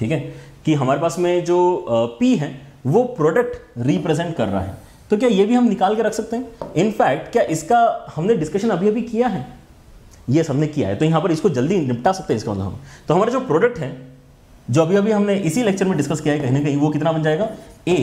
ठीक है? कि हमारे पास में जो P है वो प्रोडक्ट रिप्रेजेंट कर रहा है। तो क्या ये भी हम निकाल के रख सकते हैं? इनफैक्ट क्या इसका हमने डिस्कशन अभी अभी किया है? यस, हमने किया है। तो यहाँ पर इसको जल्दी निपटा सकते हैं इसका मतलब हम। तो हमारा जो प्रोडक्ट है जो अभी अभी हमने इसी लेक्चर में डिस्कस किया है कहीं ना कहीं, वो कितना बन जाएगा A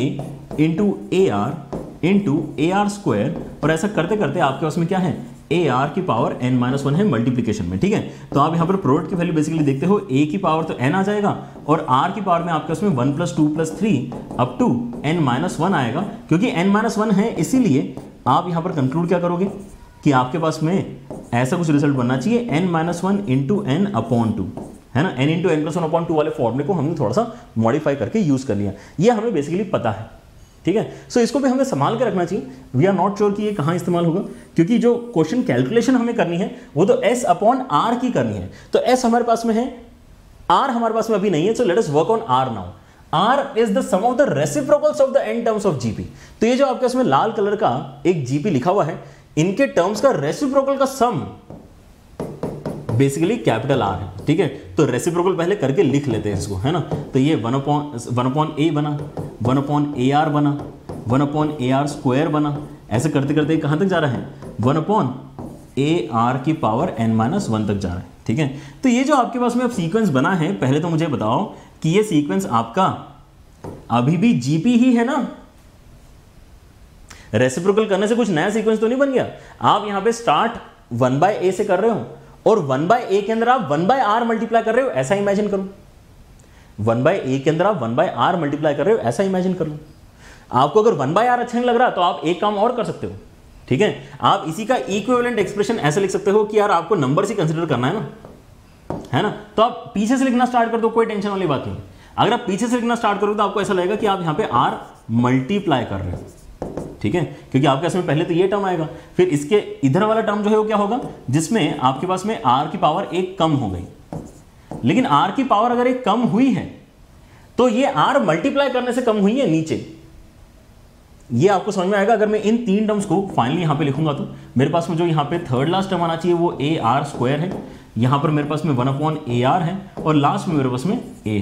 into A R into A R square, और ऐसा करते करते आपके पास में क्या है ए आर की पावर एन माइनस वन है मल्टीप्लिकेशन में। ठीक है, तो आप यहाँ पर प्रोडक्ट की वैल्यू बेसिकली देखते हो, ए की पावर तो एन आ जाएगा और आर की पावर में आपके उसमें one plus two plus three up to n minus one आएगा। क्योंकि एन माइनस वन है इसीलिए आप यहाँ पर कंक्लूड क्या करोगे कि आपके पास में ऐसा कुछ रिजल्ट बनना चाहिए n minus one into N upon two, है ना। N into N plus one upon two वाले फॉर्मूले को हमने थोड़ा सा मॉडिफाई करके यूज़ कर लिया, ये हमें बेसिकली पता है। ठीक है, सो इसको भी हमें संभाल के रखना चाहिए। वी आर नॉट श्योर कि ये कहाँ इस्तेमाल होगा, क्योंकि जो क्वेश्चन कैलकुलेशन हमें करनी है वो तो एस अपॉन आर की करनी है। तो एस हमारे पास में है, आर हमारे पास में अभी नहीं है, so let us work on are now. Are is the sum of the reciprocals of the N terms of GP. तो ये जो आपके इसमें लाल कलर का एक जीपी लिखा हुआ है, इनके टर्म्स का रेसिप्रोकल का सम बेसिकली कैपिटल आर है। ठीक है, तो रेसिप्रोकल पहले करके लिख लेते हैं इसको, है ना। तो ये वन अपॉन ए बना, वन अपॉन ए आर बना, one upon A R square बना, ऐसे करते करते कहाँ तक जा रहा है, वन अपॉन ए आर की पावर एन माइनस वन तक जा रहा है। ठीक है, तो ये जो आपके पास में अब सीक्वेंस बना है, पहले तो मुझे बताओ कि ये सीक्वेंस आपका अभी भी जीपी ही है ना? रेसिप्रोकल करने से कुछ नया सीक्वेंस तो नहीं बन गया? आप यहाँ पे स्टार्ट वन बाय ए से कर रहे हो और वन बाय ए के अंदर आप वन बाय आर मल्टीप्लाई कर रहे हो, ऐसा इमेजिन करो। वन बाय ए के अंदर आप वन बाय आर मल्टीप्लाई कर रहे हो, ऐसा इमेजिन कर लो। आपको अगर वन बाय आर अच्छा नहीं लग रहा तो आप एक काम और कर सकते हो। ठीक है, आप इसी का इक्विवेलेंट एक्सप्रेशन ऐसे लिख सकते हो कि यार आपको नंबर से कंसिडर करना है ना, है ना, तो आप पीछे से लिखना स्टार्ट कर दो, कोई टेंशन वाली बात नहीं। अगर आप पीछे से लिखना स्टार्ट करोगे तो आपको ऐसा लगेगा कि आप यहाँ पे आर मल्टीप्लाई कर रहे हो। ठीक है, क्योंकि आपके इसमें पहले तो ये टर्म आएगा, फिर इसके इधर वाला टर्म जो है वो क्या होगा जिसमें आपके पास में आर की पावर एक कम हो गई। लेकिन आर की पावर अगर एक कम हुई है तो ये आर मल्टीप्लाई करने से कम हुई है नीचे, ये आपको समझ में आएगा। अगर मैं इन तीन टर्म्स को फाइनली यहाँ पे लिखूंगा तो मेरे पास में जो यहाँ पे थर्ड लास्ट टर्म आना चाहिए वो ए आर स्क्वायर है, यहाँ पर मेरे पास में वन अपॉन ए आर है और लास्ट में मेरे पास में ए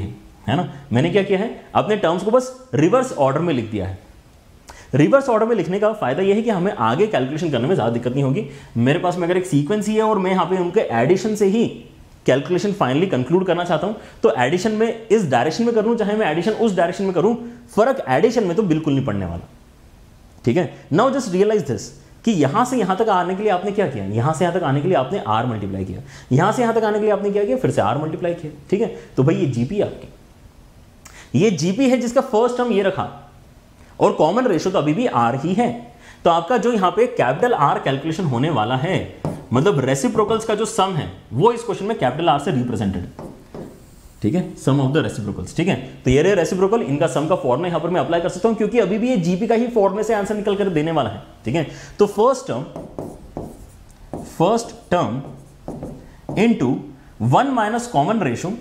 है ना। मैंने क्या किया है, अपने टर्म्स को बस रिवर्स ऑर्डर में लिख दिया है। रिवर्स ऑर्डर में लिखने का फायदा यह है कि हमें आगे कैलकुलेशन करने में ज़्यादा दिक्कत नहीं होगी। मेरे पास में अगर एक सीक्वेंस ही है और मैं यहाँ पे उनके एडिशन से ही कैलकुलेशन फाइनली कंक्लूड करना चाहता हूं, तो एडिशन में इस डायरेक्शन में करूं चाहे मैं एडिशन उस डायरेक्शन में करूं, फर्क एडिशन में तो बिल्कुल नहीं पड़ने वाला। ठीक है, नाउ जस्ट रियलाइज दिस कि यहां से यहां तक आने के लिए आपने क्या किया, यहां से यहां तक आने के लिए आपने आर मल्टीप्लाई किया, यहां से यहां तक आने के लिए आपने क्या किया, फिर से आर मल्टीप्लाई किया। ठीक है, तो भाई ये जीपी आपकी, ये जीपी है जिसका फर्स्ट टर्म ये रखा और कॉमन रेशो तो अभी भी आर ही है। तो आपका जो यहाँ पे कैपिटल आर कैलकुलेशन होने वाला है, मतलब रेसिप्रोकल्स का जो सम है वो इस क्वेश्चन में कैपिटल आर से रिप्रेजेंटेड है। ठीक है, सम ऑफ द रेसिप्रोकल्स। ठीक है, तो ये रहे रेसिप्रोकल, इनका सम का फॉर्मूला यहाँ पर मैं अप्लाई कर सकता हूँ क्योंकि अभी भी ये जीपी का ही फॉर्मूले से आंसर निकल कर देने वाला है। ठीक है, तो first term into one minus common ratio,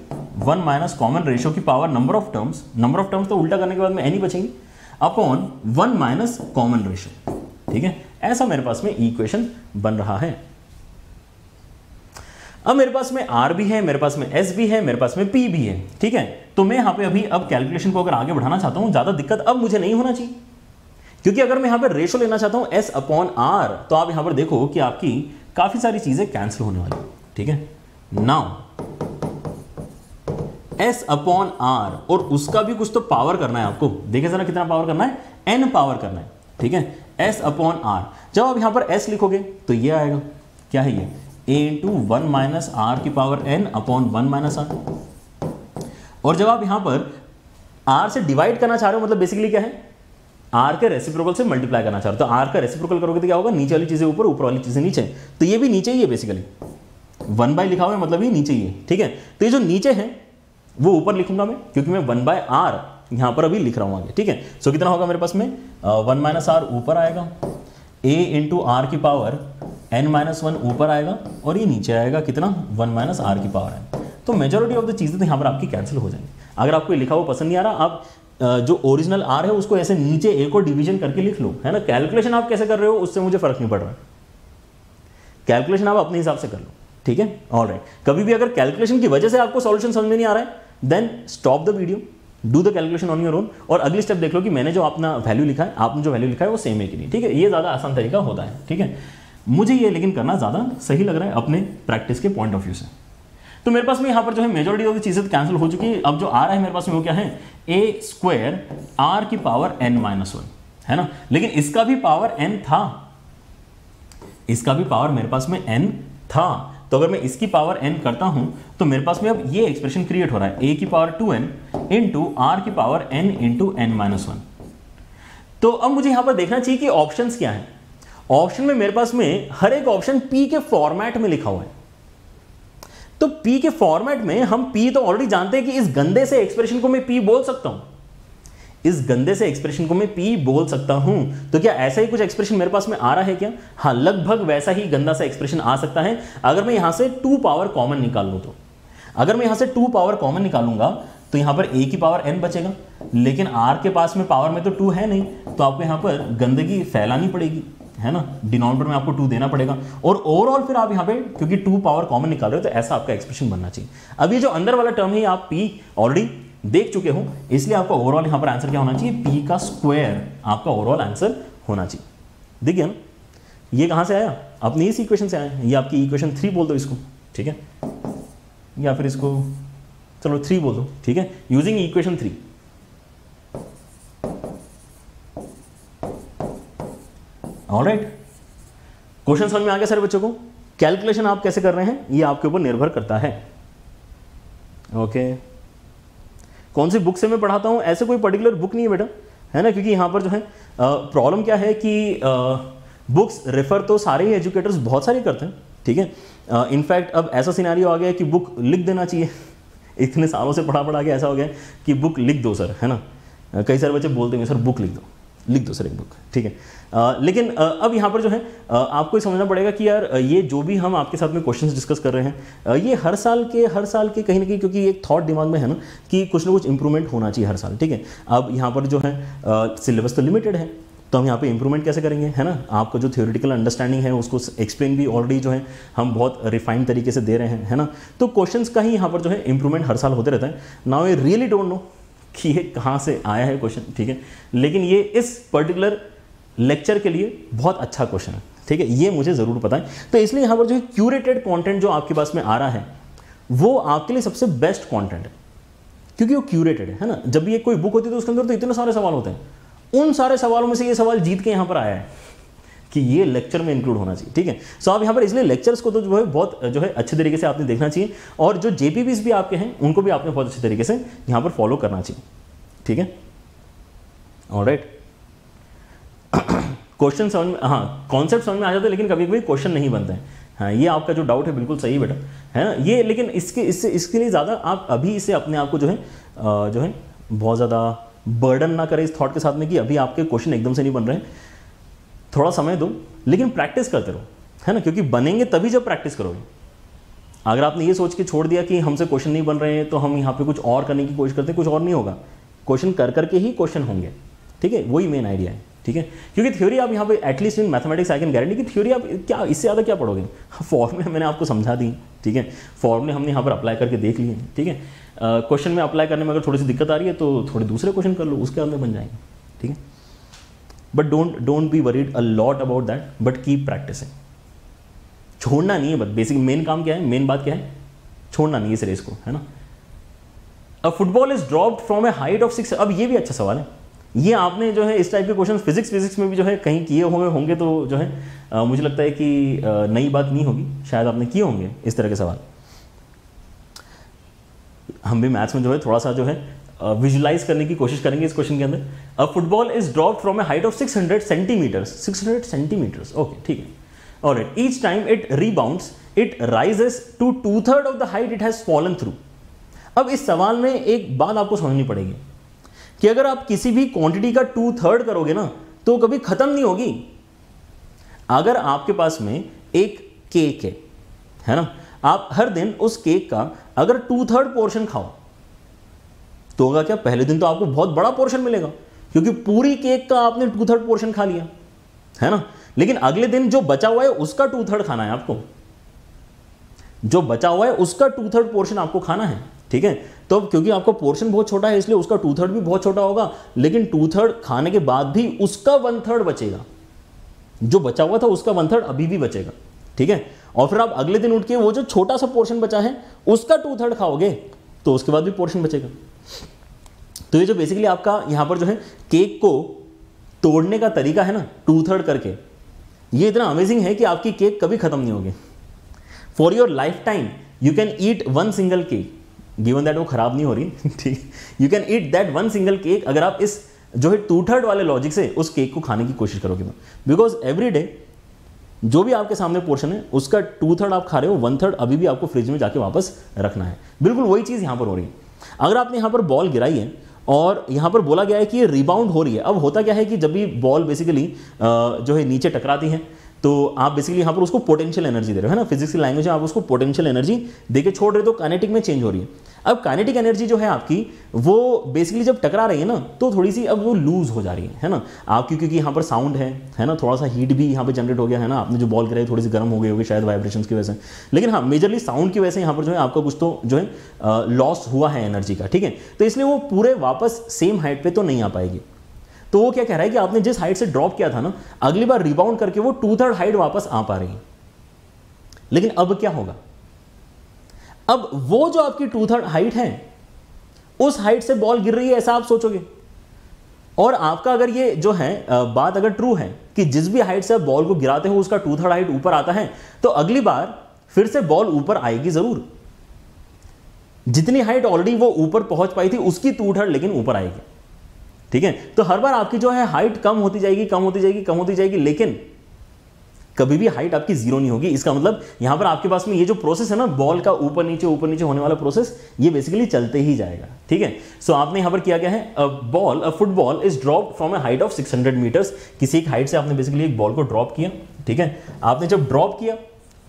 one minus common ratio की पावर नंबर ऑफ टर्म्स तो उल्टा करने के बाद में एनी बचेंगी, upon one minus common ratio. ठीक है, ऐसा मेरे पास में इक्वेशन बन रहा है। अब मेरे पास में R भी है, मेरे पास में S भी है, मेरे पास में P भी है। ठीक है, तो मैं यहाँ पे अभी अब कैलकुलेशन को अगर आगे बढ़ाना चाहता हूँ, ज़्यादा दिक्कत अब मुझे नहीं होना चाहिए, क्योंकि अगर मैं यहाँ पे रेशो लेना चाहता हूँ S अपॉन R, तो आप यहाँ पर देखो कि आपकी काफ़ी सारी चीज़ें कैंसिल होने वाली। ठीक है, नाउ S अपॉन R, और उसका भी कुछ तो पावर करना है आपको, देखिए ज़रा कितना पावर करना है, N पावर करना है। ठीक है, S अपॉन R, जब आप यहाँ पर S लिखोगे तो ये आएगा, क्या है ये A into one minus are की power n upon one minus are, और जब आप यहाँ पर आर से डिवाइड करना चाह रहे हो, मतलब बेसिकली क्या है, आर के रेसिप्रोकल से मल्टीप्लाई करना चाह रहे हो, तो आर का रेसिप्रोकल करोगे तो क्या होगा, नीचे वाली चीज़ें ऊपर, ऊपर वाली चीज़ें नीचे, तो ये भी नीचे ही है बेसिकली, वन बाय लिखा हुआ है मतलब ये नीचे ही है। ठीक है, तो ये जो नीचे है वो ऊपर लिखूंगा मैं, क्योंकि मैं वन बाय आर यहाँ पर अभी लिख रहा हूँ आगे। ठीक है, सो कितना होगा मेरे पास में, वन माइनस आर ऊपर आएगा, ए इंटू आर की पावर एन माइनस वन ऊपर आएगा और ये नीचे आएगा, कितना, वन माइनस आर की पावर है। तो मेजोरिटी ऑफ द चीज़ें तो यहाँ पर आपकी कैंसिल हो जाएंगी। अगर आपको ये लिखा हुआ पसंद नहीं आ रहा, आप जो ओरिजिनल आर है उसको ऐसे नीचे एक और डिवीजन करके लिख लो, है ना। कैलकुलेशन आप कैसे कर रहे हो उससे मुझे फर्क नहीं पड़ रहा, कैलकुलेशन आप अपने हिसाब से कर लो। ठीक है, ऑलराइट। कभी भी अगर कैलकुलेशन की वजह से आपको सॉल्यूशन समझ में नहीं आ रहा है, then stop the video, do the calculation on your own और अगली स्टेप देख लो कि मैंने जो अपना वैल्यू लिखा है, आपने जो वैल्यू लिखा है वो सेम है कि नहीं। ठीक है, ये ज़्यादा आसान तरीका होता है। ठीक है, मुझे ये लेकिन करना ज़्यादा सही लग रहा है अपने प्रैक्टिस के पॉइंट ऑफ व्यू से। तो मेरे पास में यहाँ पर जो है मेजोरिटी ऑफ चीज़ें कैंसिल हो चुकी है। अब जो आ रहा है मेरे पास में वो क्या है, ए स्क्वायर आर की पावर n-1 है ना, लेकिन इसका भी पावर n था, इसका भी पावर मेरे पास में n था। तो अगर मैं इसकी पावर n करता हूं तो मेरे पास में अब ये एक्सप्रेशन क्रिएट हो रहा है, a की पावर 2n इंटू आर की पावर n इंटू n-1। तो अब मुझे यहां पर देखना चाहिए कि ऑप्शंस क्या हैं। ऑप्शन में मेरे पास में हर एक ऑप्शन p के फॉर्मेट में लिखा हुआ है। तो p के फॉर्मेट में हम p तो ऑलरेडी जानते हैं कि इस गंदे से एक्सप्रेशन को मैं p बोल सकता हूं, इस गंदे से एक्सप्रेशन को मैं p बोल सकता हूं। तो क्या ऐसा ही कुछ एक्सप्रेशन मेरे पास में आ रहा है क्या? हाँ, लगभग वैसा ही गंदा सा एक्सप्रेशन आ सकता है अगर मैं यहां से 2 पावर कॉमन निकाल लूं। तो अगर मैं यहां से 2 पावर कॉमन निकालूंगा तो यहां पर a की पावर n बचेगा, लेकिन r के पास में पावर में तो 2 है नहीं, तो आपको यहां पर गंदगी फैलानी पड़ेगी, है ना, डिनोमिनेटर में आपको 2 देना पड़ेगा। और ओवरऑल फिर आप यहाँ पे क्योंकि 2 पावर कॉमन निकाल रहे हो तो ऐसा आपका एक्सप्रेशन बनना चाहिए। अब ये जो अंदर वाला टर्म है आप p ऑलरेडी देख चुके हो, इसलिए आपका ओवरऑल यहां पर आंसर क्या होना चाहिए, p का स्क्वायर आपका ओवरऑल आंसर होना चाहिए। देखिए ना, ये कहां से आया, अपनी इस इक्वेशन से आया, ये आपकी इक्वेशन 3 बोल दो इसको, ठीक है, या फिर इसको चलो 3 बोल दो, ठीक है, यूजिंग इक्वेशन 3। ऑलराइट, क्वेश्चन समझ में आ गया सर बच्चों को? कैलकुलेशन आप कैसे कर रहे हैं ये आपके ऊपर निर्भर करता है। ओके, कौन सी बुक से मैं पढ़ाता हूँ, ऐसे कोई पर्टिकुलर बुक नहीं है बेटा, है ना, क्योंकि यहाँ पर जो है प्रॉब्लम क्या है कि बुक्स रेफर तो सारे ही एजुकेटर्स बहुत सारे करते हैं। ठीक है, इनफैक्ट अब ऐसा सिनेरियो आ गया है कि बुक लिख देना चाहिए। इतने सालों से पढ़ा पढ़ा के ऐसा हो गया कि बुक लिख दो सर, है ना, कई सारे बच्चे बोलते हैं सर बुक लिख दो, लिख दो सर एक बुक। ठीक है, लेकिन अब यहाँ पर जो है आपको ये समझना पड़ेगा कि यार ये जो भी हम आपके साथ में क्वेश्चंस डिस्कस कर रहे हैं ये हर साल के कहीं ना कहीं, क्योंकि एक थॉट दिमाग में है ना कि कुछ ना कुछ इम्प्रूवमेंट होना चाहिए हर साल। ठीक है, अब यहाँ पर जो है सिलेबस तो लिमिटेड है, तो हम यहाँ पे इम्प्रूवमेंट कैसे करेंगे, है ना। आपका जो थ्योरेटिकल अंडरस्टैंडिंग है उसको एक्सप्लेन भी ऑलरेडी जो है हम बहुत रिफाइंड तरीके से दे रहे हैं, है ना। तो क्वेश्चंस का ही यहाँ पर जो है इम्प्रूवमेंट हर साल होते रहता है। Now I really don't know कि ये कहाँ से आया है क्वेश्चन, ठीक है, लेकिन ये इस पर्टिकुलर लेक्चर के लिए बहुत अच्छा क्वेश्चन है। ठीक है, ये मुझे ज़रूर पता है। तो इसलिए यहाँ पर जो है क्यूरेटेड कंटेंट जो आपके पास में आ रहा है वो आपके लिए सबसे बेस्ट कंटेंट है, क्योंकि वो क्यूरेटेड है ना। जब ये कोई बुक होती है तो उसके अंदर तो इतने सारे सवाल होते हैं, उन सारे सवालों में से ये सवाल जीत के यहाँ पर आया है कि ये लेक्चर में इंक्लूड होना चाहिए। ठीक है, सो आप यहाँ पर इसलिए लेक्चर्स को तो जो है बहुत जो है अच्छे तरीके से आपने देखना चाहिए, और जो जेपीपीस भी आपके हैं उनको भी आपने बहुत अच्छे तरीके से यहाँ पर फॉलो करना चाहिए। ठीक है, ऑलराइट, क्वेश्चन समझ में, हाँ कॉन्सेप्ट समझ में आ जाते हैं लेकिन कभी कभी क्वेश्चन नहीं बनते हैं। हाँ, ये आपका जो डाउट है बिल्कुल सही बेटा, है ना। ये लेकिन इसके लिए ज़्यादा आप अभी इसे अपने आप को जो है बहुत ज़्यादा बर्डन ना करें इस थॉट के साथ में कि अभी आपके क्वेश्चन एकदम से नहीं बन रहे हैं। थोड़ा समय दो, लेकिन प्रैक्टिस करते रहो, है ना, क्योंकि बनेंगे तभी जब प्रैक्टिस करोगे। अगर आपने ये सोच के छोड़ दिया कि हमसे क्वेश्चन नहीं बन रहे हैं तो हम यहाँ पर कुछ और करने की कोशिश करते हैं, कुछ और नहीं होगा, क्वेश्चन कर करके ही क्वेश्चन होंगे। ठीक है, वही मेन आइडिया है। ठीक है, क्योंकि थ्योरी आप यहाँ पे at least in mathematics I can guarantee कि थ्योरी आप क्या इससे ज़्यादा क्या पढ़ोगे, फॉर्मूले मैंने आपको समझा दी। ठीक है, फॉर्मूले हमने यहाँ पर अप्लाई करके देख लिए। ठीक है, क्वेश्चन में अप्लाई करने में अगर थोड़ी सी दिक्कत आ रही है तो थोड़े दूसरे क्वेश्चन कर लो, उसके अंदर बन जाएंगे। ठीक है, but don't be worried a lot about that, but keep practising, छोड़ना नहीं है। बट बेसिक मेन काम क्या है, मेन बात क्या है, छोड़ना नहीं है इस रेस को, है ना। A football is dropped from a height of 6। अब ये भी अच्छा सवाल है, ये आपने जो है इस टाइप के क्वेश्चन फिजिक्स में भी जो है कहीं किए हुए होंगे, तो जो है मुझे लगता है कि नई बात नहीं होगी, शायद आपने किए होंगे इस तरह के सवाल। हम भी मैथ्स में जो है थोड़ा सा जो है विजुलाइज करने की कोशिश करेंगे इस क्वेश्चन के अंदर। A football is dropped from a height of 600 centimetres, 600 centimetres, okay, ठीक है। Alright, each time it rebounds it rises to 2/3 of the height it has fallen through. अब इस सवाल में एक बात आपको समझनी पड़ेगी कि अगर आप किसी भी क्वांटिटी का 2/3 करोगे ना तो कभी खत्म नहीं होगी। अगर आपके पास में एक केक है ना, आप हर दिन उस केक का अगर 2/3 पोर्शन खाओ तो होगा क्या, पहले दिन तो आपको बहुत बड़ा पोर्शन मिलेगा क्योंकि पूरी केक का आपने 2/3 पोर्शन खा लिया, है ना। लेकिन अगले दिन जो बचा हुआ है उसका 2/3 खाना है आपको, जो बचा हुआ है उसका 2/3 पोर्शन आपको खाना है। ठीक है। तो क्योंकि आपका पोर्शन बहुत छोटा है इसलिए उसका 2/3 भी बहुत छोटा होगा, लेकिन 2/3 खाने के बाद भी उसका 1/3 बचेगा, जो बचा हुआ था उसका 1/3 अभी भी बचेगा, ठीक है। और फिर आप अगले दिन उठ के वो जो छोटा सा पोर्शन बचा है उसका 2/3 खाओगे तो उसके बाद भी पोर्शन बचेगा। तो ये जो बेसिकली आपका यहाँ पर जो है केक को तोड़ने का तरीका है ना, 2/3 करके, ये इतना अमेजिंग है कि आपकी केक कभी ख़त्म नहीं होगी। For your life time you can eat one single cake, given that वो ख़राब नहीं हो रही, ठीक। You can eat that one single cake, अगर आप इस जो है 2/3 वाले लॉजिक से उस केक को खाने की कोशिश करोगे तो, बिकॉज एवरी डे जो भी आपके सामने पोर्शन है उसका 2/3 आप खा रहे हो, 1/3 अभी भी आपको फ्रिज में जाके वापस रखना है। बिल्कुल वही चीज़ यहाँ पर हो रही है। अगर आपने यहाँ पर बॉल गिराई है और यहाँ पर बोला गया है कि ये रिबाउंड हो रही है, अब होता क्या है कि जब भी बॉल बेसिकली जो है नीचे टकराती है तो आप बेसिकली यहाँ पर उसको पोटेंशियल एनर्जी दे रहे हो, है ना, फिजिक्स की लैंग्वेज में आप उसको पोटेंशियल एनर्जी देके छोड़ रहे हो, तो काइनेटिक में चेंज हो रही है। अब काइनेटिक एनर्जी जो है आपकी वो बेसिकली जब टकरा रही है ना तो थोड़ी सी अब वो लूज हो जा रही है ना आपकी, क्योंकि यहाँ पर साउंड है ना, थोड़ा सा हीट भी यहाँ पर जनरेट हो गया है ना, आपने जो बॉल गिराई थोड़ी सी गर्म हो गई होगी शायद वाइब्रेशन की वजह से, लेकिन हाँ मेजरली साउंड की वजह से यहाँ पर जो है आपका कुछ तो जो है लॉस हुआ है एनर्जी का, ठीक है। तो इसलिए वो पूरे वापस सेम हाइट पर तो नहीं आ पाएगी। तो वो क्या कह रहा है कि आपने जिस हाइट से ड्रॉप किया था ना, अगली बार रिबाउंड करके वो 2/3 हाइट वापस आ पा रही है। लेकिन अब क्या होगा, अब वो जो आपकी 2/3 हाइट है उस हाइट से बॉल गिर रही है ऐसा आप सोचोगे, और आपका अगर ये जो है बात अगर ट्रू है कि जिस भी हाइट से आप बॉल को गिराते हो उसका 2/3 हाइट ऊपर आता है, तो अगली बार फिर से बॉल ऊपर आएगी जरूर, जितनी हाइट ऑलरेडी वो ऊपर पहुंच पाई थी उसकी 2/3 लेकिन ऊपर आएगी, ठीक है। तो हर बार आपकी जो है हाइट कम होती जाएगी, कम होती जाएगी, कम होती जाएगी, लेकिन कभी भी हाइट आपकी जीरो नहीं होगी। इसका मतलब यहां पर आपके पास में ये जो प्रोसेस है ना बॉल का ऊपर नीचे होने वाला प्रोसेस, ये बेसिकली चलते ही जाएगा, ठीक है। सो आपने यहां पर किया क्या है, a football is dropped from a height of 600 metres, किसी एक हाइट से आपने बेसिकली एक बॉल को ड्रॉप किया, ठीक है। आपने जब ड्रॉप किया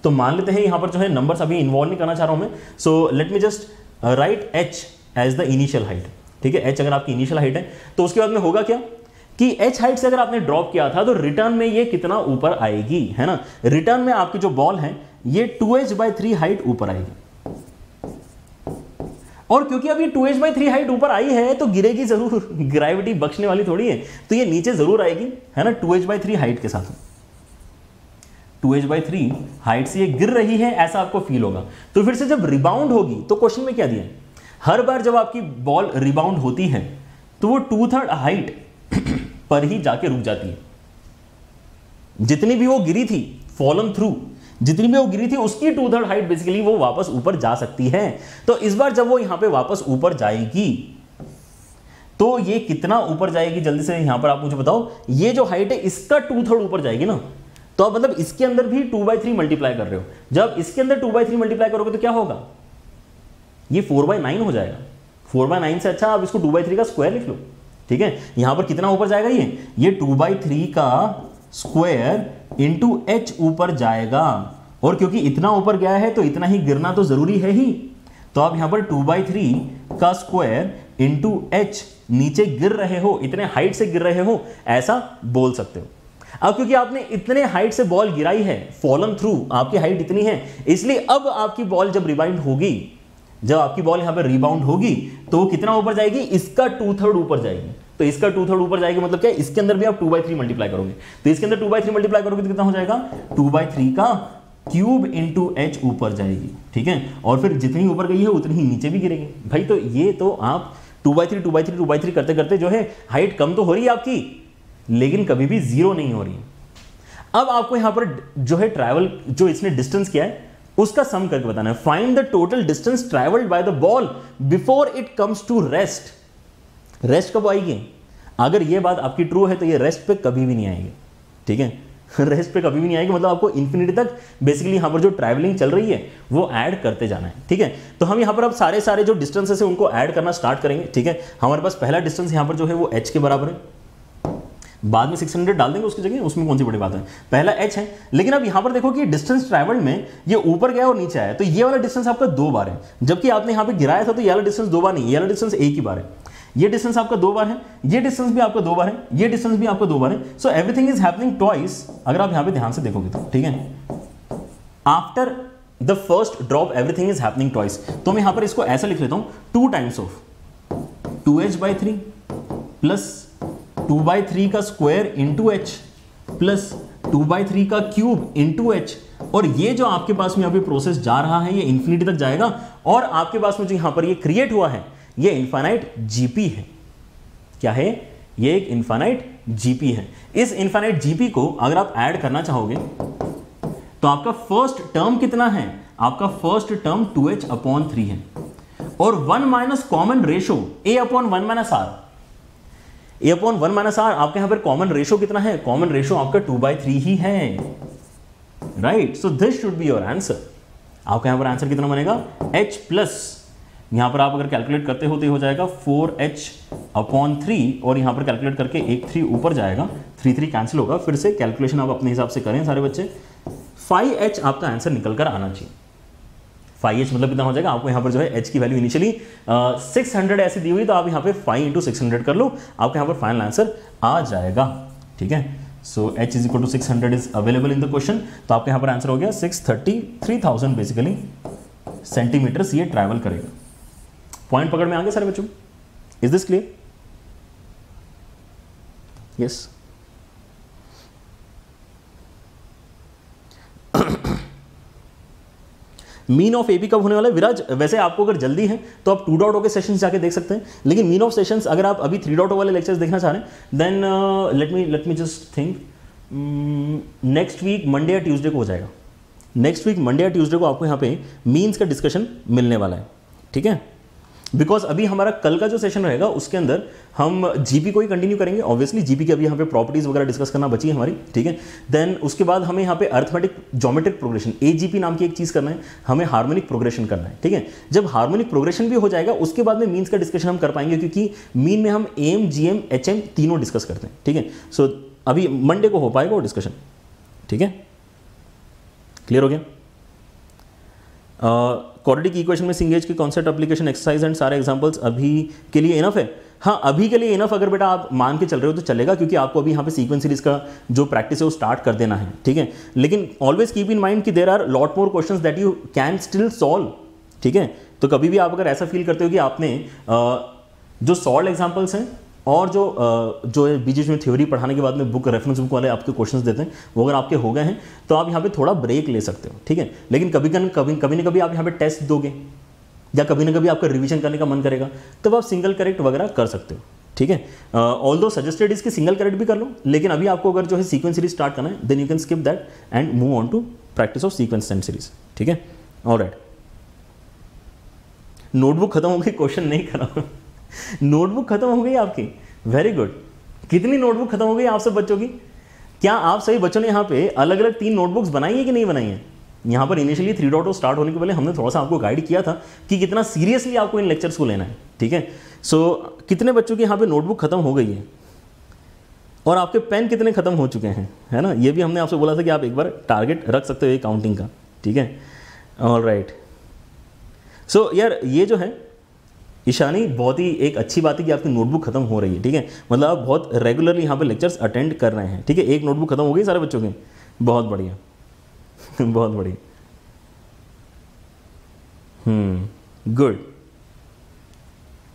तो मान लेते हैं यहाँ पर जो है नंबर्स अभी इन्वॉल्व नहीं करना चाह रहा हूं मैं, so let me just write h as the initial height, ठीक है। h अगर आपकी इनिशियल हाइट है तो उसके बाद में होगा क्या कि h हाइट से अगर आपने ड्रॉप किया था तो रिटर्न में ये कितना ऊपर आएगी, है ना, रिटर्न में आपकी जो बॉल है ये 2h/3 हाइट ऊपर आएगी। और क्योंकि अब ये 2h/3 हाइट ऊपर आई है तो गिरेगी जरूर, ग्रेविटी बख्शने वाली थोड़ी है, तो ये नीचे जरूर आएगी, है ना, 2h/3 हाइट के साथ। 2h/3 हाइट से ये गिर रही है ऐसा आपको फील होगा। तो फिर से जब रिबाउंड होगी तो क्वेश्चन में क्या दिया, हर बार जब आपकी बॉल रिबाउंड होती है तो वो 2/3 हाइट पर ही जाके रुक जाती है। जितनी भी वो गिरी थी, फॉलन थ्रू, जितनी भी वो गिरी थी उसकी 2/3 हाइट बेसिकली वो वापस ऊपर जा सकती है। तो इस बार जब वो यहां पे वापस ऊपर जाएगी तो ये कितना ऊपर जाएगी, जल्दी से यहां पर आप मुझे बताओ। ये जो हाइट है इसका 2/3 ऊपर जाएगी ना, तो आप मतलब इसके अंदर भी 2/3 मल्टीप्लाई कर रहे हो। जब इसके अंदर 2/3 मल्टीप्लाई करोगे तो क्या होगा, ये 4/9 हो जाएगा। 4/9 से अच्छा आप इसको 2/3 का स्क्वायर लिख लो, ठीक है। यहां पर कितना ऊपर जाएगा, ये 2/3 का स्क्वायर इंटू h ऊपर जाएगा। और क्योंकि इतना ऊपर गया है तो इतना ही गिरना तो जरूरी है ही, तो आप यहां पर 2/3 का स्क्वायर इंटू h नीचे गिर रहे हो, इतने हाइट से गिर रहे हो ऐसा बोल सकते हो। अब क्योंकि आपने इतने हाइट से बॉल गिराई है, फॉलन थ्रू आपकी हाइट इतनी है, इसलिए अब आपकी बॉल जब रिबाउंड होगी, जब आपकी बॉल यहाँ पर रिबाउंड होगी तो वो कितना ऊपर जाएगी, इसका 2/3 ऊपर जाएगी। तो इसका 2/3 ऊपर जाएगी मतलब क्या, इसके अंदर भी आप 2/3 मल्टीप्लाई करोगे। तो इसके अंदर 2/3 मल्टीप्लाई करोगे तो कितना हो जाएगा, 2/3 का क्यूब इंटू h ऊपर जाएगी, ठीक है। और फिर जितनी ऊपर गई है उतनी ही नीचे भी गिरेगी भाई। तो ये तो आप 2/3 करते करते जो है हाइट कम तो हो रही है आपकी, लेकिन कभी भी जीरो नहीं हो रही। अब आपको यहाँ पर जो है ट्रैवल, जो इसने डिस्टेंस किया है उसका सम करके बताना है। Find the total distance travelled by the ball before it comes to rest. Rest कब आएगी, अगर ये बात आपकी ट्रू है तो ये रेस्ट पे कभी भी नहीं आएगी, ठीक है। रेस्ट पे कभी भी नहीं आएगी मतलब आपको इन्फिनिटी तक बेसिकली यहाँ पर जो ट्रैवलिंग चल रही है वो ऐड करते जाना है, ठीक है। तो हम यहाँ पर अब सारे जो डिस्टेंसेस है उनको ऐड करना स्टार्ट करेंगे, ठीक है। हमारे पास पहला डिस्टेंस यहाँ पर जो है वो h के बराबर है, बाद में 600 डाल देंगे उसकी जगह, उसमें कौन सी बड़ी बात है, पहला h है। लेकिन अब यहां पर देखो कि डिस्टेंस ट्रैवल्ड में ये ऊपर गया और नीचे आया, तो ये वाला डिस्टेंस आपका 2 बार है, जबकि आपने यहां पे गिराया था तो ये वाला डिस्टेंस 2 बार नहीं, ये वाला डिस्टेंस एक ही बार है। ये डिस्टेंस आपका 2 बार है, ये डिस्टेंस भी आपका 2 बार है, ये डिस्टेंस भी आपका 2 बार है। So everything is happening twice, अगर आप यहां पर ध्यान से देखोगे तो, ठीक है। After the first drop everything is happening twice. तो मैं यहां पर इसको ऐसा लिख लेता हूं, 2 टाइम्स ऑफ 2h/3 प्लस 2/3 का स्क्वायर इंटू एच प्लस 2/3 का क्यूब इंटू एच। और ये जो आपके पास में अभी प्रोसेस जा रहा है ये इंफिनिटी तक जाएगा, और आपके पास में जो यहां पर ये क्रिएट हुआ है ये इन्फाइनाइट जीपी है। क्या है? ये एक इन्फाइनाइट जीपी है। इस इन्फाइनाइट जीपी को अगर आप ऐड करना चाहोगे तो आपका फर्स्ट टर्म कितना है? आपका फर्स्ट टर्म 2h/3 है। और 1 minus common ratio a upon 1 minus r आपके यहां पर कॉमन रेशो कितना है? कॉमन रेशो आपका 2/3 ही है, right? So this should be your answer. आपका यहां पर आंसर कितना बनेगा? h प्लस, यहां पर आप अगर कैलकुलेट करते हो तो हो जाएगा 4h/3, और यहां पर कैलकुलेट करके 1 3 ऊपर जाएगा, 3 3 कैंसिल होगा। फिर से कैलकुलेशन आप अपने हिसाब से करें सारे बच्चे। 5h आपका आंसर निकल कर आना चाहिए। 5h मतलब कितना हो जाएगा? आपको यहाँ पर जो है h की वैल्यू इनिशियली 600 ऐसी दी हुई, तो आप यहाँ पे 5 × 600 कर लो, आपका यहाँ पर फाइनल आंसर आ जाएगा। ठीक है, so h = 600 is available in the question. तो आपके यहाँ पर आंसर हो गया 633,000 बेसिकली सेंटीमीटर्स ये ट्रैवल करेगा। पॉइंट पकड़ में आ गए सारे बच्चों? Is this clear? Yes. Mean of AB कब होने वाला है विराज? वैसे आपको अगर जल्दी है तो आप 2.0 के सेशंस जाके देख सकते हैं, लेकिन मीन ऑफ सेशंस अगर आप अभी 3.0 वाले लेक्चर्स देखना चाह रहे हैं then let me just think, next week Monday या ट्यूसडे को हो जाएगा। नेक्स्ट वीक मंडे या ट्यूसडे को आपको यहाँ पे मीन्स का डिस्कशन मिलने वाला है। ठीक है, बिकॉज अभी हमारा कल का जो सेशन रहेगा उसके अंदर हम जीपी को ही कंटिन्यू करेंगे। ऑब्वियसली जीपी की अभी यहाँ पे प्रॉपर्टीज वगैरह डिस्कस करना बची है हमारी। ठीक है, देन उसके बाद हमें यहाँ पे अर्थमेटिक ज्योमेट्रिक प्रोग्रेशन एजीपी नाम की एक चीज़ करना है, हमें हार्मोनिक प्रोग्रेशन करना है। ठीक है, जब हार्मोनिक प्रोग्रेशन भी हो जाएगा उसके बाद में मीन्स का डिस्कशन हम कर पाएंगे, क्योंकि मीन में हम AM, GM, HM तीनों डिस्कस करते हैं। ठीक है, सो अभी मंडे को हो पाएगा वो डिस्कशन। ठीक है, क्लियर हो गया? क्वाड्रेटिक इक्वेशन में सिंगेज के कॉन्सेप्ट एप्लीकेशन एक्सरसाइज एंड सारे एग्जांपल्स अभी के लिए इनफ है। हाँ, अभी के लिए इनफ अगर बेटा आप मान के चल रहे हो तो चलेगा, क्योंकि आपको अभी यहाँ पे सीक्वेंस सीरीज का जो प्रैक्टिस है वो स्टार्ट कर देना है। ठीक है, लेकिन ऑलवेज कीप इन माइंड कि there are lot more question that you can still solve. ठीक है, तो कभी भी आप अगर ऐसा फील करते हो कि आपने जो सॉल्व एग्जाम्पल्स हैं और जो बीच में थ्योरी पढ़ाने के बाद में बुक रेफरेंस बुक वाले आपके क्वेश्चंस देते हैं वो अगर आपके हो गए हैं तो आप यहाँ पे थोड़ा ब्रेक ले सकते हो। ठीक है, लेकिन कभी ना कभी आप यहाँ पे टेस्ट दोगे या कभी ना कभी आपका रिवीजन करने का मन करेगा, तब आप सिंगल करेक्ट वगैरह कर सकते हो। ठीक है, ऑल्दो सजेस्टेड इज कि सिंगल करेक्ट भी कर लो, लेकिन अभी आपको अगर जो है सीक्वेंस सीरीज स्टार्ट करना है then you can skip that and move on to practice of sequence and series. ठीक है, ऑलराइट। नोटबुक खत्म हो गई, क्वेश्चन नहीं करा। नोटबुक खत्म हो गई आपकी? Very good. कितनी नोटबुक खत्म हो गई आप सब बच्चों की? क्या आप सभी बच्चों ने यहाँ पे अलग अलग 3 नोटबुक्स बनाई है कि नहीं बनाई है? यहाँ पर इनिशियली 3.0 स्टार्ट होने के पहले हमने थोड़ा सा आपको गाइड किया था कि कितना सीरियसली आपको इन लेक्चर्स को लेना है। ठीक है, सो कितने बच्चों की यहाँ पे नोटबुक खत्म हो गई है और आपके पेन कितने खत्म हो चुके हैं, है ना? ये भी हमने आपसे बोला था कि आप एक बार टारगेट रख सकते हो ये काउंटिंग का। ठीक है, ऑलराइट। सो यार ये जो है ईशानी, बहुत ही एक अच्छी बात है कि आपकी नोटबुक खत्म हो रही है। ठीक है, मतलब आप बहुत रेगुलरली यहाँ पे लेक्चर्स अटेंड कर रहे हैं। ठीक है, एक नोटबुक खत्म हो गई सारे बच्चों के, बहुत बढ़िया। बहुत बढ़िया, गुड।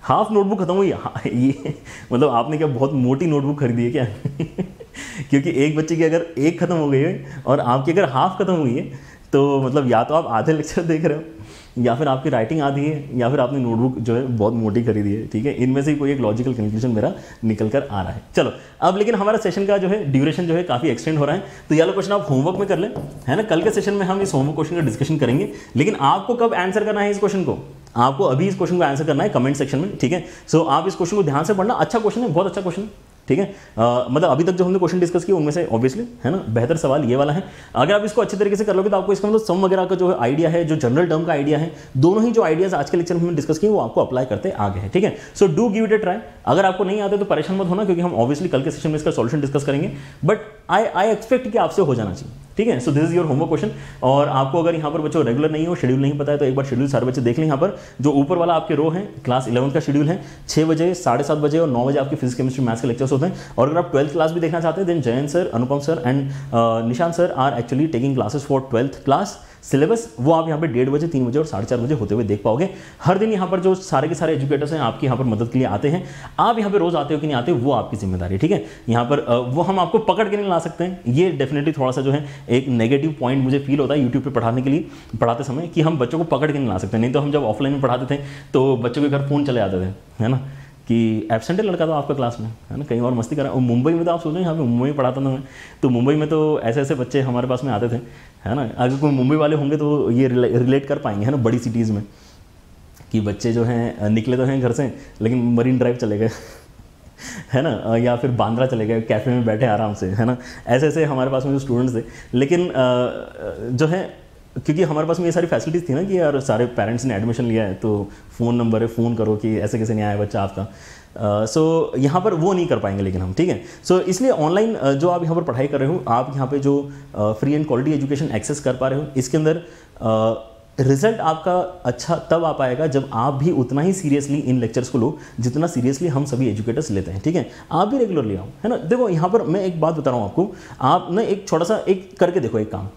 हाफ नोटबुक खत्म हुई ये मतलब आपने क्या बहुत मोटी नोटबुक खरीदी है क्या? क्योंकि एक बच्चे की अगर एक खत्म हो गई है और आपकी अगर हाफ खत्म हुई है तो मतलब या तो आप आधे लेक्चर देख रहे हो या फिर आपकी राइटिंग आधी है या फिर आपने नोटबुक जो है बहुत मोटी खरीदी है। ठीक है, इनमें से कोई एक लॉजिकल कंक्लूजन मेरा निकल कर आ रहा है। चलो अब, लेकिन हमारा सेशन का जो है ड्यूरेशन जो है काफ़ी एक्सटेंड हो रहा है, तो ये क्वेश्चन आप होमवर्क में कर लें, है ना? कल के सेशन में हम इस होमवर्क क्वेश्चन का डिस्कशन करेंगे, लेकिन आपको कब आंसर करना है इस क्वेश्चन को? आपको अभी इस क्वेश्चन को आंसर करना है कमेंट सेक्शन में। ठीक है, सो आप इस क्वेश्चन को ध्यान से पढ़ना। अच्छा क्वेश्चन है, बहुत अच्छा क्वेश्चन। ठीक है, मतलब अभी तक जो हमने क्वेश्चन डिस्कस किए उनमें से ऑब्वियसली, है ना, बेहतर सवाल ये वाला है। अगर आप इसको अच्छे तरीके से कर लोगे तो आपको इसका मतलब सम वगैरह का जो है आइडिया है, जो जनरल टर्म का आइडिया है, दोनों ही जो आइडियाज आज के लेक्चर में हमने डिस्कस किए वो आपको अप्लाई करते आगे हैं। ठीक है, so do give it a try. अगर आपको नहीं आते तो परेशान मत होना, क्योंकि हम ऑब्वियसली कल के सेशन में इसका सॉल्यूशन डिस्कस करेंगे, बट आई एक्सपेक्ट कि आपसे हो जाना चाहिए। ठीक है, so this is your homework question. और आपको अगर यहाँ पर बच्चों रेगुलर नहीं हो, शेड्यूल नहीं पता है, तो एक बार शेड्यूल सारे बच्चे देख लें। यहाँ पर जो ऊपर वाला आपके रो है क्लास 11 का शेड्यूल है, 6 बजे, 7:30 बजे और 9 बजे आपके फिजिक्स केमिस्ट्री मैथ्स के लेक्चर्स होते हैं। और अगर आप 12th क्लास भी देखना चाहते हैं then Jayant sir, Anupam sir and Nishan sir are actually taking classes for 12th class. Syllabus, वो आप यहाँ पे 1:30 बजे, 3 बजे और 4:30 बजे होते हुए देख पाओगे। हर दिन यहाँ पर जो सारे के सारे एजुकेटर्स हैं आपकी यहाँ पर मदद के लिए आते हैं। आप यहाँ पे रोज आते हो कि नहीं आते, वो आपकी जिम्मेदारी, ठीक है। यहाँ पर वो हम आपको पकड़ के नहीं ला सकते हैं। ये डेफिनेटली थोड़ा सा जो है एक नेगेटिव पॉइंट मुझे फील होता है यूट्यूब पर पढ़ाने के लिए, पढ़ाते समय, कि हम बच्चों को पकड़ के नहीं ला सकते। नहीं तो हम जब ऑफलाइन में पढ़ाते थे तो बच्चों के घर फ़ोन चले जाते थे, है ना, कि एब्सेंट है लड़का तो आपका क्लास में, है ना, कहीं और मस्ती कर रहा है। और मुंबई में तो आप सोचो, यहाँ पे मुंबई में पढ़ाता था मैं, तो मुंबई में तो ऐसे ऐसे बच्चे हमारे पास में आते थे, है ना। अगर कोई मुंबई वाले होंगे तो ये रिलेट कर पाएंगे, है ना, बड़ी सिटीज़ में, कि बच्चे जो हैं निकले तो हैं घर से लेकिन मरीन ड्राइव चले गए, है ना, या फिर बांद्रा चले गए, कैफ़े में बैठे आराम से, है ना। ऐसे ऐसे हमारे पास में जो स्टूडेंट्स थे, लेकिन जो है क्योंकि हमारे पास में ये सारी फैसिलिटीज़ थी ना, कि यार सारे पेरेंट्स ने एडमिशन लिया है तो फ़ोन नंबर है, फ़ोन करो कि ऐसे कैसे नहीं आया बच्चा आपका। सो यहाँ पर वो नहीं कर पाएंगे लेकिन हम, ठीक है। सो इसलिए ऑनलाइन जो आप यहाँ पर पढ़ाई कर रहे हो, आप यहाँ पे जो free and quality education access कर पा रहे हो, इसके अंदर रिजल्ट आपका अच्छा तब आ पाएगा जब आप भी उतना ही सीरियसली इन लेक्चर्स को लो जितना सीरियसली हम सभी एजुकेटर्स लेते हैं, ठीक है। आप भी रेगुलरली आओ, है ना। देखो यहाँ पर मैं एक बात बता रहा हूँ आपको, आप ना एक छोटा सा एक करके देखो एक काम।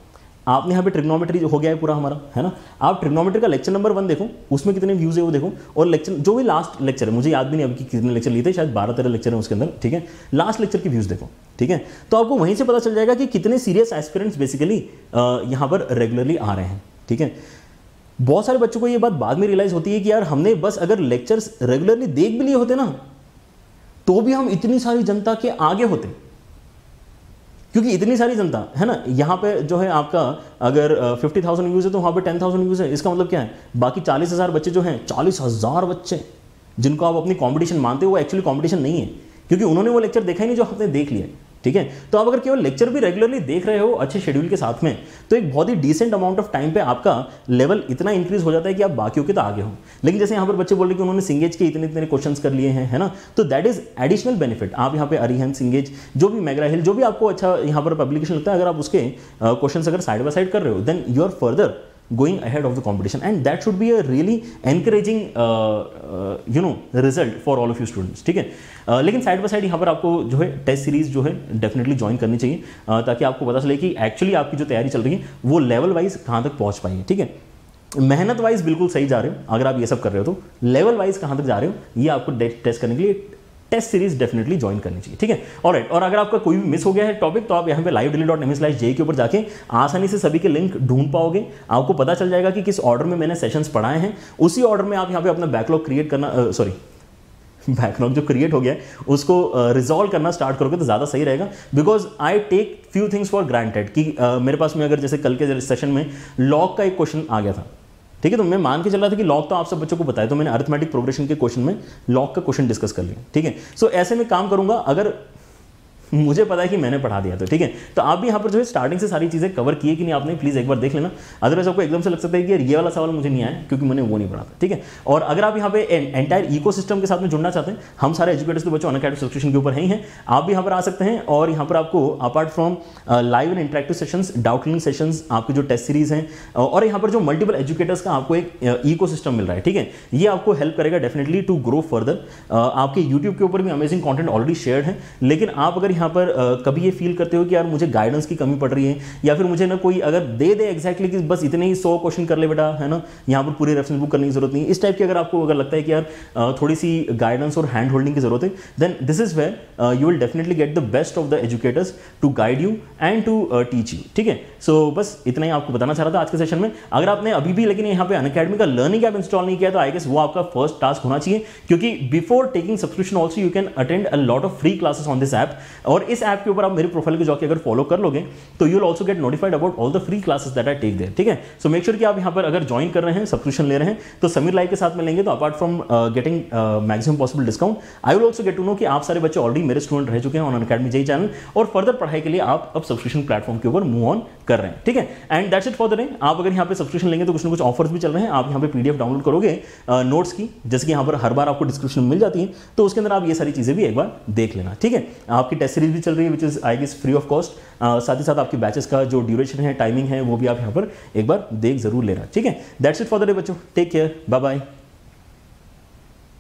आपने यहाँ पे ट्रिग्नोमेट्री हो गया है पूरा हमारा, है ना। आप ट्रिग्नोमेट्री का लेक्चर नंबर 1 देखो, उसमें कितने व्यूज़ है वो देखो, और लेक्चर जो भी लास्ट लेक्चर है, मुझे याद भी नहीं अभी कि कितने लेक्चर लिए थे, शायद 12-13 लेक्चर हैं उसके अंदर, ठीक है। लास्ट लेक्चर की व्यूज़ देखो, ठीक है। तो आपको वहीं से पता चल जाएगा कि कितने सीरियस एस्पिरेंट्स बेसिकली यहाँ पर रेगुलरली आ रहे हैं, ठीक है। बहुत सारे बच्चों को ये बात बाद में रियलाइज़ होती है कि यार हमने बस अगर लेक्चर्स रेगुलरली देख भी लिए होते ना तो भी हम इतनी सारी जनता के आगे होते, क्योंकि इतनी सारी जनता, है ना, यहाँ पे जो है आपका अगर 50,000 व्यूज़ है तो वहाँ पे 10,000 व्यूज़ है। इसका मतलब क्या है, बाकी 40,000 बच्चे जो हैं, 40,000 बच्चे जिनको आप अपनी कंपटीशन मानते हो, वो एक्चुअली कंपटीशन नहीं है, क्योंकि उन्होंने वो लेक्चर देखा ही नहीं जो हमने देख लिया, ठीक है। तो आप अगर केवल लेक्चर भी रेगुलरली देख रहे हो अच्छे शेड्यूल के साथ में, तो एक बहुत ही डिसेंट अमाउंट ऑफ टाइम पे आपका लेवल इतना इंक्रीज हो जाता है कि आप बाकियों के तो आगे हो। लेकिन जैसे यहाँ पर बच्चे बोल रहे कि उन्होंने सिंगेज के इतने इतने क्वेश्चंस कर लिए हैं, है ना, तो दैट इज एडिशनल बेनिफिट। आप यहाँ पे अरिहंत, सिंगेज, जो भी मैग्रा हिल, जो भी आपको अच्छा यहाँ पर पब्लिकेशन लगता है, अगर आप उसके क्वेश्चन अगर साइड बाय साइड कर रहे हो, then you are further going ahead of the competition, and that should be a really encouraging result for all of you students, ठीक है। लेकिन साइड बाय साइड यहाँ पर आपको जो है टेस्ट सीरीज जो है डेफिनेटली ज्वाइन करनी चाहिए, ताकि आपको पता चले कि एक्चुअली आपकी जो तैयारी चल रही है वो लेवल वाइज कहाँ तक पहुँच पाई है, ठीक है। मेहनत वाइज बिल्कुल सही जा रहे हो अगर आप ये सब कर रहे हो, तो लेवल वाइज कहाँ तक जा रहे हो ये आपको टेस्ट करने के लिए टेस्ट सीरीज डेफिनेटली ज्वाइन करनी चाहिए, ठीक है। ऑलराइट, और अगर आपका कोई भी मिस हो गया है टॉपिक, तो आप यहाँ पे livedeli.me/j के ऊपर जाके आसानी से सभी के लिंक ढूंढ पाओगे। आपको पता चल जाएगा कि किस ऑर्डर में मैंने सेशंस पढ़ाए हैं, उसी ऑर्डर में आप यहाँ पे अपना बैकलॉग क्रिएट करना, बैकलॉग जो क्रिएट हो गया है उसको रिजॉल्व करना स्टार्ट करोगे तो ज़्यादा सही रहेगा। Because I take few things for granted, कि मेरे पास में अगर जैसे कल के सेशन में लॉग का एक क्वेश्चन आ गया था, ठीक है, तो मैं मान के चल रहा था कि लॉग तो आप सब बच्चों को बताया, तो मैंने अरिथमेटिक प्रोग्रेशन के क्वेश्चन में लॉग का क्वेश्चन डिस्कस कर लिया, ठीक है। सो ऐसे में काम करूंगा अगर मुझे पता है कि मैंने पढ़ा दिया तो, ठीक है। तो आप भी यहाँ पर जो है स्टार्टिंग से सारी चीज़ें कवर किए कि नहीं आपने, प्लीज़ एक बार देख लेना। अदरवाइज आपको एकदम से लग सकता है कि यार ये वाला सवाल मुझे नहीं आया क्योंकि मैंने वो नहीं पढ़ा था, ठीक है। और अगर आप यहाँ पे एंटायर इकोसिस्टम के साथ में जुड़ना चाहते हैं, हम सारे एजुकेटर्स के बच्चों अनअकैडमी सब्सक्रिप्शन के ऊपर ही हैं, आप भी यहाँ पर आ सकते हैं। और यहाँ पर आपको apart from live and interactive sessions, डाउटलिंग सेशंस, आपकी जो टेस्ट सीरीज हैं, और यहाँ पर जो मल्टीपल एजुकेटर्स का आपको एक इकोसिस्टम मिल रहा है, ठीक है, ये आपको हेल्प करेगा डेफिनेटली टू ग्रो फर्दर। आपके यूट्यूब के ऊपर भी अमेजिंग कॉन्टेंट ऑलरेडी शेयर है, लेकिन आप अगर यहाँ पर कभी ये फील करते हो कि यार मुझे गाइडेंस की कमी पड़ रही है, या फिर मुझे ना कोई अगर दे दे एक्जैक्टली कि बस इतने ही 100 क्वेश्चन कर ले बेटा, है ना, यहाँ पर पूरी रेफरेंस बुक करने की जरूरत नहीं, इस टाइप की अगर आपको अगर लगता है कि यार थोड़ी सी गाइडेंस और हैंड होल्डिंग की जरूरत है, then this is where you will definitely get the best of the educators to guide you and to teach you, ठीक है। सो बस इतना ही आपको बताना चाह रहा था आज के सेशन में। अगर आपने अभी भी लेकिन यहाँ पे अनअकैडमी का लर्निंग ऐप इंस्टॉल नहीं किया तो आई गेस वो आपका फर्स्ट टास्क होना चाहिए, क्योंकि before taking subscription also you can attend a lot of free classes on this app, और इस ऐप के ऊपर आप मेरी प्रोफाइल को जाके अगर फॉलो कर लोगे तो you will also get notified about all the free classes that I take there, ठीक है। सो मेक श्योर कि आप यहाँ पर अगर ज्वाइन कर रहे हैं, सब्सक्रिप्शन ले रहे हैं, तो समीर लाइव के साथ में लेंगे तो apart from getting maximum possible discount, I will also get to know कि आप सारे बच्चे ऑलरेडी मेरे स्टूडेंट रह चुके हैं ऑन अनअकैडमी जे चैनल, और फर्दर पढ़ाई के लिए आप अब सब्सक्रिप्शन प्लेटफॉर्म के ऊपर मूव ऑन कर रहे हैं, ठीक है। And that's it for the day. आप अगर यहाँ पे सब्सक्रिप्शन लेंगे तो कुछ ना कुछ ऑफर्स भी चल रहे हैं, आप यहाँ पे पीडीएफ डाउनलोड करोगे नोट्स की, जैसे कि यहाँ पर हर बार आपको डिस्क्रिप्शन मिल जाती है, तो उसके अंदर आप ये सारी चीज़ें भी एक बार देख लेना, ठीक है। आपकी टेस्ट सीरीज भी चल रही है which is I guess free of cost, साथ ही साथ आपकी बैचेस का जो ड्यूरेशन है, टाइमिंग है, वो भी आप यहाँ पर एक बार देख जरूर लेना, ठीक है। That's it for the day बच्चों, टेक केयर, बाय बाय।